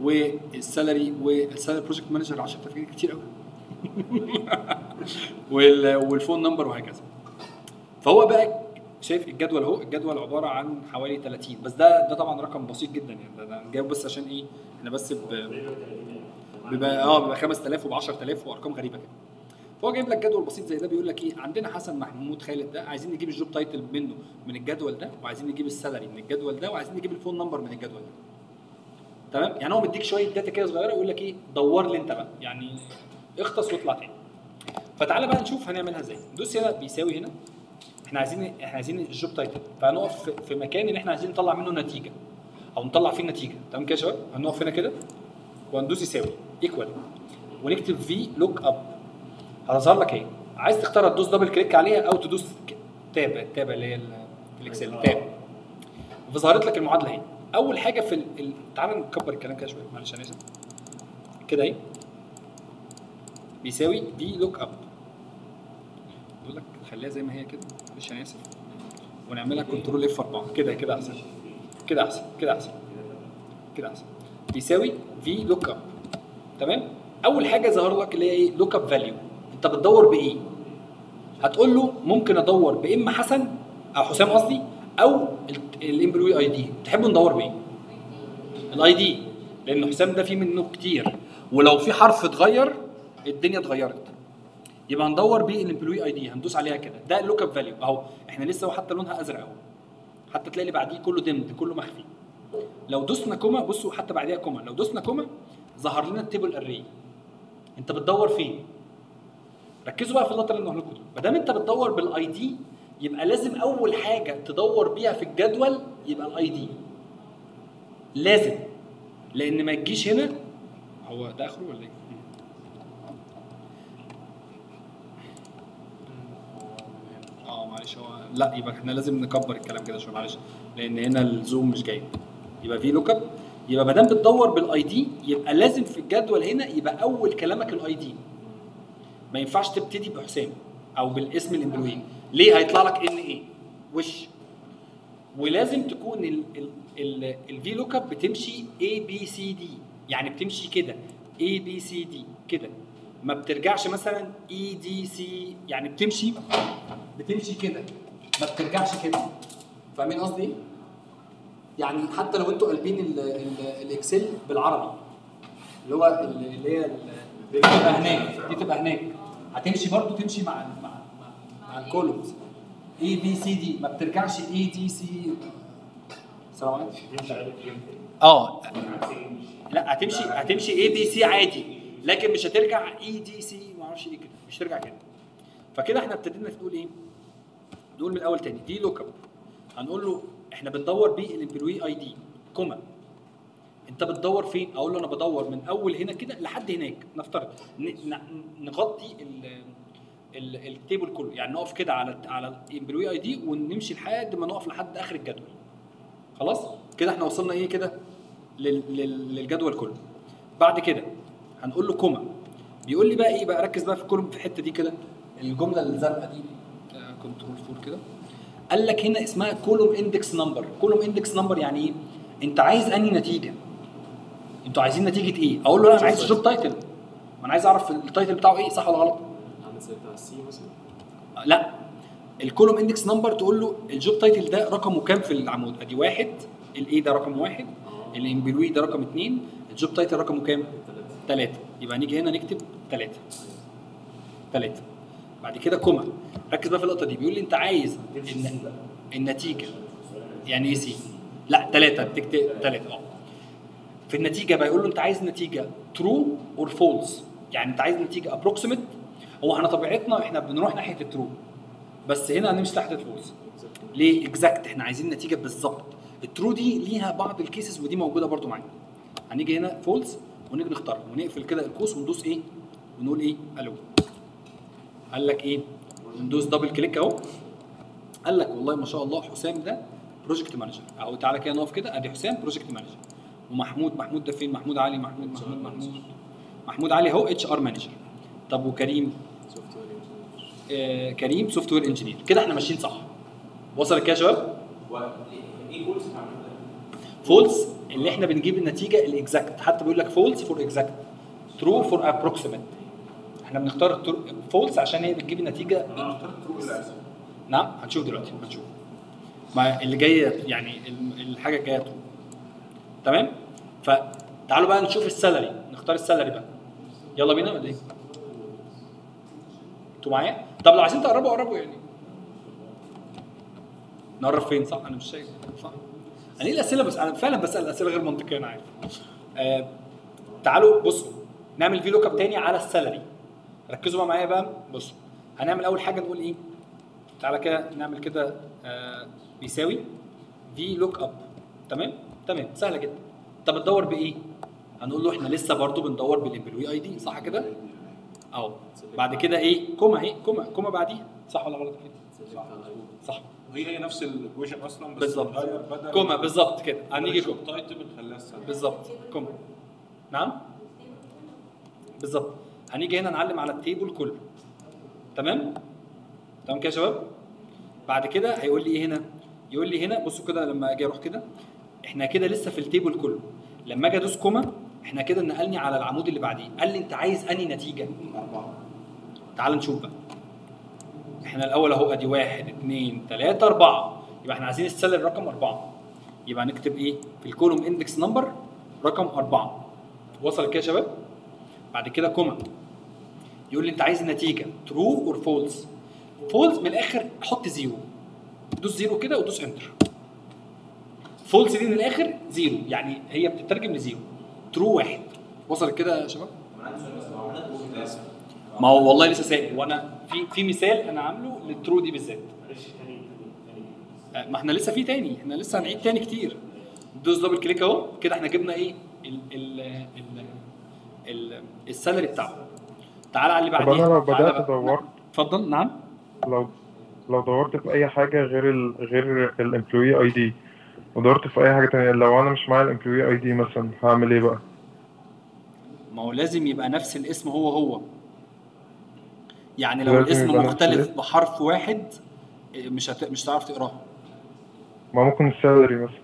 والسالري، والسالري بروجكت مانجر عشان تفكير كتير قوي والفون نمبر وهكذا. فهو بقى شايف الجدول اهو، الجدول عباره عن حوالي ثلاثين، بس ده ده طبعا رقم بسيط جدا يعني، ده جايبه بس عشان ايه؟ احنا بس بيبقى اه بيبقى خمسة آلاف وب عشرة آلاف وارقام غريبه كده. فهو جايب لك جدول بسيط زي ده، بيقول لك ايه؟ عندنا حسن محمود خالد ده، عايزين نجيب الجوب تايتل منه من الجدول ده، وعايزين نجيب السالري من الجدول ده، وعايزين نجيب الفون نمبر من الجدول ده. تمام؟ يعني هو مديك شويه داتا كده صغيره ويقول لك ايه؟ دور لي انت بقى، يعني اختص واطلع تاني. فتعالى بقى نشوف هنعملها ازاي. دوس هنا بيساوي هنا، احنا عايزين احنا عايزين الجوب تايتل، فهنقف في مكان ان احنا عايزين نطلع منه نتيجه او نطلع فيه نتيجه. تمام كده يا شباب؟ هنقف هنا كده وهندوس يساوي ايكوال، ونكتب في لوك اب. هتظهر لك ايه؟ عايز تختارها تدوس دبل كليك عليها، او تدوس تاب التاب اللي هي الاكسل تاب، فظهرت لك المعادله اهي. اول حاجه في ال... تعالى نكبر الكلام كده شويه، معلش انا اسف كده اهي، بيساوي في لوك اب. بقول لك خليها زي ما هي كده، معلش انا اسف، ونعملها كنترول اف أربعة كده كده احسن، كده احسن كده احسن كده احسن، بيساوي في لوك اب. تمام؟ اول حاجه ظهر لك اللي هي ايه؟ لوك اب فاليو. انت بتدور بايه؟ هتقول له ممكن ادور باما حسن او حسام قصدي، او الامبلوي اي دي. تحب ندور بايه؟ الاي دي، لان حسام ده فيه منه كتير، ولو في حرف اتغير الدنيا اتغيرت، يبقى هندور بالامبلوي اي دي. هندوس عليها كده، ده اللوك اب فاليو اهو، احنا لسه حتى لونها ازرق اهو، حتى تلاقي اللي بعديه كله دمد، كله مخفي. لو دوسنا كوما، بصوا حتى بعديها كوما، لو دوسنا كوما ظهر لنا التيبل اري. انت بتدور فين؟ ركزوا بقى في اللقطه اللي هنقولها لكم، ما دام انت بتدور بالاي دي يبقى لازم اول حاجه تدور بيها في الجدول يبقى الاي دي، لازم، لان ما تجيش هنا. هو ده اخره ولا ايه؟ اه معلش، هو لا، يبقى احنا لازم نكبر الكلام كده شويه، معلش لان هنا الزوم مش جاي. يبقى في لوك اب، يبقى ما دام بتدور بالاي دي يبقى لازم في الجدول هنا يبقى اول كلامك الاي دي. ما ينفعش تبتدي بحسام او بالاسم الامبلوي، ليه؟ هيطلع لك ان ايه؟ وش. ولازم تكون الفي لوك اب بتمشي اي بي سي دي، يعني بتمشي كده اي بي سي دي كده، ما بترجعش مثلا اي دي سي، يعني بتمشي بتمشي كده، ما بترجعش كده. فاهمين قصدي ايه؟ يعني حتى لو انتوا قلبين الاكسل بالعربي اللي هو اللي هي دي تبقى هناك، دي تبقى هناك، هتمشي برضو تمشي مع ال مع مع الكولومز اي بي سي دي، ما بترجعش اي دي سي. السلام عليكم. اه لا، هتمشي هتمشي اي بي سي عادي، لكن مش هترجع اي دي سي، ما اعرفش ايه كده، مش هترجع كده. فكده احنا ابتدينا نقول ايه؟ نقول من الاول تاني، دي لوك اب، هنقول له احنا بندور بيه الامبلوي اي دي، كوما انت بتدور فين؟ اقول له انا بدور من اول هنا كده لحد هناك، نفترض نغطي التيبل كله، يعني نقف كده على على الامبلوي اي دي ونمشي لحد ما نقف لحد اخر الجدول. خلاص؟ كده احنا وصلنا ايه كده؟ للجدول كله. بعد كده هنقول له كوما، بيقول لي بقى ايه بقى؟ ركز بقى في الكولوم في الحته دي كده، الجمله الزرقاء دي كنترول فور كده، قال لك هنا اسمها كولوم اندكس نمبر. كولوم اندكس نمبر يعني ايه؟ انت عايز انهي نتيجه؟ انتوا عايزين نتيجه ايه؟ اقول له لا انا عايز جوب تايتل، ما انا عايز اعرف التايتل بتاعه ايه، صح ولا غلط؟ عامل زي بتاع السي مثلا؟ لا، الكولوم اندكس نمبر تقول له الجوب تايتل ده رقمه كام في العمود؟ ادي واحد، الاي ده رقم واحد، الامبلوي ده رقم اثنين، الجوب تايتل رقمه كام؟ ثلاثة. يبقى نيجي هنا نكتب ثلاثة ثلاثة بعد كده كوما. ركز بقى في النقطه دي، بيقول لي انت عايز النتيجه يعني ايه سي؟ لا ثلاثة بتكتب ثلاثة. اه في النتيجه بيقول له انت عايز نتيجه ترو اور فولس، يعني انت عايز نتيجه ابروكسيميت. هو احنا طبيعتنا احنا بنروح ناحيه الترو، بس هنا هنمشي تحت الفولس. ليه؟ اكزاكت، احنا عايزين نتيجه بالظبط. الترو دي ليها بعض الكيسز ودي موجوده برده معانا. هنيجي هنا فولس ونيجي نختارها ونقفل كده القوس وندوس ايه؟ ونقول ايه؟ الو. قال لك ايه؟ ندوس دبل كليك اهو. قال لك والله ما شاء الله حسام ده بروجكت مانجر اهو، تعالى كده نقف كده، ادي حسام بروجكت مانجر، ومحمود، محمود ده فين؟ محمود علي، محمود محمود محمود محمود علي اهو اتش ار مانجر. طب وكريم سوفت وير انجينير، كريم سوفت وير انجينير. كده احنا ماشيين صح. وصلت كده يا شباب؟ ايه فولس فولس اللي احنا بنجيب النتيجه الاكزاكت، حتى بيقول لك فولس فور اكزاكت، ترو فور ابروكسيميت. احنا بنختار فولس عشان هي بتجيب النتيجه. انا اخترت ترو للاسف. نعم هنشوف دلوقتي، هنشوف ما اللي جايه يعني الحاجه الجايه ترو. تمام؟ فتعالوا بقى نشوف السالري، نختار السالري بقى. يلا بينا ولا ايه؟ انتوا معايا؟ طب لو عايزين تقربوا قربوا يعني. نقرب فين صح؟ انا مش شايف صح؟ انا ايه الاسئله بس؟ انا فعلا بسال اسئله غير منطقيه انا عارف. آه تعالوا بصوا نعمل في لوك اب تاني على السالري. ركزوا بقى معايا بقى، بصوا هنعمل اول حاجه نقول ايه؟ تعالى كده نعمل كده آه بيساوي في لوك اب. تمام؟ تمام سهله جدا. طب بتدور بايه؟ هنقول له احنا لسه برضو بندور بالامبلوي اي دي صح كده؟ اهو بعد كده ايه؟ كوما اهي، كوما كوما بعديها صح ولا غلط كده؟ صح صح هي هي نفس الكويشن اصلا بس بدل كوما بالظبط كده. هنيجي كوما تايتل بنخليها السالري بالظبط كوما. نعم؟ بالظبط. هنيجي هنا نعلم على التيبل كله. تمام؟ تمام كده يا شباب؟ بعد كده هيقول لي ايه هنا؟ يقول لي هنا بصوا كده لما اجي اروح كده احنا كده لسه في التيبل كله. لما اجي ادوس كوما احنا كده نقلني على العمود اللي بعديه، قال لي انت عايز انهي نتيجه؟ أربعة. تعال نشوف بقى. احنا الاول اهو ادي واحد اثنين ثلاثة أربعة، يبقى احنا عايزين السالري رقم أربعة. يبقى هنكتب ايه؟ في الكولوم اندكس نمبر رقم أربعة. وصل كده يا شباب؟ بعد كده كوما. يقول لي انت عايز النتيجه ترو اور فولس. فولس من الاخر حط زيرو. دوس زيرو كده ودوس انتر. فولس دي من الاخر زيرو، يعني هي بتترجم لزيرو. ترو واحد. وصلت كده يا شباب؟ ما هو والله لسه سائل، وانا في في مثال انا عامله للترو دي بالذات. ما احنا لسه في تاني، احنا لسه هنعيد تاني كتير. دوس دبل كليك اهو، كده احنا جبنا ايه؟ ال ال ال ال السالري بتاعه. تعالى على اللي بعديه. طب انا لو بدات دورت اتفضل. نعم لو لو دورت في اي حاجه غير ال غير الامبلوي اي دي ودورت في اي حاجه ثانيه، لو انا مش معايا الامبلوي اي دي مثلا هعمل ايه بقى؟ ما هو لازم يبقى نفس الاسم هو هو. يعني لو الاسم مختلف بحرف واحد مش هت... مش هتعرف تقراه. ما ممكن السالري مثلا.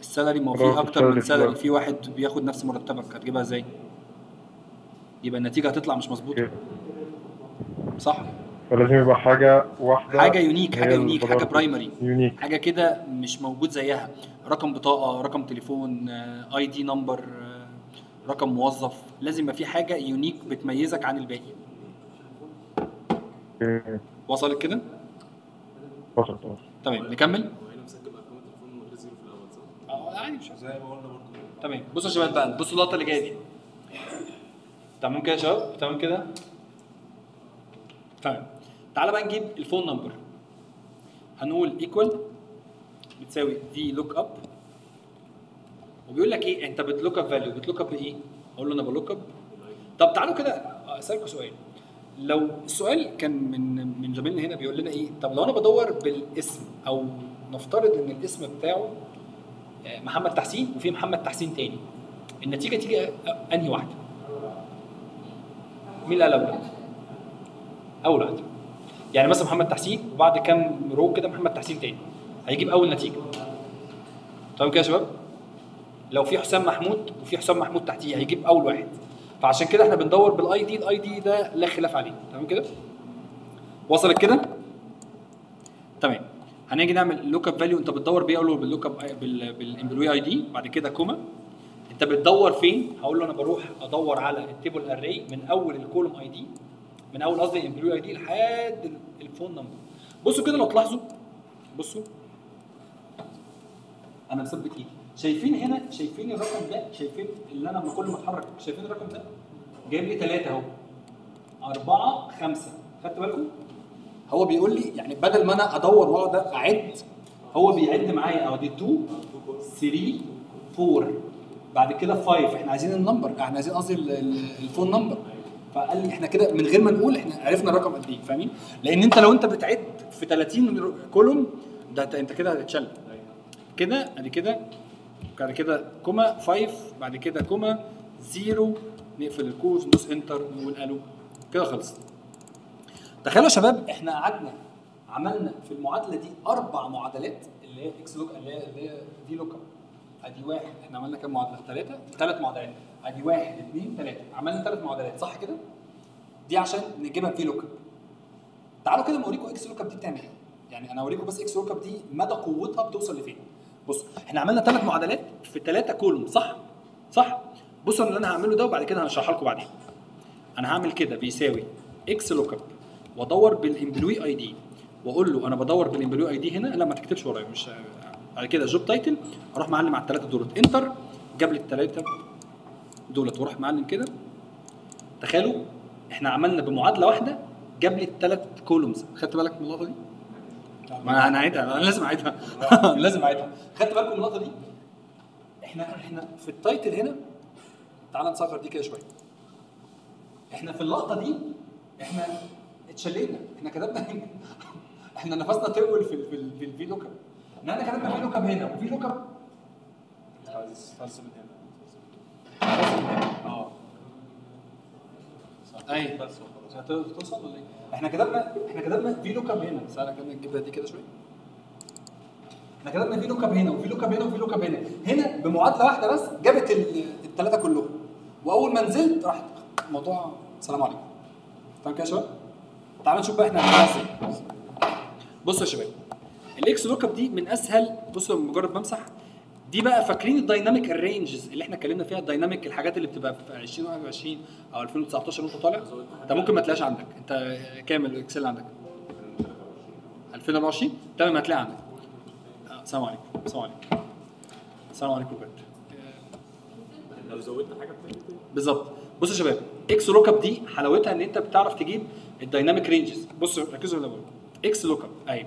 السالري ما هو في اكتر من سالري، في واحد بياخد نفس مرتبك، هتجيبها ازاي؟ يبقى النتيجه هتطلع مش مظبوطه. صح؟ فلازم يبقى حاجه واحده، حاجه يونيك، حاجه يونيك، حاجه برايمري، يونيك. حاجه كده مش موجود زيها. رقم بطاقه، رقم تليفون، اي دي نمبر، رقم موظف، لازم يبقى في حاجه يونيك بتميزك عن الباقي. وصلت كده؟ وصلت. تمام نكمل؟ اه عادي مش زي ما قلنا برضه. تمام بصوا يا شباب بقى، بصوا اللقطه اللي جايه دي. تمام كده يا شباب؟ تمام كده؟ تمام. تعالى بقى نجيب الفون نمبر. هنقول ايكوال بتساوي في لوك اب، وبيقول لك ايه؟ انت بتلوك اب فاليو، بتلوك اب ايه؟ اقول له انا بلوك اب. طب تعالوا كده اسالكم سؤال. لو السؤال كان من من زميلنا هنا بيقول لنا ايه؟ طب لو انا بدور بالاسم، او نفترض ان الاسم بتاعه محمد تحسين وفي محمد تحسين تاني، النتيجه تيجي انهي واحده؟ مين اللي قال اول واحده؟ اول واحده. يعني مثلا محمد تحسين وبعد كام رو كده محمد تحسين تاني هيجيب اول نتيجه. تمام كده يا شباب؟ لو في حسام محمود وفي حسام محمود تحتيه هيجيب اول واحد، فعشان كده احنا بندور بالاي دي، الاي دي ده لا خلاف عليه. تمام كده؟ وصلت كده؟ تمام. هنيجي نعمل لوك اب فاليو، انت بتدور بيه؟ اقول له باللوك اب بالامبلوي اي دي، بعد كده كوما. انت بتدور فين؟ هقول له انا بروح ادور على التيبل اري من اول الكولوم اي دي، من اول قصدي الامبلوي اي دي لحد الفون نمبر. بصوا كده لو تلاحظوا، بصوا انا مثبت ايدي، شايفين هنا، شايفين الرقم ده، شايفين اللي انا لما كل ما اتحرك شايفين الرقم ده جايب لي ثلاثة اهو، أربعة، خمسة، خدت بالكم؟ هو بيقول لي يعني بدل ما انا ادور واقعد اعد، هو بيعد معايا اهو، اتنين تلاتة اربعة بعد كده خمسة، احنا عايزين النمبر، احنا عايزين قصدي الفون نمبر. فقال لي احنا كده من غير ما نقول احنا عرفنا الرقم قد ايه، فاهمين؟ لان انت لو انت بتعد في ثلاثين كولوم ده انت كده هتتشل كده، ادي كده، بعد كده كوما خمسة، بعد كده كوما صفر، نقفل القوس، ندوس انتر، نقول الو، كده خلصت. تخيلوا يا شباب احنا قعدنا عملنا في المعادله دي اربع معادلات اللي هي اكس لوك، اللي هي دي لوك اب، ادي واحد، احنا عملنا كام معادله؟ ثلاثه، ثلاث معادلات، ادي واحد اثنين ثلاثه، عملنا ثلاث معادلات صح كده؟ دي عشان نجيبها في لوك اب. تعالوا كده اوريكم اكس لوك اب دي بتعمل ايه؟ يعني انا اوريكم بس اكس لوك اب دي مدى قوتها بتوصل لفين؟ بص احنا عملنا ثلاث معادلات في ثلاثه كولوم صح؟ صح؟ بصوا اللي انا هعمله ده وبعد كده هشرحها لكم بعدين. انا هعمل كده بيساوي اكس لوك اب وادور بالامبلوي اي دي، واقول له انا بدور بالامبلوي اي دي هنا، لا ما تكتبش ورايا، مش بعد كده جوب تايتل، اروح معلم على الثلاثه دولت، انتر، جاب لي الثلاثه دولت، واروح معلم كده. تخيلوا احنا عملنا بمعادله واحده جاب لي الثلاث كولومز، خدت بالك من اللقطه دي؟ ما انا عايدها، انا لازم اعيدها لازم اعيدها. خدت بالكم من اللقطه دي؟ احنا احنا في التايتل هنا، تعال نصغر دي كده شويه، احنا في اللقطه دي احنا اتشلينا، احنا كتبنا هنا احنا نفسنا طول في ال في الفي لوك اب، ان احنا كتبنا في لوك اب هنا وفي لوك اب خلص من هنا، اه ايوه بس توصل ولا ايه؟ احنا كتبنا احنا كتبنا في لوك اب هنا، تعالى كده نجيبها دي كده شويه، احنا كتبنا في لوك اب هنا وفي لوك اب هنا وفي لوك اب هنا، هنا بمعادله واحده بس جابت الثلاثه كلهم، واول ما نزلت راحت الموضوع سلام عليكم. تمام كده يا شباب؟ تعالوا نشوف بقى احنا هنعملها ازاي. بصوا يا شباب الاكس لوك اب دي من اسهل، بصوا مجرد بمسح دي بقى، فاكرين الدايناميك الرينجز اللي احنا اتكلمنا فيها؟ الدايناميك الحاجات اللي بتبقى في الفين وواحد وعشرين او الفين وتسعتاشر وانت طالع، انت ممكن ما تلاقيش عندك، انت كامل الاكسل عندك الفين واربعة وعشرين تمام، هتلاقي عندك. السلام عليكم، السلام عليكم، السلام عليكم بجد. لو زودنا حاجه بالظبط. بصوا يا شباب اكس لوك اب دي حلاوتها ان انت بتعرف تجيب الدايناميك رينجز. بصوا ركزوا هنا، اكس لوك اب اهي،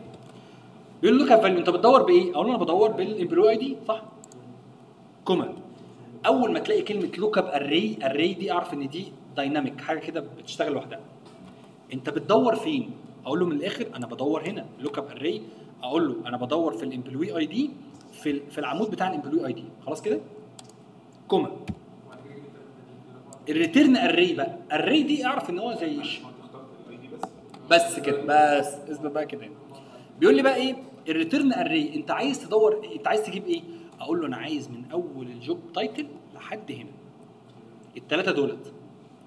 بيقول لوك اب فاليو انت بتدور بايه؟ اقول له انا بدور بالامبلوي اي دي صح؟ كومنت، اول ما تلاقي كلمه لوك اب اري، اري دي اعرف ان دي دايناميك، حاجه كده بتشتغل لوحدها. انت بتدور فين؟ اقول له من الاخر انا بدور هنا لوك اب اري، اقول له انا بدور في الامبلوي اي دي في في العمود بتاع الامبلوي اي دي، خلاص كده؟ كومنت. الريتيرن اري بقى، اري دي اعرف ان هو زي بس كده، بس اثبت بقى كده. بيقول لي بقى ايه الريتيرن اري، انت عايز تدور، انت عايز تجيب ايه؟ اقول له انا عايز من اول الجوب تايتل لحد هنا الثلاثه دولت،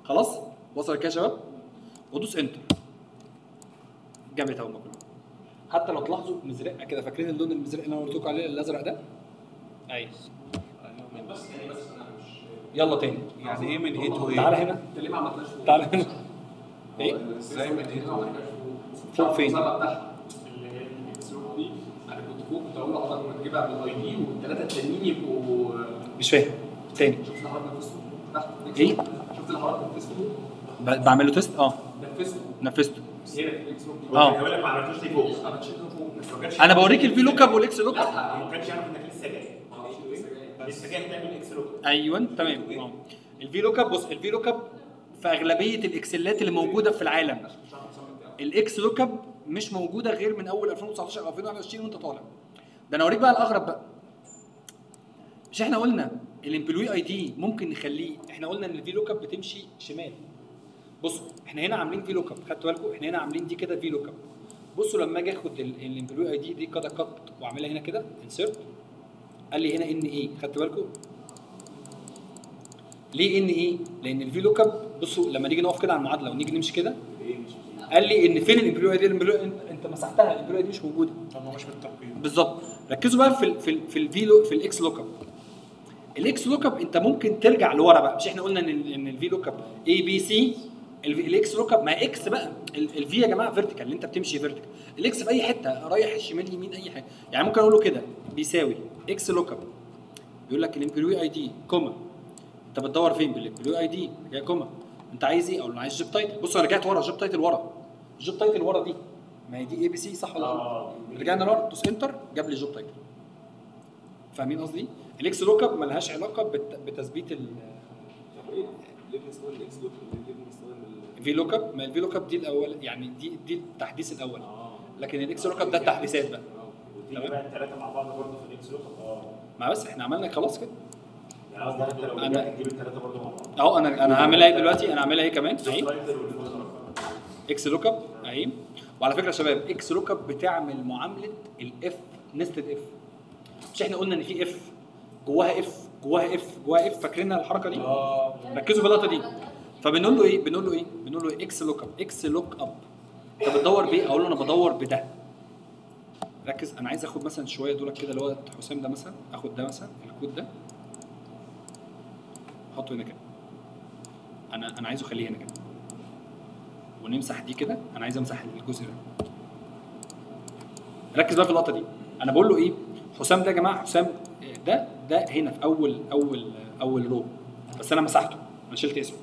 خلاص؟ وصل كده يا شباب؟ ودوس انتر، جابت اهو المجموعه. حتى لو تلاحظوا مزرقه كده، فاكرين اللون المزرق اللي انا قلت لكم عليه الازرق ده؟ ايوه بس بس انا مش يلا تاني. يعني ايه من ايه تو ايه؟ تعالى هنا، تعالى هنا ايه؟ ازاي من ايه تو ايه؟ فوق فين؟ كنت اقول لحضرتك ما تجيبها بالاي دي والثلاثه التانيين يبقوا مش فاهم تاني. شفت الحوار نفسته تحت ايه؟ شفت الحوار نفسته؟ بعمل له تيست اه نفسته نفسته اه هو ما عرفتوش ليه فوق؟ انا بوريك الفي لوك اب والاكس لوك اب. لا ما كانش يعرف انك لسه جاي، لسه جاي بتعمل اكس لوك اب. ايوه تمام اه الفي لوك اب. بص الفي لوك اب في اغلبيه الاكسلات اللي موجوده في العالم، الاكس لوك اب مش موجوده غير من اول الفين وتسعتاشر او الفين وواحد وعشرين وانت طالع. ده انا اوريك بقى الاغرب بقى، مش احنا قلنا الامبلوي اي دي ممكن نخليه، احنا قلنا ان الفي لوك اب بتمشي شمال، بصوا احنا هنا عاملين في لوك اب، خدتوا بالكم احنا هنا عاملين دي كده في لوك اب. بصوا لما اجي اخد الامبلوي اي دي دي كده كات واعملها هنا كده انسرت، قال لي هنا ان ايه، خدتوا بالكم ليه ان ايه؟ لان الفي لوك اب بصوا لما نيجي نقف كده على المعادله ونيجي نمشي كده قال لي ان فين الامبلوي اي دي، الامبلوي انت مسحتها، الامبلوي اي دي مش موجوده. طب ما مش بالتقييم بالظبط. ركزوا بقى في ال في ال في الفي لوك في الاكس لوك اب. الاكس لوك اب انت ممكن ترجع لورا بقى، مش احنا قلنا ان ان الفي لوك اب اي بي سي، الاكس لوك اب ما اكس بقى الفي يا جماعه فيرتيكال اللي انت بتمشي فيرتيكال، الاكس في اي حته رايح شمال يمين اي حاجه، يعني ممكن اقول له كده بيساوي اكس لوك اب بيقول لك الامبلوي اي دي كوما انت بتدور فين بالامبلوي اي دي يا كوما انت عايز ايه، او انا عايز جوب تايتل. بص انا رجعت ورا جوب تايتل ورا، الجوب تايتل ورا دي ما هي دي اي بي سي صح ولا لا؟ رجعنا لورا دوس انتر جاب لي جوب تايتل. فاهمين قصدي؟ الاكس لوك اب مالهاش علاقه بتثبيت ال في لوك اب، ما الفي لوك اب دي الاول يعني دي دي التحديث الاول، لكن الاكس لوك اب ده التحديثات بقى. تمام الثلاثه مع بعض برضه في الاكس لوك اب. اه ما بس احنا عملنا خلاص كده. يعني قصدي لو نجيب الثلاثه برضه مع بعض. اهو انا انا هعملها ايه دلوقتي؟ انا هعملها ايه كمان؟ اهي اكس لوك اب اهي. وعلى فكره يا شباب اكس لوك اب بتعمل معامله الاف نستد اف. مش احنا قلنا ان في اف جواها اف جواها اف جواها اف فاكرينها الحركه دي؟ اه ركزوا في اللقطه دي. فبنقول له ايه؟ بنقول له ايه؟ بنقول له اكس لوك اب، اكس لوك اب انت بتدور بايه؟ اقول له انا بدور بده. ركز انا عايز اخد مثلا شويه دولت كده اللي هو حسام ده مثلا، اخد ده مثلا الكود ده احطه هنا كده. انا انا عايزه اخليه هنا كده. ونمسح دي كده، انا عايز امسح الجزء ده. ركز بقى في اللقطه دي، انا بقول له ايه؟ حسام ده يا جماعه حسام ده ده هنا في اول اول اول رو، بس انا مسحته، انا شلت اسمه.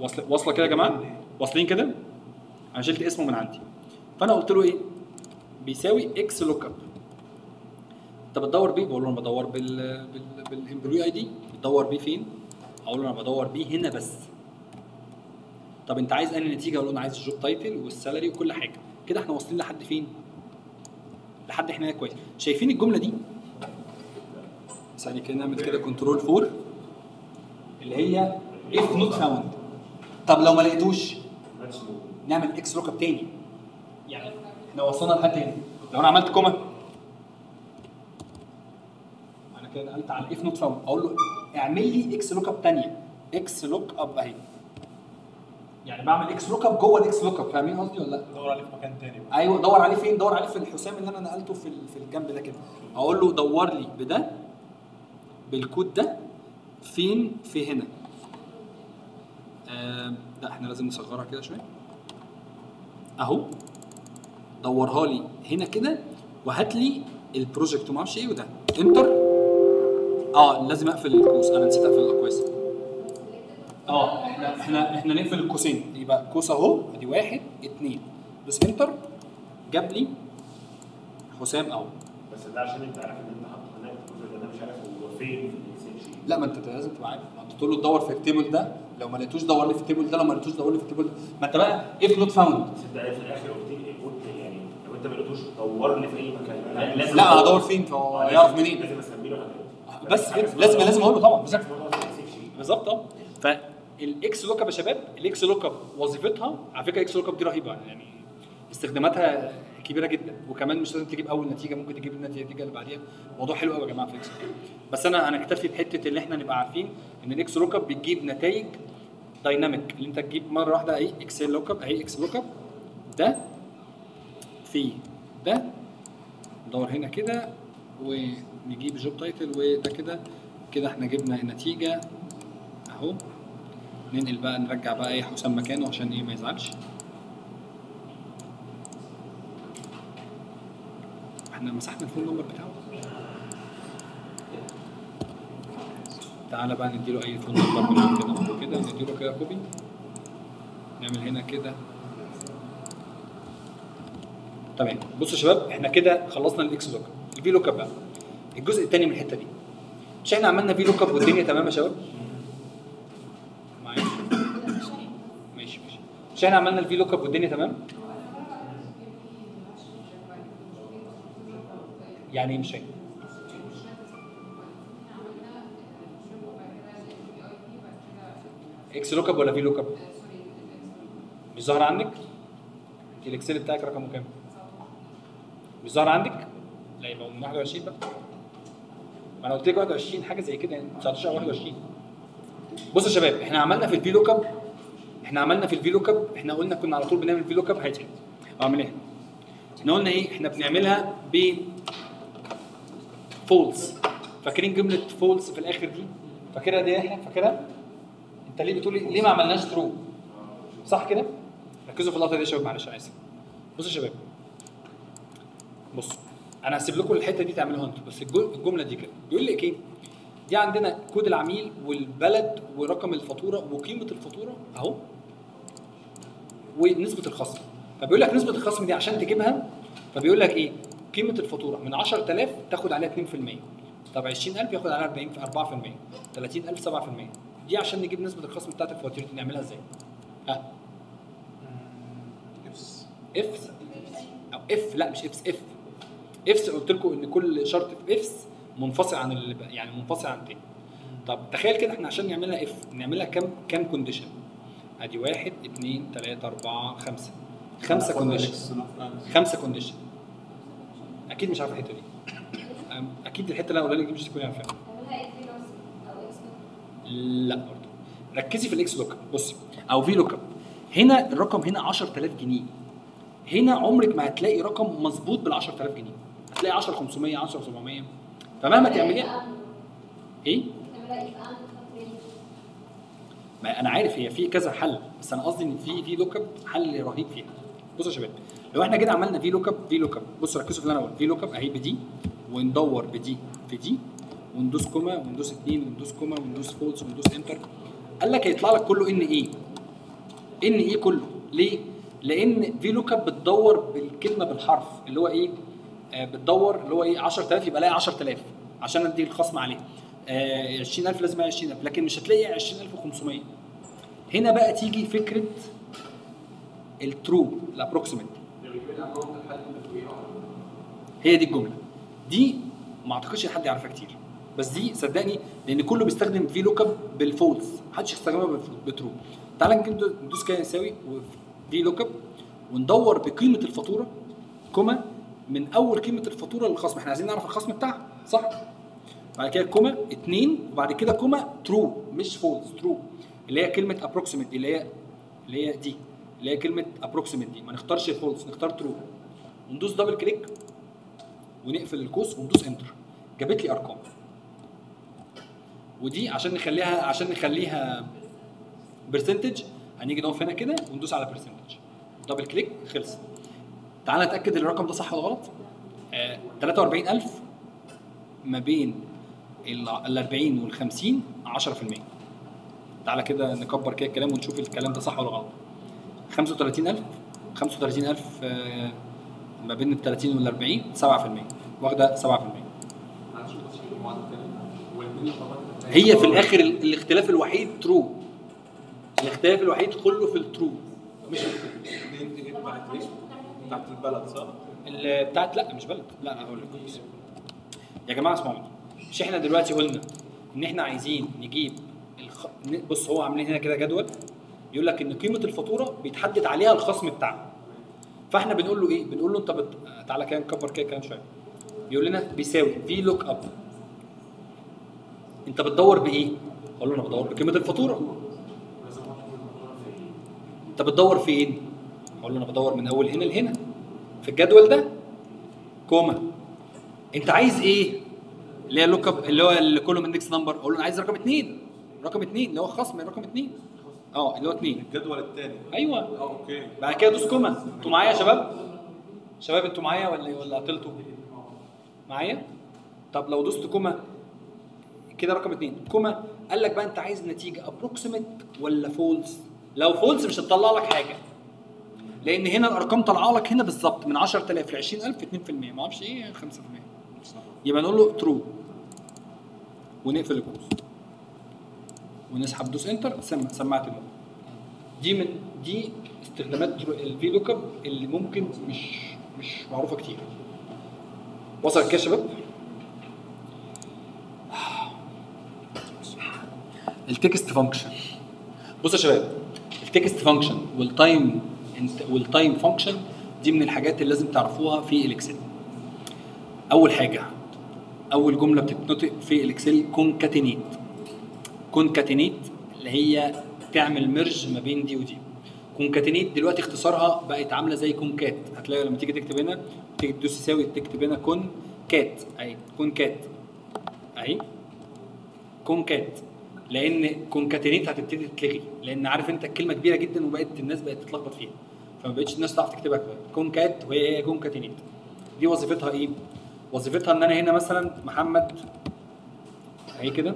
واصله واصله كده يا جماعه؟ واصلين كده؟ انا شلت اسمه من عندي. فانا قلت له ايه؟ بيساوي اكس لوك اب. انت بتدور بيه؟ بقول له انا بدور بال بالامبلوي اي دي، بتدور بيه فين؟ اقول له انا بدور بيه هنا بس. طب انت عايز انهي نتيجه؟ اقول له انا عايز الجوب تايتل والسالري وكل حاجه. كده احنا واصلين لحد فين؟ لحد احنا كويس. شايفين الجمله دي؟ ثانيه كده نعمل كده كنترول فور اللي هي اف نوت فاوند. طب لو ما لقيتوش نعمل اكس لوك اب تاني، يعني احنا وصلنا لحد هنا. لو انا عملت كوما انا كده نقلت على الاف نوت فاوند، اقول له اعمل لي اكس لوك اب تانيه، اكس لوك اب اهي. يعني بعمل اكس لوك اب جوه الاكس لوك اب، فاهمين قصدي ولا لا؟ دور عليه في مكان تاني بقى. ايوه دور عليه فين؟ دور عليه في الحسام اللي انا نقلته في في الجنب ده كده. اقول له دور لي بده بالكود ده فين؟ في هنا. آه لا احنا لازم نصغرها كده شويه اهو، دورها لي هنا كده وهات لي البروجكت وما اعرفش ايه وده انتر. اه لازم اقفل القوس، انا نسيت اقفل القوس. اه احنا احنا احنا نقفل القوسين، يبقى قوس اهو ادي واحد اتنين بس انتر جاب لي حسام اهو. بس ده عشان انت عارف ان انت حاطط هناك البروجكت ده مش عارف هو فين. لا ما انت لازم تبقى عارف، ما انت تقول له تدور في التيبل ده، لو ما لقيتوش دور لي في التيبل ده، لو ما لقيتوش دور لي في التيبل ده، ما انت بقى اف نوت فاوند. في الاخر قلت يعني لو انت ما لقيتوش دور لي في اي مكان. لازم لا ادور فين؟ فهو هيعرف منين؟ لازم اسمي له حاجه بس لازم لازم اقول له طبعا. بالظبط بالظبط اه. فالاكس لوك اب يا شباب، الاكس لوك اب وظيفتها على فكره الاكس لوك اب دي رهيبه، يعني استخداماتها كبيره جدا، وكمان مش لازم تجيب اول نتيجه، ممكن تجيب النتيجه اللي بعديها. موضوع حلو قوي يا جماعه في الاكس لوك اب. بس انا هنكتفي بحته اللي احنا نبقى عارفين ان الاكس لوك اب بتجيب نتائج دايناميك، اللي انت تجيب مره واحده اهي اكسل لوك اب اهي اكس لوك اب ده في ده، ندور هنا كده ونجيب جوب تايتل وده كده كده. احنا جبنا النتيجه اهو، ننقل بقى نرجع بقى ايه حسام مكانه عشان ايه ما يزعلش. احنا مسحنا الفون نمبر بتاعه. تعالى بقى نديله اي فون نمبر من كده كده، نديله كده كوبي، نعمل هنا كده. تمام بصوا يا شباب احنا كده خلصنا الاكس لوك اب. الفي لوك اب بقى الجزء الثاني من الحته دي. مش احنا عملنا في لوك اب والدنيا تمام يا شباب؟ معايا؟ ماشي ماشي. مش احنا عملنا الفي لوك اب والدنيا تمام؟ يعني ايه مش فاهم؟ اكس لوك اب ولا في لوك اب؟ مش ظاهر عندك؟ الاكسل بتاعك رقمه كام؟ مش ظاهر عندك؟ لا يبقى من واحد وعشرين بقى. ما انا قلت لك واحد وعشرين حاجه زي كده يعني تسعتاشر او واحد وعشرين. بصوا يا شباب احنا عملنا في الفي لوك اب احنا عملنا في الفي لوك اب احنا قلنا كنا على طول بنعمل في لوك اب هيتحط. اعمل ايه؟ احنا قلنا ايه؟ احنا بنعملها ب فولس. فاكرين جمله فولس في الاخر دي؟ فاكرها دي احنا فاكرها؟ انت ليه بتقول ليه ما عملناش ترو؟ صح كده؟ ركزوا في اللقطه دي يا شباب معلش انا اسف. بصوا يا شباب بصوا انا هسيب لكم الحته دي تعملوها انتوا بس الجمله دي كده بيقول لك ايه؟ دي عندنا كود العميل والبلد ورقم الفاتوره وقيمه الفاتوره اهو ونسبه الخصم. فبيقول لك نسبه الخصم دي عشان تجيبها فبيقول لك ايه؟ قيمه الفاتوره من عشرة آلاف تاخد عليها اتنين في المية، طب عشرين ألف ياخد عليها أربعين أربعة في المية، تلاتين ألف سبعة في المية. دي عشان نجيب نسبه الخصم بتاعت الفواتير دي نعملها ازاي؟ ها؟ افس افس او اف لا مش افس اف افس قلت لكم ان كل شرط في افس منفصل عن اللي يعني منفصل عن التاني. طب تخيل كده احنا عشان نعملها اف نعملها كام كام كونديشن؟ ادي واحد اثنين ثلاثة أربعة خمسة خمسة كونديشن خمسة كونديشن اكيد مش عارف الحته دي اكيد الحته اللي انا هقولها لك دي مش هتكوني عارفها. لا برضه ركزي في الاكس لوك اب بصي او في لوك اب هنا الرقم هنا عشرة آلاف جنيه هنا عمرك ما هتلاقي رقم مظبوط بال عشرة آلاف جنيه هتلاقي عشرة خمسمية عشرة سبعمية فمهما تعمليها ايه؟ ما انا عارف هي في كذا حل بس انا قصدي ان في في لوك اب حل رهيب فيها. بصوا يا شباب لو احنا كده عملنا في لوك اب في لوك اب بصوا ركزوا في اللي انا قلته في لوك اب اهي بدي وندور بدي في دي وندوس كوما وندوس اتنين وندوس كوما وندوس فولس وندوس انتر قال لك هيطلع لك كله ان ايه؟ ان ايه كله ليه؟ لان في لوك اب بتدور بالكلمه بالحرف اللي هو ايه؟ آه بتدور اللي هو ايه؟ عشرة آلاف يبقى الاقي عشرة آلاف عشان ادي الخصم عليه. آه عشرين ألف لازم الاقي عشرين ألف لكن مش هتلاقي عشرين ألف وخمسمية. هنا بقى تيجي فكره الترو الابروكسيميت. هي دي الجمله. دي ما اعتقدش حد يعرفها كتير بس دي صدقني لان كله بيستخدم في لوك اب بالفولس محدش يستخدمها بالترو. تعالى نجيب ندوس كده نساوي في لوك اب وندور بقيمه الفاتوره كوما من اول قيمه الفاتوره للخصم احنا عايزين نعرف الخصم بتاعها صح؟ بعد كده كوما اتنين وبعد كده كوما ترو مش فولس ترو اللي هي كلمه ابروكسيميت دي اللي هي اللي هي دي اللي هي كلمه ابروكسيميت دي ما نختارش فولس نختار ترو وندوس دبل كليك ونقفل القوس وندوس انتر جابت لي ارقام ودي عشان نخليها عشان نخليها برسنتج هنيجي نقف هنا كده وندوس على برسنتج دبل كليك خلصت. تعالى نتاكد الرقم ده صح ولا غلط. آه تلاتة وأربعين ألف ما بين ال أربعين وال خمسين عشرة في المية. تعالى كده نكبر كده الكلام ونشوف الكلام ده صح ولا غلط. خمسة وتلاتين ألف خمسة وتلاتين ألف آه ما بين ال تلاتين وال أربعين سبعة في المية واخده سبعة في المية. هي في الاخر الاختلاف الوحيد ترو الاختلاف الوحيد كله في الترو مش بتاعت البلد صح؟ بتاعت لا مش بلد لا هقول لكم يا جماعه اسمعوا مش احنا دلوقتي قلنا ان احنا عايزين نجيب الخ... بص هو عاملين هنا كده جدول يقول لك ان قيمه الفاتوره بيتحدد عليها الخصم بتاعنا فاحنا بنقول له ايه؟ بنقول له انت بت... تعالى كده نكبر كده كلام شويه بيقول لنا بيساوي في لوك اب انت بتدور بايه؟ اقول له انا بدور بقيمه الفاتوره انت بتدور فين؟ اقول له انا بدور من اول هنا لهنا في الجدول ده كوما انت عايز ايه؟ اللي هي لوك اب اللي هو الكولوم اندكس نمبر اقول له انا عايز رقم اثنين رقم اثنين اللي هو خصم رقم اثنين اه اللي هو اثنين الجدول الثاني ايوه اه اوكي بعد كده دوس كوما انتوا معايا يا شباب؟ شباب انتوا معايا ولا ولا عطلتوا؟ معايا؟ طب لو دوست كوما كده رقم اثنين كوما قال لك بقى انت عايز نتيجه ابروكسيميت ولا فولس؟ لو فولس مش هتطلع لك حاجه لان هنا الارقام طالعه لك هنا بالظبط من عشرة آلاف ل عشرين ألف اتنين في المية ما اعرفش ايه خمسة في المية يبقى نقول له ترو ونقفل القوس ونسحب دوس انتر سمع سمعت الموضوع دي من دي استخدامات الفي لوك اب اللي ممكن مش مش معروفه كتير. وصلت كده يا شباب؟ التكست فانكشن بصوا يا شباب التكست فانكشن والتايم والتايم فانكشن دي من الحاجات اللي لازم تعرفوها في الاكسل. اول حاجه اول جمله بتتنطق في الاكسل كونكاتينيت. كونكاتينيت اللي هي تعمل ميرج ما بين دي ودي. كونكاتينيت دلوقتي اختصارها بقت عامله زي كونكات، هتلاقي لما تيجي تكتب هنا تيجي تدوس تساوي تكتب هنا كون كات اهي، كون كات اهي، كون كات، لان كونكاتينيت هتبتدي تتلغي، لان عارف انت الكلمه كبيره جدا وبقت الناس بقت تتلخبط فيها، فما بقتش الناس تعرف تكتبها كده. كون كات وهي هي كونكاتينيت. دي وظيفتها ايه؟ وظيفتها ان انا هنا مثلا محمد اهي كده،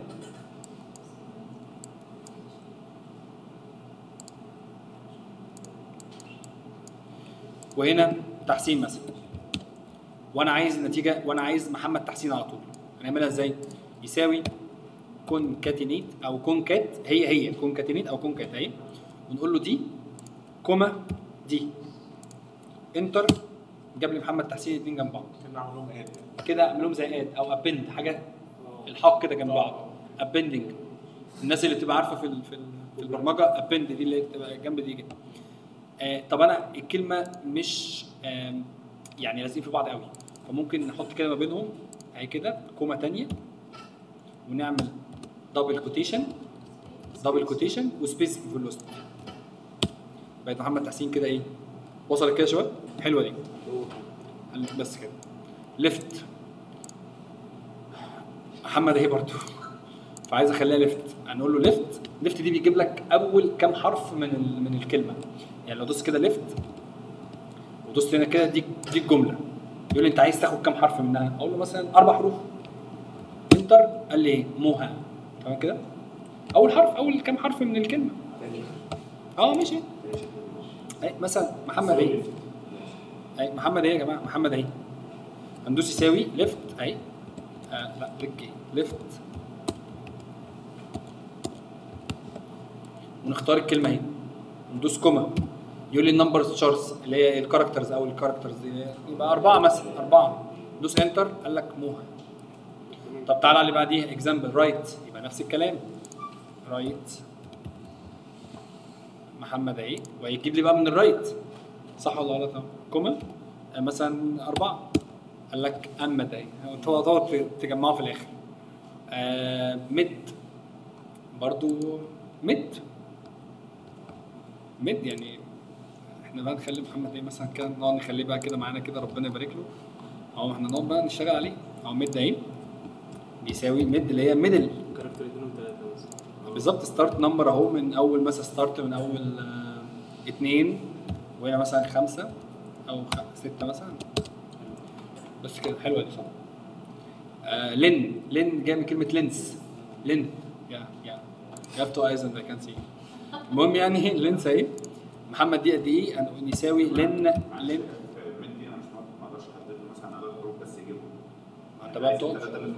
وهنا تحسين مثلا، وانا عايز نتيجه وانا عايز محمد تحسين على طول. هنعملها ازاي؟ يساوي كونكاتينيت او كونكات، هي هي كونكاتينيت او كونكات اهي، ونقول له دي كوما دي انتر، جاب لي محمد تحسين الاثنين جنب بعض كده، اعمل لهم اد كده، اعمل لهم زي اد او ابند، حاجه الحاق كده جنب بعض. ابندنج الناس اللي بتبقى عارفه في في البرمجه، ابند دي اللي بتبقى جنب دي كده. آه طب انا الكلمه مش آه يعني لازقين في بعض قوي، فممكن نحط كده ما بينهم اهي كده كوما ثانيه، ونعمل دبل كوتيشن دبل كوتيشن وسبيس في الوسط. بقت محمد تحسين كده ايه، وصلت كده يا شباب؟ حلوه دي بس كده. ليفت محمد اهي برضو، فعايز اخليها ليفت، هنقول له ليفت. ليفت دي بيجيب لك اول كام حرف من ال... من الكلمه، يعني لو دوست كده ليفت ودوست هنا كده دي دي الجمله، يقول لي انت عايز تاخد كام حرف منها؟ اقول له مثلا اربع حروف، انتر، قال لي ايه؟ موها، تمام كده؟ اول حرف، اول كام حرف من الكلمه. اه ماشي اهي مثلا محمد اهي اهي محمد اهي يا جماعه، محمد اهي، هندوس يساوي ليفت اهي، آه لا كليك ليفت، ونختار الكلمه اهي، ندوس كوما، يقول لي النمبرز تشارز اللي هي الكاركترز او الكاركترز، يبقى اربعه مثلا، اربعه، دوس انتر قال لك موها. طب تعالى على اللي بعديها اكزامبل رايت، يبقى نفس الكلام رايت محمد اهي، وهيجيب لي بقى من الرايت صح ولا غلط كوما مثلا اربعه، قال لك امد اهي، تقعد تجمعه في الاخر. آه مد برضو، مد مد يعني احنا بقى نخلي محمد ايه مثلا كده، نقعد نخليه بقى كده معانا كده، ربنا يبارك له، اهو احنا نقعد بقى نشتغل عليه. اهو مد اهي بيساوي ميد اللي هي ميدل كاركتر اتنين وتلاته بالظبط، ستارت نمبر اهو، من اول مثلا ستارت من اول اتنين وهنا مثلا خمسه او سته مثلا، بس كده حلوه دي صح. آه لن لن جايه من كلمه لينس، لن يا يا يا تو ايز اند اي كان سي. المهم يعني لينس اهي، محمد دي قد ايه؟ هنقول يساوي لن لن من دي، انا مش ما اقدرش احدد مثلا عدد الحروف بس يجيبهم، ما انت بقى بتقعد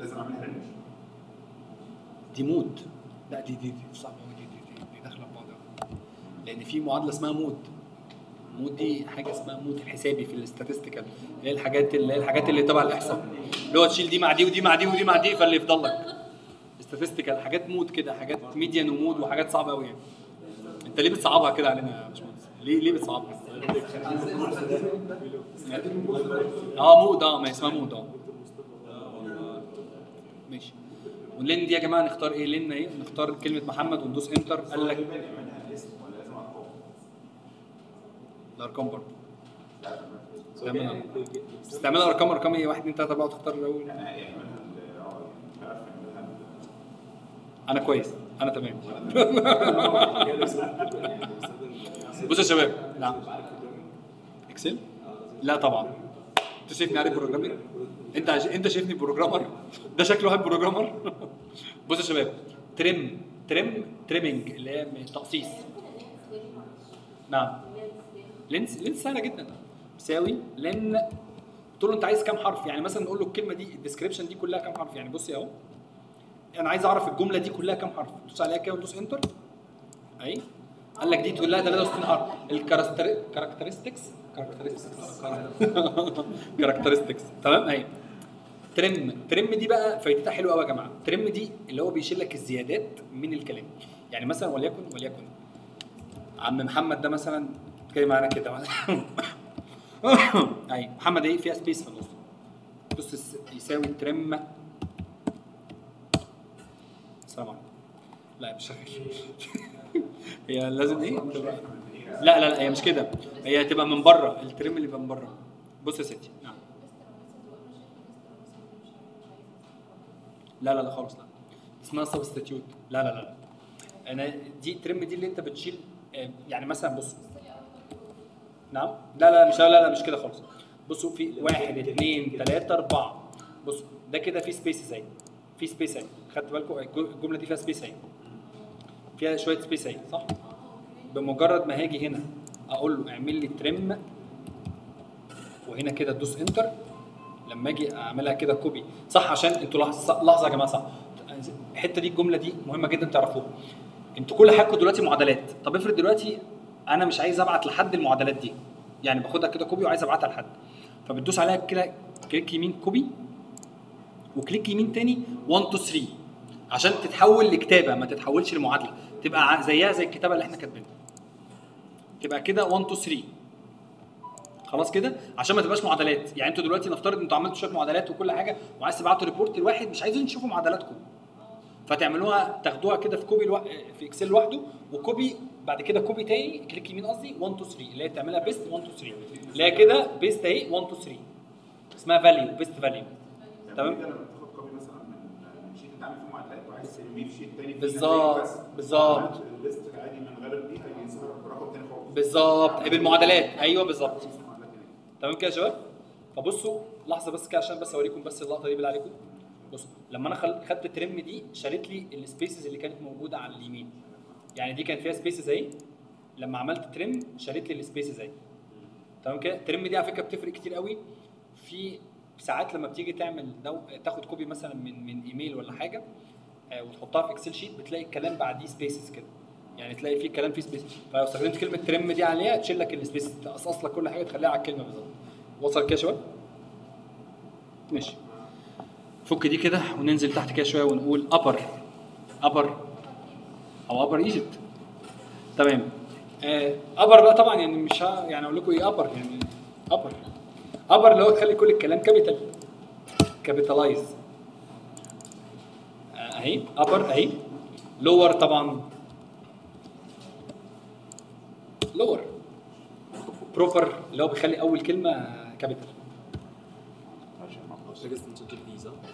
لازم اعملها رينج. دي مود، لا دي دي دي صعبه قوي، دي دي دي داخله في بعض قوي، لان في معادله اسمها مود. مود دي حاجه اسمها مود الحسابي في الاستاتستيكال، اللي هي الحاجات اللي هي الحاجات اللي تبع الاحصاء، اللي هو تشيل دي مع دي ودي مع دي ودي مع دي، فاللي يفضل لك استاتستيكال، حاجات مود كده، حاجات ميديان ومود وحاجات صعبه قوي يعني. انت ليه بتصعبها كده علينا يا باشمهندس؟ ليه ليه بتصعبها؟ اه مود، اه ما اسمها مود، اه ماشي. ولين دي يا جماعه نختار ايه؟ لين ايه؟ نختار كلمه محمد وندوس انتر قال لك الارقام برضه، استعمال الارقام، ارقام ايه؟ واحد اتنين تلاته بقى تختار الاول. انا كويس، انا تمام. بصوا يا شباب، نعم اكسل؟ لا طبعا. انت شايفني عارف بروجرامينج؟ انت عش... انت شايفني بروجرامر؟ ده شكله واحد بروجرامر. بصوا يا شباب، تريم تريم تريمنج اللي هي تقصيص. نعم لينس لينس سهله جدا، بيساوي لن، تقول له انت عايز كام حرف، يعني مثلا نقول له الكلمه دي الديسكربشن دي كلها كام حرف، يعني بصي اهو انا عايز اعرف الجمله دي كلها كام حرف، دوس عليها كده ودوس انتر اهي، قال لك دي تقول لها ثلاثة وستين حرف. الكاركترستكس كاركترستكس كاركترستكس تمام اهي. ترم ترم دي بقى فايدتها حلوه قوي يا جماعه، ترم دي اللي هو بيشيل لك الزيادات من الكلام، يعني مثلا وليكن وليكن عم محمد ده مثلا جاي معانا كده مثلا ايوه محمد ايه فيها سبيس في النص. بص يساوي ترم. السلام عليكم. لا مش هي لازم ايه؟ تبقى لا لا لا هي مش كده، هي تبقى من بره، الترم اللي يبقى من بره. بص يا ستي. نعم. لا لا لا خالص، لا اسمها سبستيتيوت. لا لا لا انا دي ترم دي اللي انت بتشيل يعني مثلا. بص نعم لا لا مش لا لا مش كده خالص. بصوا في واحد اثنين ثلاثة أربعة. بصوا ده كده في سبيس اهي، في سبيس اهي، خدت بالكم الجملة دي فيها سبيس اهي، فيها شوية سبيس اهي صح؟ بمجرد ما هاجي هنا أقول له اعمل لي ترم وهنا كده تدوس انتر، لما اجي أعملها كده كوبي صح؟ عشان انتوا لحظة لحظة يا جماعة صح؟ الحتة دي الجملة دي مهمة جدا تعرفوها. انتوا كل حاجتكم دلوقتي معادلات، طب افرض دلوقتي أنا مش عايز أبعت لحد المعادلات دي، يعني باخدها كده كوبي وعايز ابعتها لحد، فبتدوس عليها كده كليك يمين كوبي وكليك يمين تاني واحد اتنين تلاتة عشان تتحول لكتابه، ما تتحولش لمعادله، تبقى زيها زي الكتابه اللي احنا كاتبينها، تبقى كده واحد اتنين تلاتة خلاص كده عشان ما تبقاش معادلات. يعني انتوا دلوقتي نفترض انتوا عملتوا شويه معادلات وكل حاجه وعايز تبعتوا ريبورت لواحد مش عايزين تشوفوا معادلاتكم، فتعملوها تاخدوها كده في كوبي الو... في اكسل لوحده وكوبي بعد كده كوبي تاني كليك يمين قصدي واحد اتنين تلاتة اللي هي تعملها بيست واحد اتنين تلاتة اللي هي كده بيست اهي واحد اتنين تلاتة اسمها فاليو بيست فاليو تمام. لما تاخد كوبي مثلا من شيت انت عامل فيه معادلات وعايز ترميه في شيت تاني بالظبط بالظبط البيست عادي من غير دي هيظهر رقم تاني خالص بالظبط بالمعادلات ايوه بالظبط تمام كده يا شباب. فبصوا لحظه بس كده عشان بس اوريكم بس اللقطه دي بالله عليكم. بصوا لما انا خدت ترم دي شالت لي السبيسز اللي كانت موجوده على اليمين، يعني دي كان فيها سبيسز اهي، لما عملت ترم شالت لي السبيسز اهي تمام كده. الترم دي على فكره بتفرق كتير قوي، في ساعات لما بتيجي تعمل دو... تاخد كوبي مثلا من من ايميل ولا حاجه آه وتحطها في اكسل شيت بتلاقي الكلام بعديه سبيسز كده، يعني تلاقي فيه كلام فيه سبيسز، فلو استخدمت كلمه ترم دي عليها تشيل لك السبيسز تقصص لك كل حاجه تخليها على الكلمه بالظبط. وصل كده شويه ماشي. فك دي كده وننزل تحت كده شويه ونقول ابر ابر او ابر ايجيبت تمام. ابر بقى طبعا يعني مش ها يعني اقول لكم ايه ابر، يعني ابر ابر اللي هو تخلي كل الكلام كابيتال كابيتالايز اهي ابر اهي. لور طبعا لور. بروبر اللي هو بيخلي اول كلمه كابيتال.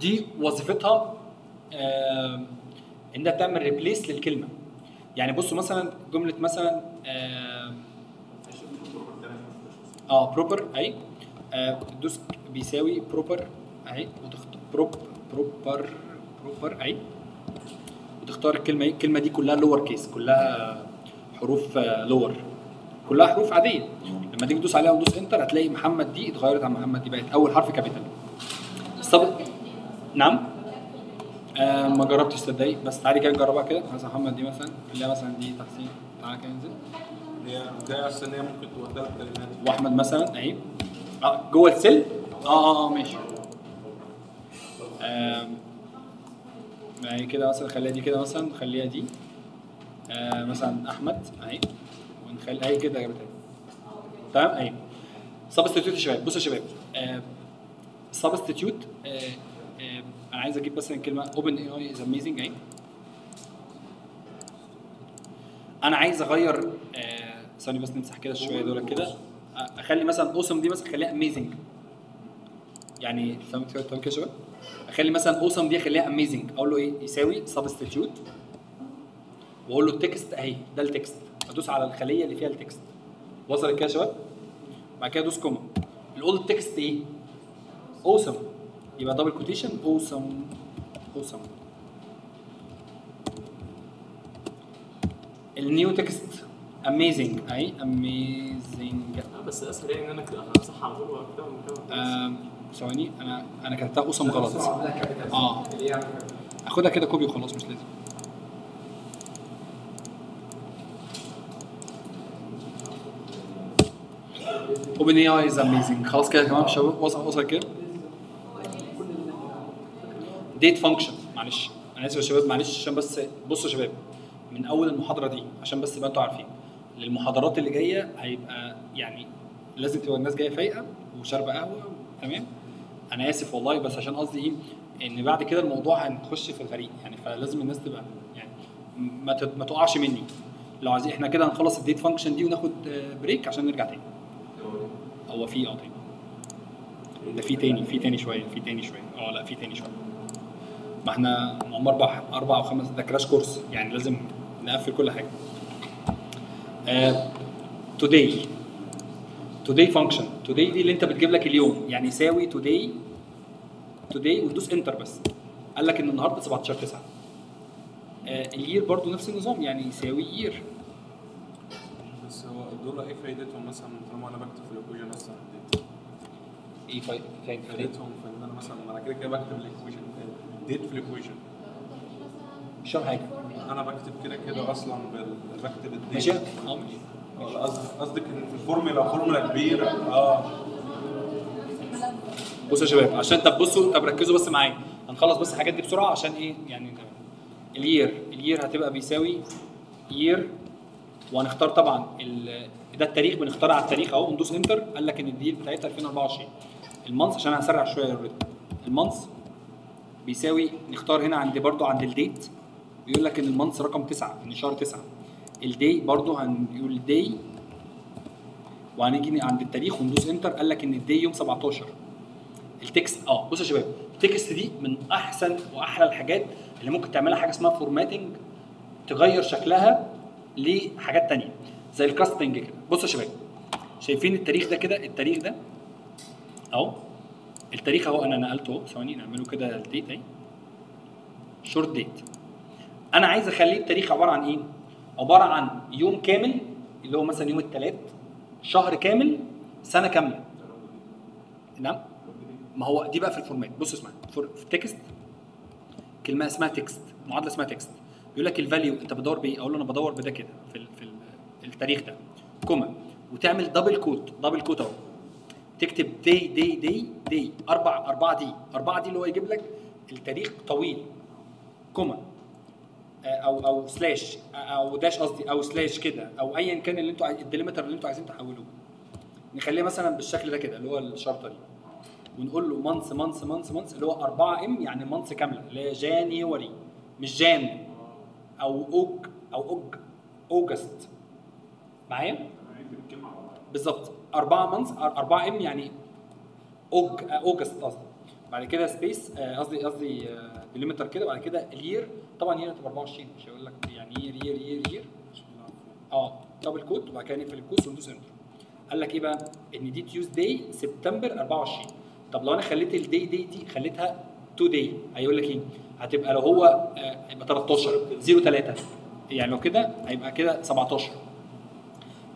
دي وظيفتها آه انها بتعمل ريبليس للكلمه، يعني بصوا مثلا جمله مثلا اه, آه بروبر اهي آه دوس بيساوي بروبر اهي وتختار بروب بروبر بروبر اهي وتختار الكلمه ايه. الكلمه دي كلها لور كيس كلها حروف آه لور كلها حروف عاديه. لما تيجي تدوس عليها وتدوس انتر هتلاقي محمد دي اتغيرت عن محمد دي بقت اول حرف كابيتال. نعم آه ما جربتش تصدقي بس تعالي كده نجربها كده. مثلا محمد دي مثلا اللي هي مثلا دي تحسين تعالى كده انزل دي عشان هي ممكن توديها الكلمات. واحمد مثلا اهي اه جوه السل اه اه ماشي آه اهي كده مثلا خليها دي كده مثلا خليها دي آه مثلا احمد اهي ونخلي اهي كده جابتها تمام اهي سبستيتيوت يا شباب. بصوا يا شباب آه سبستيتيوت آه آه انا عايز اجيب مثلا كلمه اوبن اي اي از اميزنج اهي. انا عايز اغير ثانيه آه بس نمسح كده شويه دول كده اخلي مثلا اوسم دي مثلا اخليها اميزنج يعني فاهم كده يا شباب. اخلي مثلا اوسم دي اخليها اميزنج اقول له ايه يساوي سبستيتيوت واقول له التكست اهي ده التكست ادوس على الخليه اللي فيها التكست. وصلت كده يا شباب. بعد كده ادوس كوما الاولد تكست ايه اوسم يبقى دبل كوتيشن اوسم اوسم النيو تكست اميزنج اهي اميزنج. بس اسهل ان انا كده امسحها على طول واكتبها. ثواني انا انا كتبتها قسم غلط. اه اخدها كده كوبي وخلاص مش لازم. اوبن اي اي از اميزنج. خلاص كده يا جماعه مش وصل وصل كده. ديت فانكشن معلش انا اسف يا شباب معلش عشان بس بصوا يا شباب من اول المحاضره دي عشان بس يبقى انتوا عارفين للمحاضرات اللي جايه هيبقى يعني لازم تبقى الناس جايه فايقه وشاربه قهوه تمام. انا اسف والله بس عشان قصدي ايه ان بعد كده الموضوع هنخش في الفريق يعني فلازم الناس تبقى يعني ما ما تقعش مني لو عايزين احنا كده هنخلص الديت فانكشن دي وناخد بريك عشان نرجع تاني. هو في اه طيب ده في تاني في تاني شويه في تاني شويه اه لا في تاني شويه ما احنا هم اربع اربع او خمس ده كراش كورس يعني لازم نقفل كل حاجه. توداي توداي فانكشن توداي دي اللي انت بتجيب لك اليوم يعني يساوي توداي توداي وتدوس انتر بس قال لك ان النهارده سبعتاشر تسعة. اليير برضو نفس النظام يعني يساوي يير. بس هو دول ايه فايدتهم مثلا طالما انا بكتب في الايكويشن اصلا ايه فايدتهم فان انا مثلا انا كده كده بكتب الايكويشن ديت في الايكويشن مش فاهم حاجه انا بكتب كده كده اصلا بكتب الديت ماشي اه ماشي قصدك قصدك ان في الفورمولا فورمولا كبيره اه. بصوا يا شباب عشان طب بصوا طب ركزوا بس معايا هنخلص بس الحاجات دي بسرعه عشان ايه يعني اليير اليير هتبقى بيساوي يير وهنختار طبعا ده التاريخ بنختار على التاريخ اهو ندوس انتر قال لك ان الديت بتاعتها ألفين وأربعة وعشرين. المانث عشان انا هسرع شويه الريتم المانث بيساوي نختار هنا عند برده عند الديت بيقول لك ان المانث رقم تسعة ان شهر تسعة. الداي برده هنقول داي وهنيجي عند التاريخ وندوس انتر قال لك ان الداي يوم سبعتاشر. التكست اه بصوا يا شباب التكست دي من احسن واحلى الحاجات اللي ممكن تعملها حاجه اسمها فورماتنج تغير شكلها لحاجات ثانيه زي الكاستنج كده. بصوا يا شباب شايفين التاريخ ده كده التاريخ ده اهو التاريخ اهو انا نقلته اهو ثواني نعمله كده الديت اهي شورت ديت. انا عايز اخليه التاريخ عباره عن ايه؟ عباره عن يوم كامل اللي هو مثلا يوم الثلاث شهر كامل سنه كامله. نعم؟ ما هو دي بقى في الفورمات. بصوا اسمع في التكست كلمه اسمها تكست معادله اسمها تكست بيقول لك الفاليو انت بتدور بايه؟ اقول له انا بدور بده كده في ال في ال التاريخ ده كوما وتعمل دبل كوت دبل كوت اهو تكتب داي داي داي داي اربع اربعه دي اربعه دي اللي هو يجيب لك التاريخ طويل كوما او او سلاش او داش قصدي او سلاش كده او ايا كان اللي انتوا الديليمتر اللي انتوا عايزين تحولوه نخليه مثلا بالشكل ده كده اللي هو الشرطه دي ونقول له مانث مانث مانث مانث اللي هو أربعة ام يعني مانث كامله اللي هي جانيوري مش جان او اوج او اوج اوجست معايا؟ بالظبط أربعة مانث أربعة ام يعني اوج اوجست قصدي بعد كده سبيس قصدي قصدي ديليمتر كده بعد كده الير طبعا هنا تبقى أربعة وعشرين مش هيقول لك يعني يير يير يير يير اه دبل كوت وبعد كده نقفل الكوت وندوس انتر قال لك ايه بقى؟ ان دي تيوزداي سبتمبر أربعة وعشرين. طب لو انا خليت الداي داي دي خليتها تو داي هيقول لك ايه؟ هتبقى لو هو هيبقى تلتاشر صفر تلاتة يعني لو كده هيبقى كده سبعتاشر.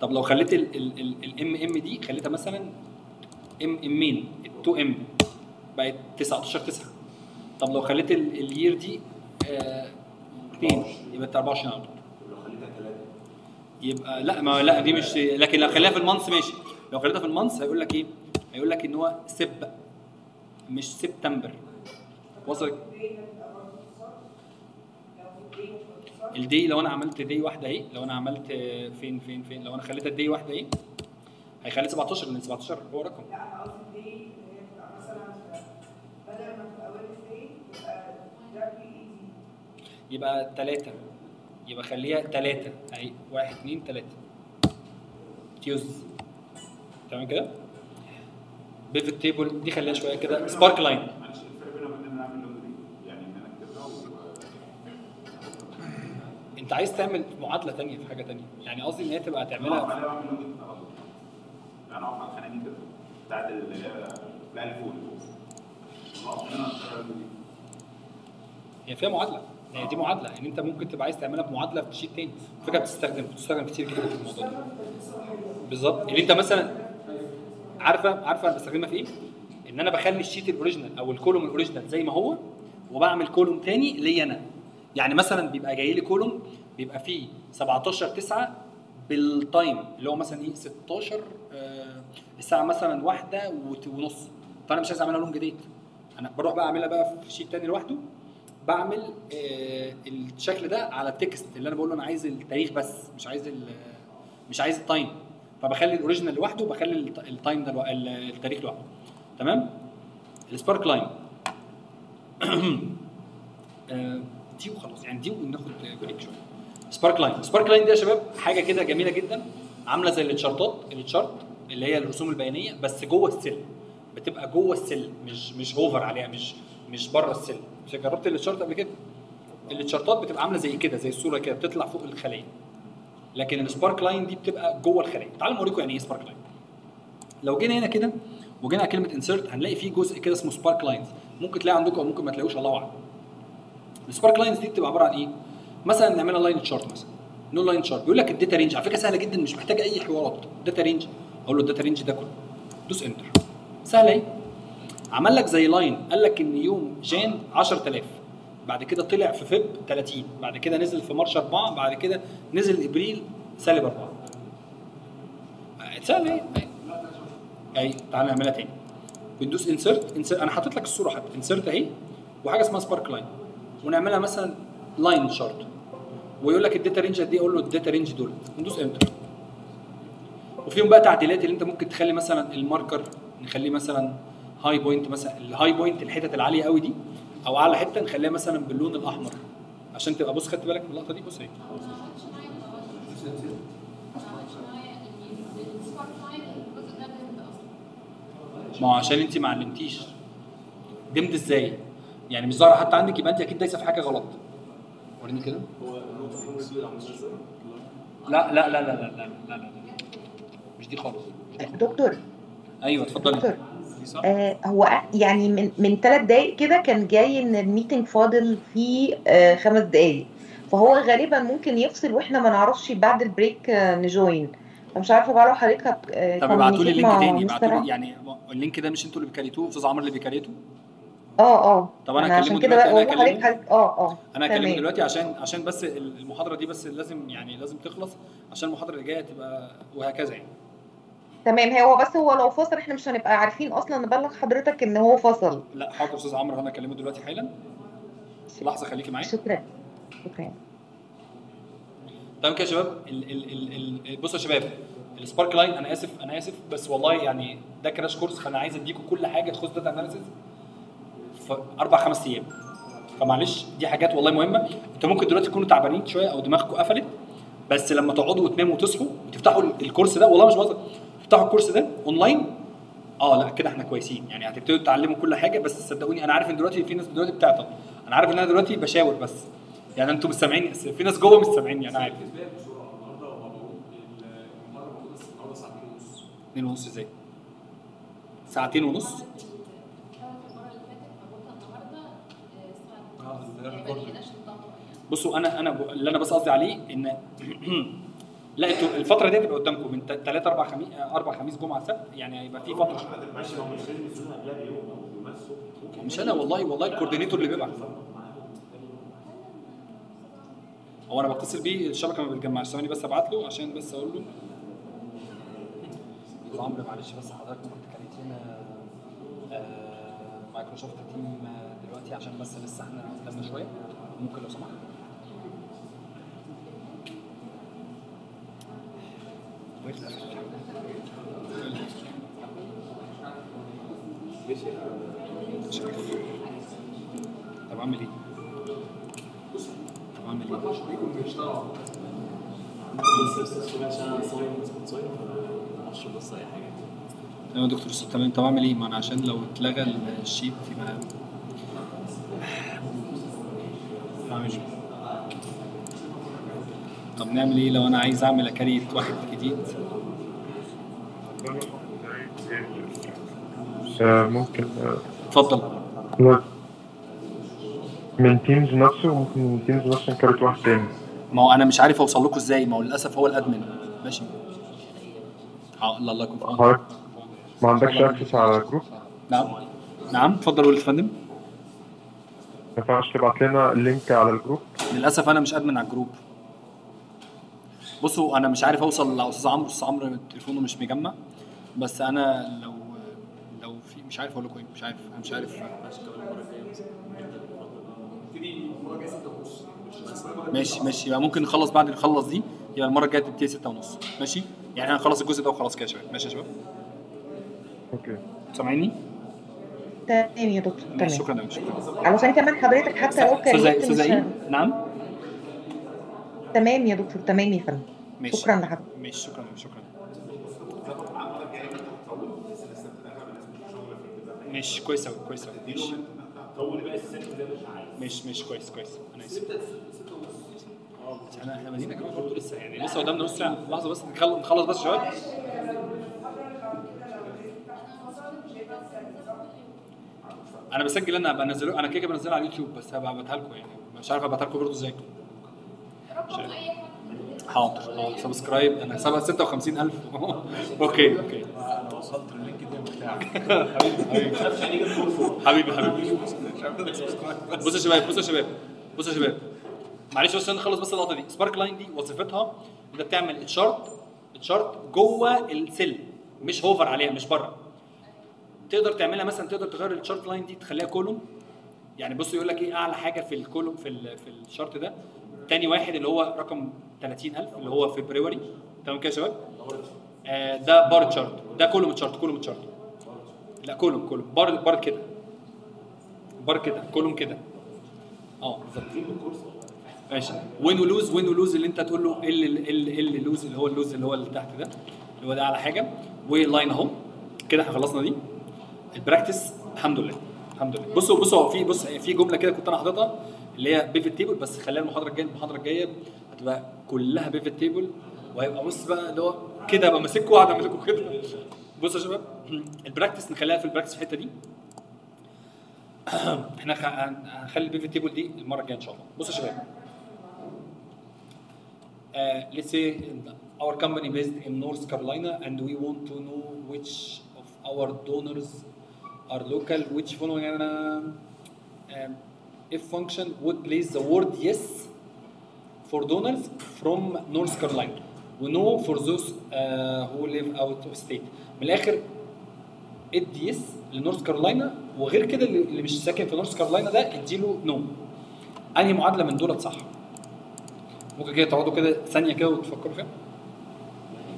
طب لو خليت الام ام دي خليتها مثلا ام امين اتنين ام بقت تسعتاشر تسعة. طب لو خليت اليير دي اتنين آه يبقى أربعة وعشرين على طول. لو خليتها تلاتة يبقى لا ما لا دي مش لكن لو خليها في المانث ماشي. لو خليتها في المانث هيقول لك ايه؟ هيقول لك ان هو سب مش سبتمبر. وصلت؟ الدي لو انا عملت دي واحده اهي لو انا عملت فين فين فين لو انا خليتها دي واحده اهي هيخليها سبعتاشر لان سبعتاشر هو رقم. لا قصدي الدي اللي هي بتبقى مثلا بدل ما في اول الدي يبقى يبقى تلاتة يبقى خليها تلاتة اهي واحد اتنين تلاتة تيوز تمام كده؟ بيفوت تيبل دي خليها شويه كده سبارك لاين انت عايز تعمل معادله ثانيه في حاجه ثانيه يعني قصدي ان هي تبقى تعملها انا بعملها من وجهه نظري يعني اقف على الخانه دي كده بتاعت بتاع الفول هي فيها معادله يعني دي معادله، يعني انت ممكن تبقى عايز تعملها بمعادله في شيت تاني، فكره بتستخدم بتستخدم كتير جدا في الموضوع ده. بالظبط، اللي انت مثلا عارفه عارفه انا بستخدمها في ايه؟ ان انا بخلي الشيت الاوريجينال او الكولوم الاوريجينال زي ما هو وبعمل كولوم تاني ليا انا. يعني مثلا بيبقى جاي لي كولوم بيبقى فيه سبعتاشر تسعة بالتايم اللي هو مثلا ايه ستاشر آه الساعه مثلا واحدة ونص، فانا مش عايز اعملها لهم جديد، انا بروح بقى اعملها بقى في شيت تاني لوحده، بعمل آه الشكل ده على التكست اللي انا بقول له انا عايز التاريخ بس، مش عايز مش عايز التايم، فبخلي الاوريجينال لوحده وبخلي التايم ده التاريخ لوحده. تمام؟ السبارك لاين آه دي وخلاص، يعني دي وناخد بريك شويه. سبارك لاين، سبارك لاين دي يا شباب حاجه كده جميله جدا، عامله زي التشارتات، التشارت اللي هي الرسوم البيانيه بس جوه السلم، بتبقى جوه السلم مش مش اوفر عليها، مش مش بره السلم. مش جربت التشارت قبل كده؟ التشارتات بتبقى عامله زي كده زي الصوره كده، بتطلع فوق الخليه، لكن السبارك لاين دي بتبقى جوه الخليه. تعالوا اوريكم يعني ايه سبارك لاين. لو جينا هنا كده وجينا على كلمه انسرت هنلاقي فيه جزء كده اسمه سبارك لاينز، ممكن تلاقيه عندكم او ممكن ما تلاقوش، الله اعلم. السبارك لاينز دي بتبقى عباره عن ايه؟ مثلا نعملها لاين تشارت، مثلا نقول لاين تشارت بيقول لك الداتا رينج، على فكره سهله جدا مش محتاجه اي حوارات، داتا رينج اقول له الداتا رينج ده كله، دوس انتر، سهله اهي. عمل لك زي لاين قال لك ان يوم جان عشرة آلاف، بعد كده طلع في فب تلاتين، بعد كده نزل في مارش أربعة، بعد كده نزل ابريل سالب أربعة. سهله اهي اهي. تعالى نعملها تاني، بندوس انسرت انسرت، انا حاطط لك الصوره حتى انسرت اهي، وحاجه اسمها سبارك لاين، ونعملها مثلا لاين شارت ويقول لك الداتا رينج قد ايه، اقول له الداتا رينج دول، ندوس انتر. وفيهم بقى تعديلات اللي انت ممكن تخلي مثلا الماركر نخليه مثلا هاي بوينت، مثلا الهاي بوينت الحتت العاليه قوي دي او اعلى حته نخليها مثلا باللون الاحمر عشان تبقى، بص خدت بالك من اللقطه دي؟ بص اهي ما هو عشان انت ما علمتيش دمت ازاي؟ يعني مش ظاهره حتى عندك، يبقى انت اكيد دايسه في حاجه غلط. وريني كده. هو لا لا لا لا لا لا لا لا مش دي خالص. دكتور ايوه اتفضلي. آه هو يعني من من ثلاث دقائق كده كان جاي ان الميتنج فاضل فيه آه خمس دقائق، فهو غالبا ممكن يفصل واحنا ما نعرفش بعد البريك آه نجوين، فمش عارفه بقى لو حضرتك آه طب ابعتوا لي اللينك تاني، ابعتوا لي يعني اللينك ده مش انتوا اللي بيكريتوه، استاذ عمرو اللي بيكريتوه. اه اه طب انا هكلمه دلوقتي، انا هكلمه اه اه انا هكلمه دلوقتي عشان عشان بس المحاضره دي بس لازم يعني لازم تخلص عشان المحاضره اللي جايه تبقى، وهكذا يعني. تمام. هو بس هو لو فصل احنا مش هنبقى عارفين اصلا نبلغ حضرتك ان هو فصل. لا حاضر يا استاذ عمرو، انا هكلمه دلوقتي حالا. لحظه خليكي معايا. شكرا شكرا. تمام كده يا شباب. بصوا يا شباب السبارك لاين، انا اسف انا اسف بس والله يعني ده كراش كورس، فانا عايز اديكم كل حاجه تخص داتا اناليسيس في اربع خمس ايام، فمعلش دي حاجات والله مهمه. انتوا ممكن دلوقتي تكونوا تعبانين شويه او دماغكم قفلت، بس لما تقعدوا وتناموا وتصحوا وتفتحوا الكورس ده، والله مش بهزر، تفتحوا الكورس ده اونلاين اه لا كده احنا كويسين، يعني هتبتدوا تتعلموا كل حاجه. بس صدقوني انا عارف ان دلوقتي في ناس دلوقتي بتعطل، انا عارف ان انا دلوقتي بشاور، بس يعني انتوا مش سامعيني، في ناس جوه مش سامعيني انا عارف. اتنين ونص ازاي؟ ساعتين ونص؟ بصوا انا انا اللي انا بس قصدي عليه ان لا انتوا الفتره دي هتبقى قدامكم من تلاتة أربعة خميس أربعة خميس جمعه سبت، يعني هيبقى في فتره. مش انا والله والله الكوردينيتور اللي بيبعت، هو انا بتصل بيه الشبكه ما بتجمعش، ثواني بس ابعت له عشان بس اقول له. عمرو معلش بس حضرتك كنت كلمت هنا مايكروسوفت تيم دلوقتي عشان بس لسه احنا قدامنا شويه، ممكن لو سمحت. طب اعمل ايه؟ طب اعمل ايه؟ مش بص اي حاجه. ايوه دكتور الصوت انت بعمل ايه؟ ما انا عشان لو اتلغى الشيت يبقى بعمل ايه؟ طب نعمل ايه لو انا عايز اعمل اكريت واحد جديد؟ ممكن اتفضل. من تيمز نفسه وممكن من تيمز نفسه نكرت واحد تاني. ما هو انا مش عارف اوصل لكم ازاي، ما هو للاسف هو الادمن. ماشي الله الله يكون في عونك. ما عندكش اكسس على الجروب؟ نعم نعم اتفضل قول يا فندم. ما ينفعش تبعت لنا اللينك على الجروب؟ للاسف انا مش ادمن على الجروب. بصوا انا مش عارف اوصل لاستاذ عمرو، استاذ عمرو تليفونه مش مجمع، بس انا لو لو في مش عارف اقول لكم ايه، مش عارف انا مش عارف. ماشي ماشي يبقى ممكن نخلص بعد نخلص دي، يبقى المره الجايه تبتدي ستة ونص. ماشي يعني انا هنخلص الجزء ده وخلاص كده يا شباب. ماشي يا شباب اوكي سامعيني؟ تمام يا دكتور تمام شكرا قوي شكرا. علشان كمان حضرتك حتى لو كلمت مش نعم تمام يا دكتور تمام يا فندم شكرا لحضرتك. ماشي شكرا شكرا. ماشي كويس قوي كويس قوي. ماشي مش مش كويس كويس انا اسف. احنا مدينه كمان برضه لسه يعني لسه قدامنا نص ساعه. لحظه بس نخلص بس يا شباب. انا بسجل انا هبقى انزله، انا كده كده بنزله على اليوتيوب بس هبقى ابعتها لكم يعني مش عارف ابعتها لكم برضه ازاي. حاضر حاضر سبسكرايب انا ستة وخمسين ألف. اوكي اوكي وصلت اللينك ده بتاعك حبيبي حبيبي حبيبي. بصوا يا شباب بصوا يا شباب بصوا يا شباب معلش بس نخلص بس اللقطه دي. سبارك لاين دي وظيفتها انت بتعمل اتشارت اتشارت جوه السيل مش هوفر عليها مش بره. تقدر تعملها مثلا تقدر تغير الشارت لاين دي تخليها كولوم. يعني بصوا يقول لك ايه اعلى حاجه في الكولوم في ال في الشارت ده تاني واحد اللي هو رقم ثلاثين ألف اللي هو فبراير. تمام كده يا شباب؟ آه ده بار تشارت ده كولوم تشارت كولوم تشارت لا كولوم كولوم بار بار كده بار كده كولوم كده اه بالظبط. ماشي وين ولوز وين ولوز اللي انت تقول له ال ال ال لوز اللي هو اللوز اللي هو اللي تحت ده اللي هو ده اعلى حاجه ولاين اهو كده. احنا خلصنا دي البراكتس الحمد لله الحمد لله. بصوا بصوا في بص في جمله كده كنت انا حاططها اللي هي بيفت تيبل بس خليها المحاضره الجايه. المحاضره الجايه هتبقى كلها بيفت تيبل وهيبقى بص بقى اللي هو كده ابقى ماسككم وقاعد اعمل لكم كده. بصوا يا شباب البراكتس نخليها في البراكتس في الحته دي. احنا هنخلي البيفت تيبل دي المره الجايه ان شاء الله. بصوا يا شباب let's say our company based in North Carolina and we want to know which of our donors are local, which following um, if function would place the word yes for donors from North Carolina no for those uh, who live out of state. من الاخر ادي yes لنورث كارولينا وغير كده اللي مش ساكن في نورث كارولينا ده اديله نو. انهي معادله من دول صح؟ ممكن كده تقعدوا كده ثانيه كده وتفكروا فيها.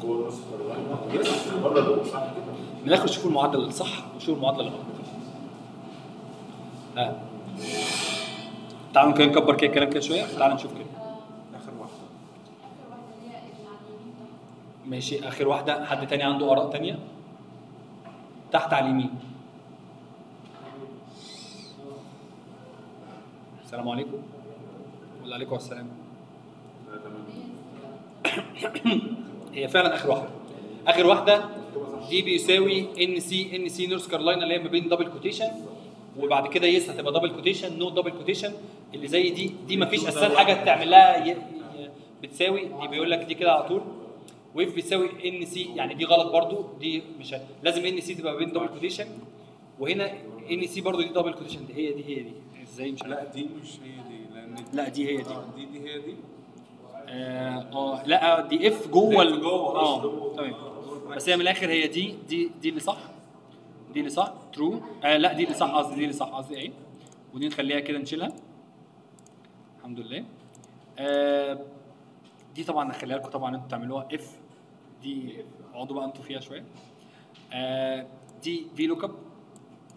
جوه نورث كارولينا بره دول صح كده؟ من الاخر شوفوا المعادله الصح وشوفوا المعادله اللي غلط. ها تعالوا كده نكبر كده الكلام كده شويه تعالوا نشوف كده. اخر واحده ماشي اخر واحده. حد تاني عنده اراء تانيه؟ تحت على اليمين. السلام عليكم. وعليكم السلام. هي فعلا اخر واحده اخر واحده دي بيساوي ان سي ان سي نورث كارولينا اللي هي ما بين دبل كوتيشن وبعد كده يس هتبقى دبل كوتيشن نو دبل كوتيشن اللي زي دي دي ما فيش اساسا حاجه تعمل لها بتساوي دي بيقول لك دي كده على طول. ويف بيساوي ان سي يعني دي غلط برده دي مش ه... لازم ان سي تبقى ما بين دبل كوتيشن وهنا ان سي برده دي دبل كوتيشن دي هي دي هي دي ازاي مش لا دي مش هي دي لان لا دي هي دي دي دي هي دي اه, آه لا دي اف جوه جوه اه تمام. بس هي من الاخر هي دي دي دي اللي صح دي اللي صح ترو آه لا دي اللي صح قصدي دي اللي صح قصدي ايه ودي نخليها كده نشيلها الحمد لله. آه دي طبعا هخليها لكم طبعا انتوا تعملوها اف دي اقعدوا بقى انتوا فيها شويه. آه دي في لوك اب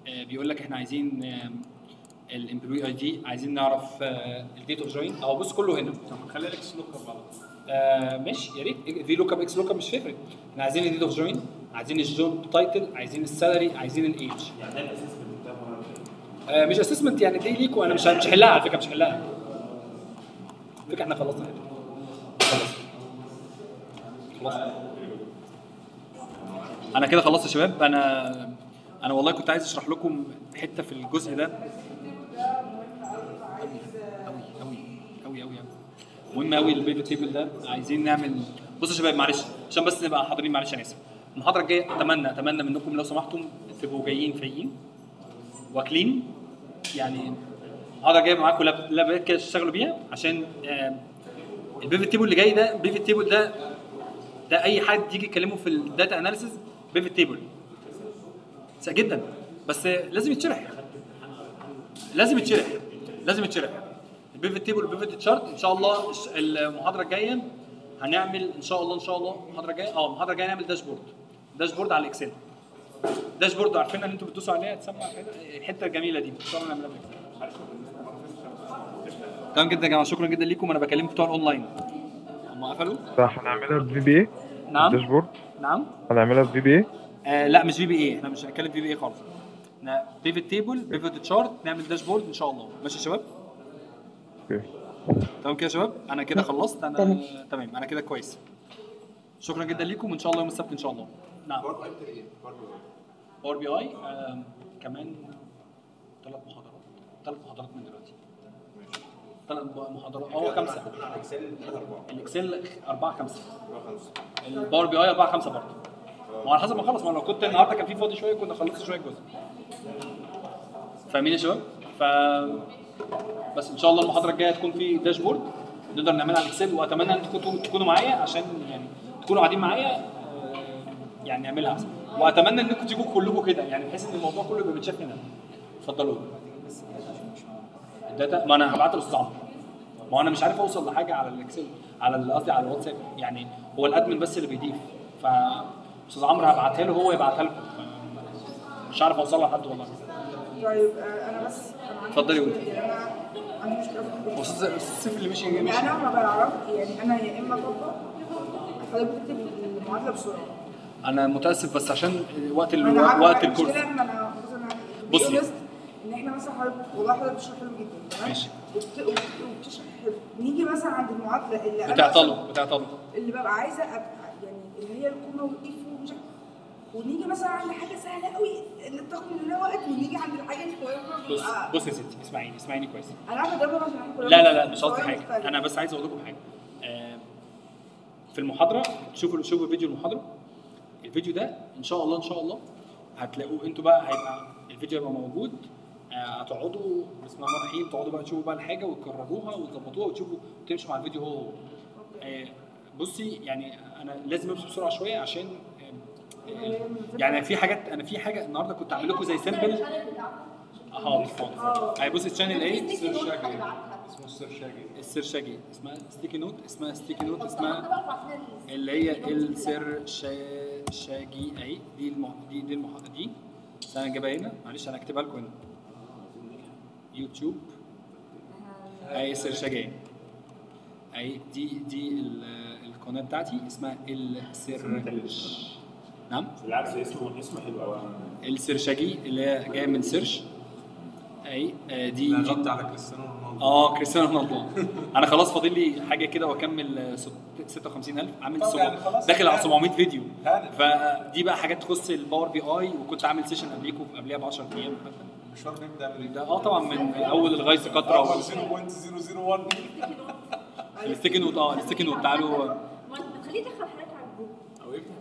آه بيقول لك احنا عايزين آه الامبلوي اي دي عايزين نعرف آه الديت اوف جوين اهو بص كله هنا خليها اكس لوك اب على طول. آه مش يا ريت في لوك اب اكس لوك اب مش فكره احنا عايزين الديت اوف جوين عايزين الجوب تايتل عايزين السالري عايزين الايج يعني ده الاسسمنت بتاعه مش اسسمنت يعني دي ليكوا انا مش مش هحلها على فكره مش هحلها فكره احنا خلصنا خلاص خلاص انا كده خلصت يا شباب. انا انا والله كنت عايز اشرح لكم حته في الجزء ده مهم قوي البيفوت تيبل ده. عايزين نعمل، بصوا يا شباب معلش عشان بس نبقى حاضرين، معلش انا اسف. المحاضره الجايه اتمنى اتمنى منكم لو سمحتم تبقوا جايين فايقين واكلين، يعني المحاضره الجايه معاكم لاب كده تشتغلوا بيها، عشان البيفوت تيبل اللي جاي ده، البيفوت تيبل ده ده اي حد يجي يكلمه في الداتا اناليسيز بيفوت تيبل سهل جدا، بس لازم يتشرح لازم يتشرح لازم يتشرح البيفوت تيبل والبيفوت تشارت. ان شاء الله المحاضره الجايه هنعمل ان شاء الله ان شاء الله المحاضره الجايه اه المحاضره الجايه هنعمل داشبورد داشبورد على الاكسل. داشبورد عارفين ان انتوا بتدوسوا عليها تسمع الحته الجميله دي ان شاء الله نعملها. تمام جدا يا جماعه، شكرا جدا ليكم. انا بكلمكم بتوع الاونلاين هم قفلوا صح. هنعملها بفي بي اي. نعم داشبورد. نعم هنعملها بفي بي اي. آه لا مش في بي اي، احنا مش هنتكلم في بي اي خالص. احنا بيفوت تيبل بيفوت تشارت نعمل داشبورد ان شاء الله. ماشي يا شباب؟ اوكي تمام كده يا شباب، انا كده خلصت. انا تمام، انا كده كويس. شكرا جدا ليكم، وان شاء الله يوم السبت ان شاء الله. نعم باور بي اي كمان ثلاث محاضرات ثلاث محاضرات من دلوقتي ثلاث محاضرات هو خمسه. الاكسل اربعه الاكسل اربعه خمسه الباور بي اي اربعه خمسه برضه. ما على حسب ما خلص، ما لو كنت النهارده كان في فاضي شويه كنا خلصت شويه الجزء. فاهمين يا شباب؟ ف بس ان شاء الله المحاضره الجايه تكون في داشبورد نقدر نعملها على الاكسل، واتمنى ان انتوا تكونوا معايا عشان يعني تكونوا قاعدين معايا يعني نعملها احسن، واتمنى انكم تيجوا كلكم كده يعني بحيث ان الموضوع كله يبقى بيتشاف هنا. اتفضلوا. الداتا ما انا هبعت الاستاذ عمرو، ما انا مش عارف اوصل لحاجه على الاكسل على قصدي على الواتساب، يعني هو الادمن بس اللي بيضيف، ف استاذ عمرو هبعتها له هو يبعتها لكم، مش عارف اوصلها لحد والله. طيب انا بس اتفضلي قولي. انا عندي مشكله في الخطوط الصفر اللي ماشي جنبي. انا ما بعرف يعني، انا يا اما اطبق حضرتك بتكتب المعادله بسرعه. انا متاسف بس عشان وقت ال... وقت الكورس. انا بصي ان احنا مثلا حضرتك والله حضرتك بتشرح حلو جدا تمام؟ ماشي. وبتشرح حلو، نيجي مثلا عند المعادله اللي انا بتعطله بتعطله اللي ببقى عايزه ابقى يعني اللي هي الكومه والاف، ونيجي مثلا على حاجه سهله قوي اللي بتاخد مننا وقت، ونيجي عند الحاجه الصغيره. بص بص يا ستي اسمعيني اسمعيني كويس. انا عايز اضربها عشان احنا كلنا لا لا لا مش قصدي حاجه مختلف. انا بس عايز اقول لكم حاجه. آه في المحاضره شوفوا شوفوا فيديو المحاضره. الفيديو ده ان شاء الله ان شاء الله هتلاقوه انتوا بقى، هيبقى الفيديو هيبقى موجود. آه هتقعدوا بسم الله الرحمن الرحيم تقعدوا بقى تشوفوا بقى الحاجه وتكرروها وتظبطوها وتشوفوا تمشوا مع الفيديو هو. آه بصي يعني انا لازم امشي بسرعه شويه عشان يعني في حاجات، انا في حاجه النهارده كنت عامل لكم زي سيمبل. اه حاضر. هيبص الشانل ايه؟ اسمه السرشاجي السرشاجي اسمها ستيكي نوت اسمها ستيكي نوت اسمها اللي هي السرشاجي اهي. دي المح... دي دي المح... دي انا جايبها هنا، معلش انا هكتبها لكم هنا. يوتيوب اهي السرشاجي اهي. دي دي القناه بتاعتي اسمها السرش. نعم بالعكس اسمه اسمه حلو قوي السرشاجي اللي هي جايه من سيرش اهي. دي نغطي جي... على كريستيانو رونالدو. اه كريستيانو رونالدو. انا خلاص فاضل لي حاجه كده واكمل ستة وخمسين ألف عامل سبعمية داخل على سبعمية فيديو. فدي بقى حاجات تخص الباور بي اي، وكنت عامل سيشن قبليكم قبليها ب عشرة ايام مشوار نبدا. اه طبعا من اول الغيث كتره اول صفر نقطة صفر صفر واحد السكن نوت. اه السكن نوت تعالوا خليه يدخل حاجات على الجروب.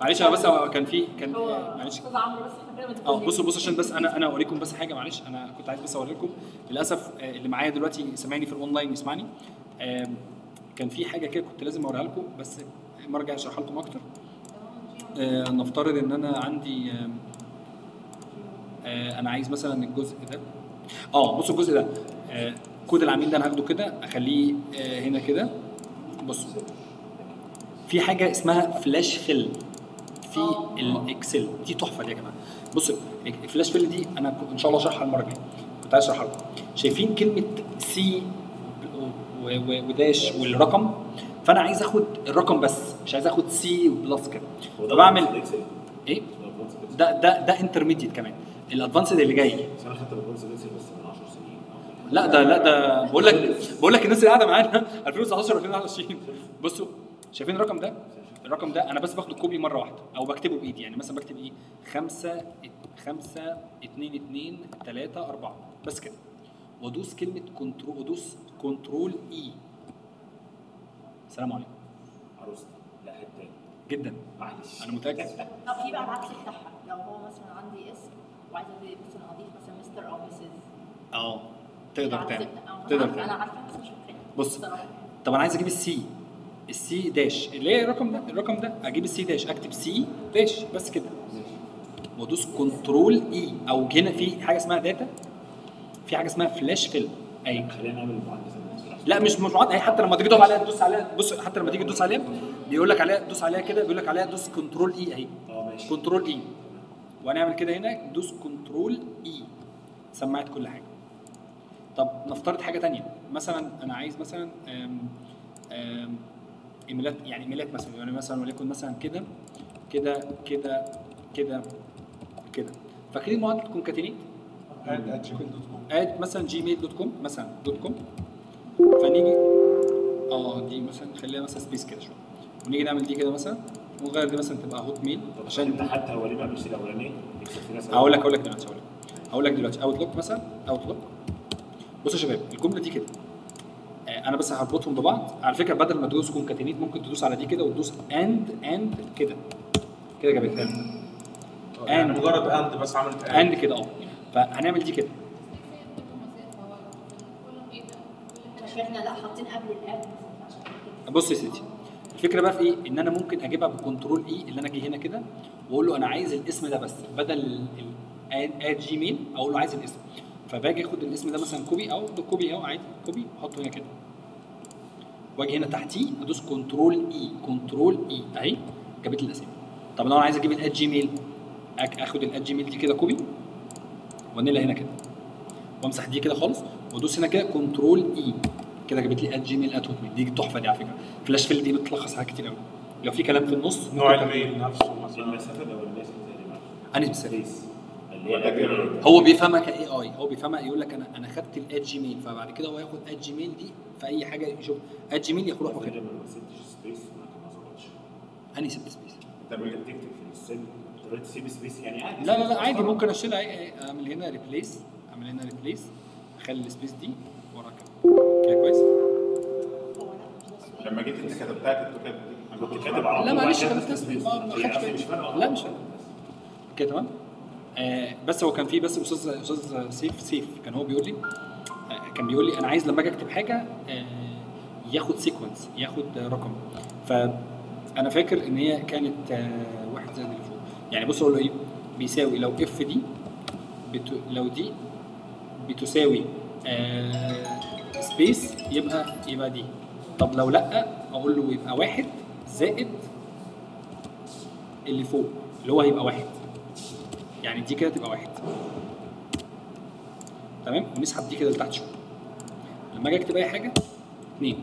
معلش انا بس كان في كان معلش استاذ عمرو بس اه بصوا بصوا عشان بس انا انا اوريكم بس حاجه. معلش انا كنت عايز بس اوريكم للاسف اللي معايا دلوقتي سامعني في الاونلاين يسمعني. كان في حاجه كده كنت لازم اوريها لكم بس ما ارجع اشرحها لكم اكتر. آه نفترض ان انا عندي آه آه انا عايز مثلا الجزء ده اه بصوا الجزء ده آه كود العميل ده انا هاخده كده اخليه آه هنا كده. بصوا في حاجه اسمها فلاش فيل في الاكسل دي تحفه دي يا جماعه. بصوا الفلاش فيل دي انا ان شاء الله اشرحها المره الجايه كنت عايز اشرحها لكم. شايفين كلمه سي وداش والرقم، فانا عايز اخد الرقم بس مش عايز اخد سي بلس كده. طب اعمل ايه؟ ده ده ده انترميديت كمان الادفانسد اللي جاي. بس انا خدت الادفانسد بس من عشر سنين. لا ده لا ده بقول لك بقول لك الناس اللي قاعده معانا ألفين وتسعتاشر وألفين وواحد وعشرين. بصوا شايفين الرقم ده؟ الرقم ده انا بس باخده كوبي مره واحده او بكتبه بايدي، يعني مثلا بكتب ايه؟ خمسة خمسة اتنين اتنين تلاتة أربعة بس كده، وادوس كلمه كنترول وادوس كنترول اي. السلام عليكم. عروستي لا حد تاني جدا معلش انا متاكد. طب في بقى ابعت لي بتاعها لو هو مثلا عندي اسم وعايز مثلا اضيف مثلا مستر او مسز اه تقدر تعمل تقدر تعمل. انا عارفه بس مش فاكره. بص طب انا عايز اجيب السي السي داش اللي هي الرقم ده الرقم ده اجيب السي داش اكتب سي داش بس كده وادوس كنترول اي. او هنا في حاجه اسمها داتا في حاجه اسمها فلاش فيل. اي خلينا نعمل معادله. لا مش معادله، اي حتى لما تيجي تقعد عليها تدوس عليها. بص حتى لما تيجي تدوس عليها بيقول لك عليها دوس عليها كده بيقول لك عليها دوس كنترول اي اهي. اه ماشي كنترول اي وهنعمل كده هنا دوس كنترول اي. سمعت كل حاجه. طب نفترض حاجه ثانيه مثلا انا عايز مثلا آم آم ايميلات، يعني ايميلات مثلا يعني مثلا وليكن مثلا كده كده كده كده كده. فاكرين معادله كونكاتينيت؟ اد جيميل دوت كوم اد مثلا جيميل دوت كوم مثلا دوت كوم. فنيجي اه دي مثلا نخليها مثلا سبيس كده شويه ونيجي نعمل دي كده مثلا ونغير دي مثلا تبقى هوت ميل عشان انت حتى هو ليه ما عملش الاولاني؟ هقول لك هقول لك دلوقتي هقول لك هقول لك دلوقتي اوت لوك مثلا اوت لوك. بصوا يا شباب الجمله دي كده انا بس هربطهم ببعض. على فكره بدل ما تدوس كونكاتينيت ممكن تدوس على دي كده وتدوس اند اند كده كده جابتها اند مجرد اند بس عملت اند كده اه. فهنعمل دي كده احنا لا حاطين قبل الاب. بص يا ستي الفكره بقى في ايه؟ ان انا ممكن اجيبها بكنترول اي اللي انا اجي هنا كده واقول له انا عايز الاسم ده بس بدل اد جيميل اقول له عايز الاسم. فباجي اخد الاسم ده مثلا كوبي او كوبي اهو عادي كوبي احطه هنا كده واجي هنا تحتيه ادوس كنترول اي كنترول اي اهي جابت لي الاسامي. طب لو انا عايز اجيب الاد جيميل اخد الاد جيميل دي كده كوبي وانيلها هنا كده وامسح دي كده خالص وادوس هنا كده كنترول اي كده جابت لي اد جيميل ات هوت ميل. دي تحفه دي على فكره. فلاش فيل دي بتلخص حاجات كتير قوي لو في كلام في النص. نوع الميل نفسه مثلا المسافه ده ولا المسافه تقريبا؟ مسافه هو بيفهمها كاي اي هو بيفهمها يقول لك انا انا خدت الاد جيميل فبعد كده هو هياخد اد جيميل دي في اي حاجه يشوف اد جيميل يروح واخدها. انا ما سبتش سبيس ما ظبطش. انا سبت سبيس. انت لما بتكتب في السيل تقدر تسيب سبيس يعني عادي؟ لا لا لا عادي ممكن اشيلها اعمل هنا ريبليس اعمل هنا ريبليس اخلي السبيس دي ورا كده كده كويس. لما جيت انت كتبتها كنت كاتب انا كنت كاتب على لا معلش كتبتها سبيس لا مش فارقه كده تمام. آه بس هو كان في بس استاذ استاذ سيف سيف كان هو بيقول لي آه كان بيقول لي انا عايز لما اجي اكتب حاجه آه ياخد سيكونس ياخد آه رقم. فانا فاكر ان هي كانت آه واحد زائد اللي فوق يعني. بص اقول له ايه بيساوي لو اف دي بتو لو دي بتساوي آه سبيس يبقى يبقى دي. طب لو لا اقول له يبقى واحد زائد اللي فوق اللي هو هيبقى واحد يعني دي كده تبقى واحد تمام. ونسحب دي كده لتحت شويه لما اجي اكتب اي حاجه اتنين.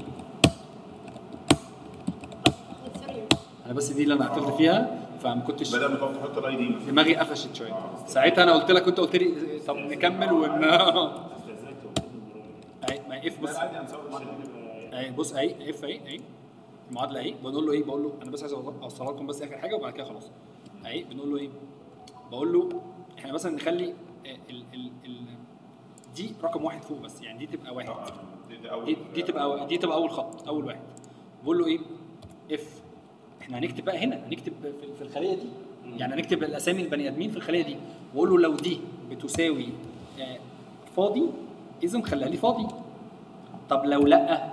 انا بس دي اللي انا عطلت فيها فما كنتش بدل ما تقعد تحط الاي دي دماغي قفشت شويه ساعتها. انا قلت لك انت قلت لي طب نكمل ون اهي ما اف بص اهي بص اهي اف اهي اهي المعادله اهي بقول له ايه بقول له انا بس عايز اوصلها لكم بس اخر حاجه وبعد كده خلاص اهي بنقول له ايه بقول له احنا مثلا نخلي ال ال ال دي رقم واحد فوق بس يعني دي تبقى واحد دي, دي تبقى دي تبقى اول خط اول واحد. بقول له ايه اف احنا هنكتب بقى هنا هنكتب في الخليه دي يعني هنكتب الاسامي البني ادمين في الخليه دي. واقول له لو دي بتساوي فاضي اذا خليها لي فاضي. طب لو لا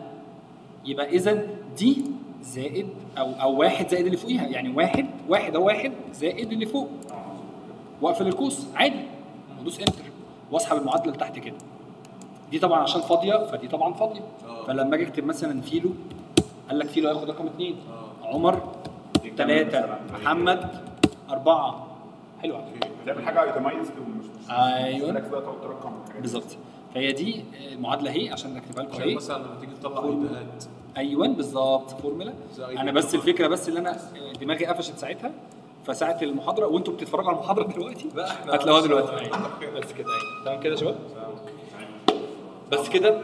يبقى اذا دي زائد او او واحد زائد اللي فوقيها، يعني واحد واحد او واحد زائد اللي فوق، واقفل القوس عادي وادوس انتر واسحب المعادله لتحت كده. دي طبعا عشان فاضيه فدي طبعا فاضيه، فلما اجي اكتب مثلا فيلو قال لك فيلو هياخد رقم اثنين، عمر ثلاثه، محمد اربعه. حلوه تعمل حاجه ايتمايزد ومش مش ايوه انك بقى تحط رقم بالظبط. فهي دي المعادله اهي عشان نكتبها لكم اهي، مثلا لما تيجي تطلع ايبيهات. ايوه بالظبط فورمولا. انا بس الفكره بس اللي انا دماغي قفشت ساعتها، فساعه المحاضره وانتم بتتفرجوا على المحاضره دلوقتي هتلاقوها دلوقتي اهي بس كده اهي. تمام كده يا شباب، بس كده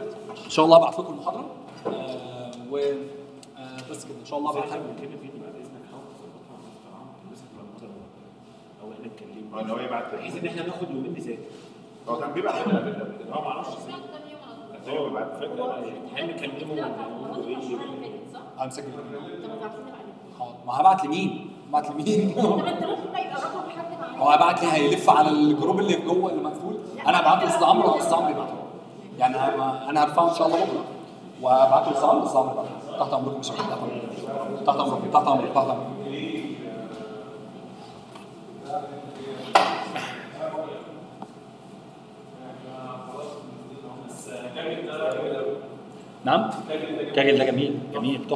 ان شاء الله هبعت لكم المحاضره آه و آه بس كده ان شاء الله هبعت لكم. اه لو يبعت بحيث ان احنا ناخد يومين نسافر. هو كان بيبعت لنا قبل كده، هو ما اعرفش هو بيبعت فكره احنا نكلمه ونقول له امسك ما هبعت لمين؟ هبعت لمين؟ هو هبعت لي هيلف على الجروب اللي جوه اللي مقفول، انا هبعته لاستاذ عمرو واستاذ عمرو يبعته له. يعني انا هرفعه ان شاء الله بكره وهبعته لاستاذ عمرو واستاذ عمرو يبعته له. تحت امركم يا شباب، تحت امركم تحت امركم تحت امركم تحت امركم. نعم كاجل ده جميل جميل.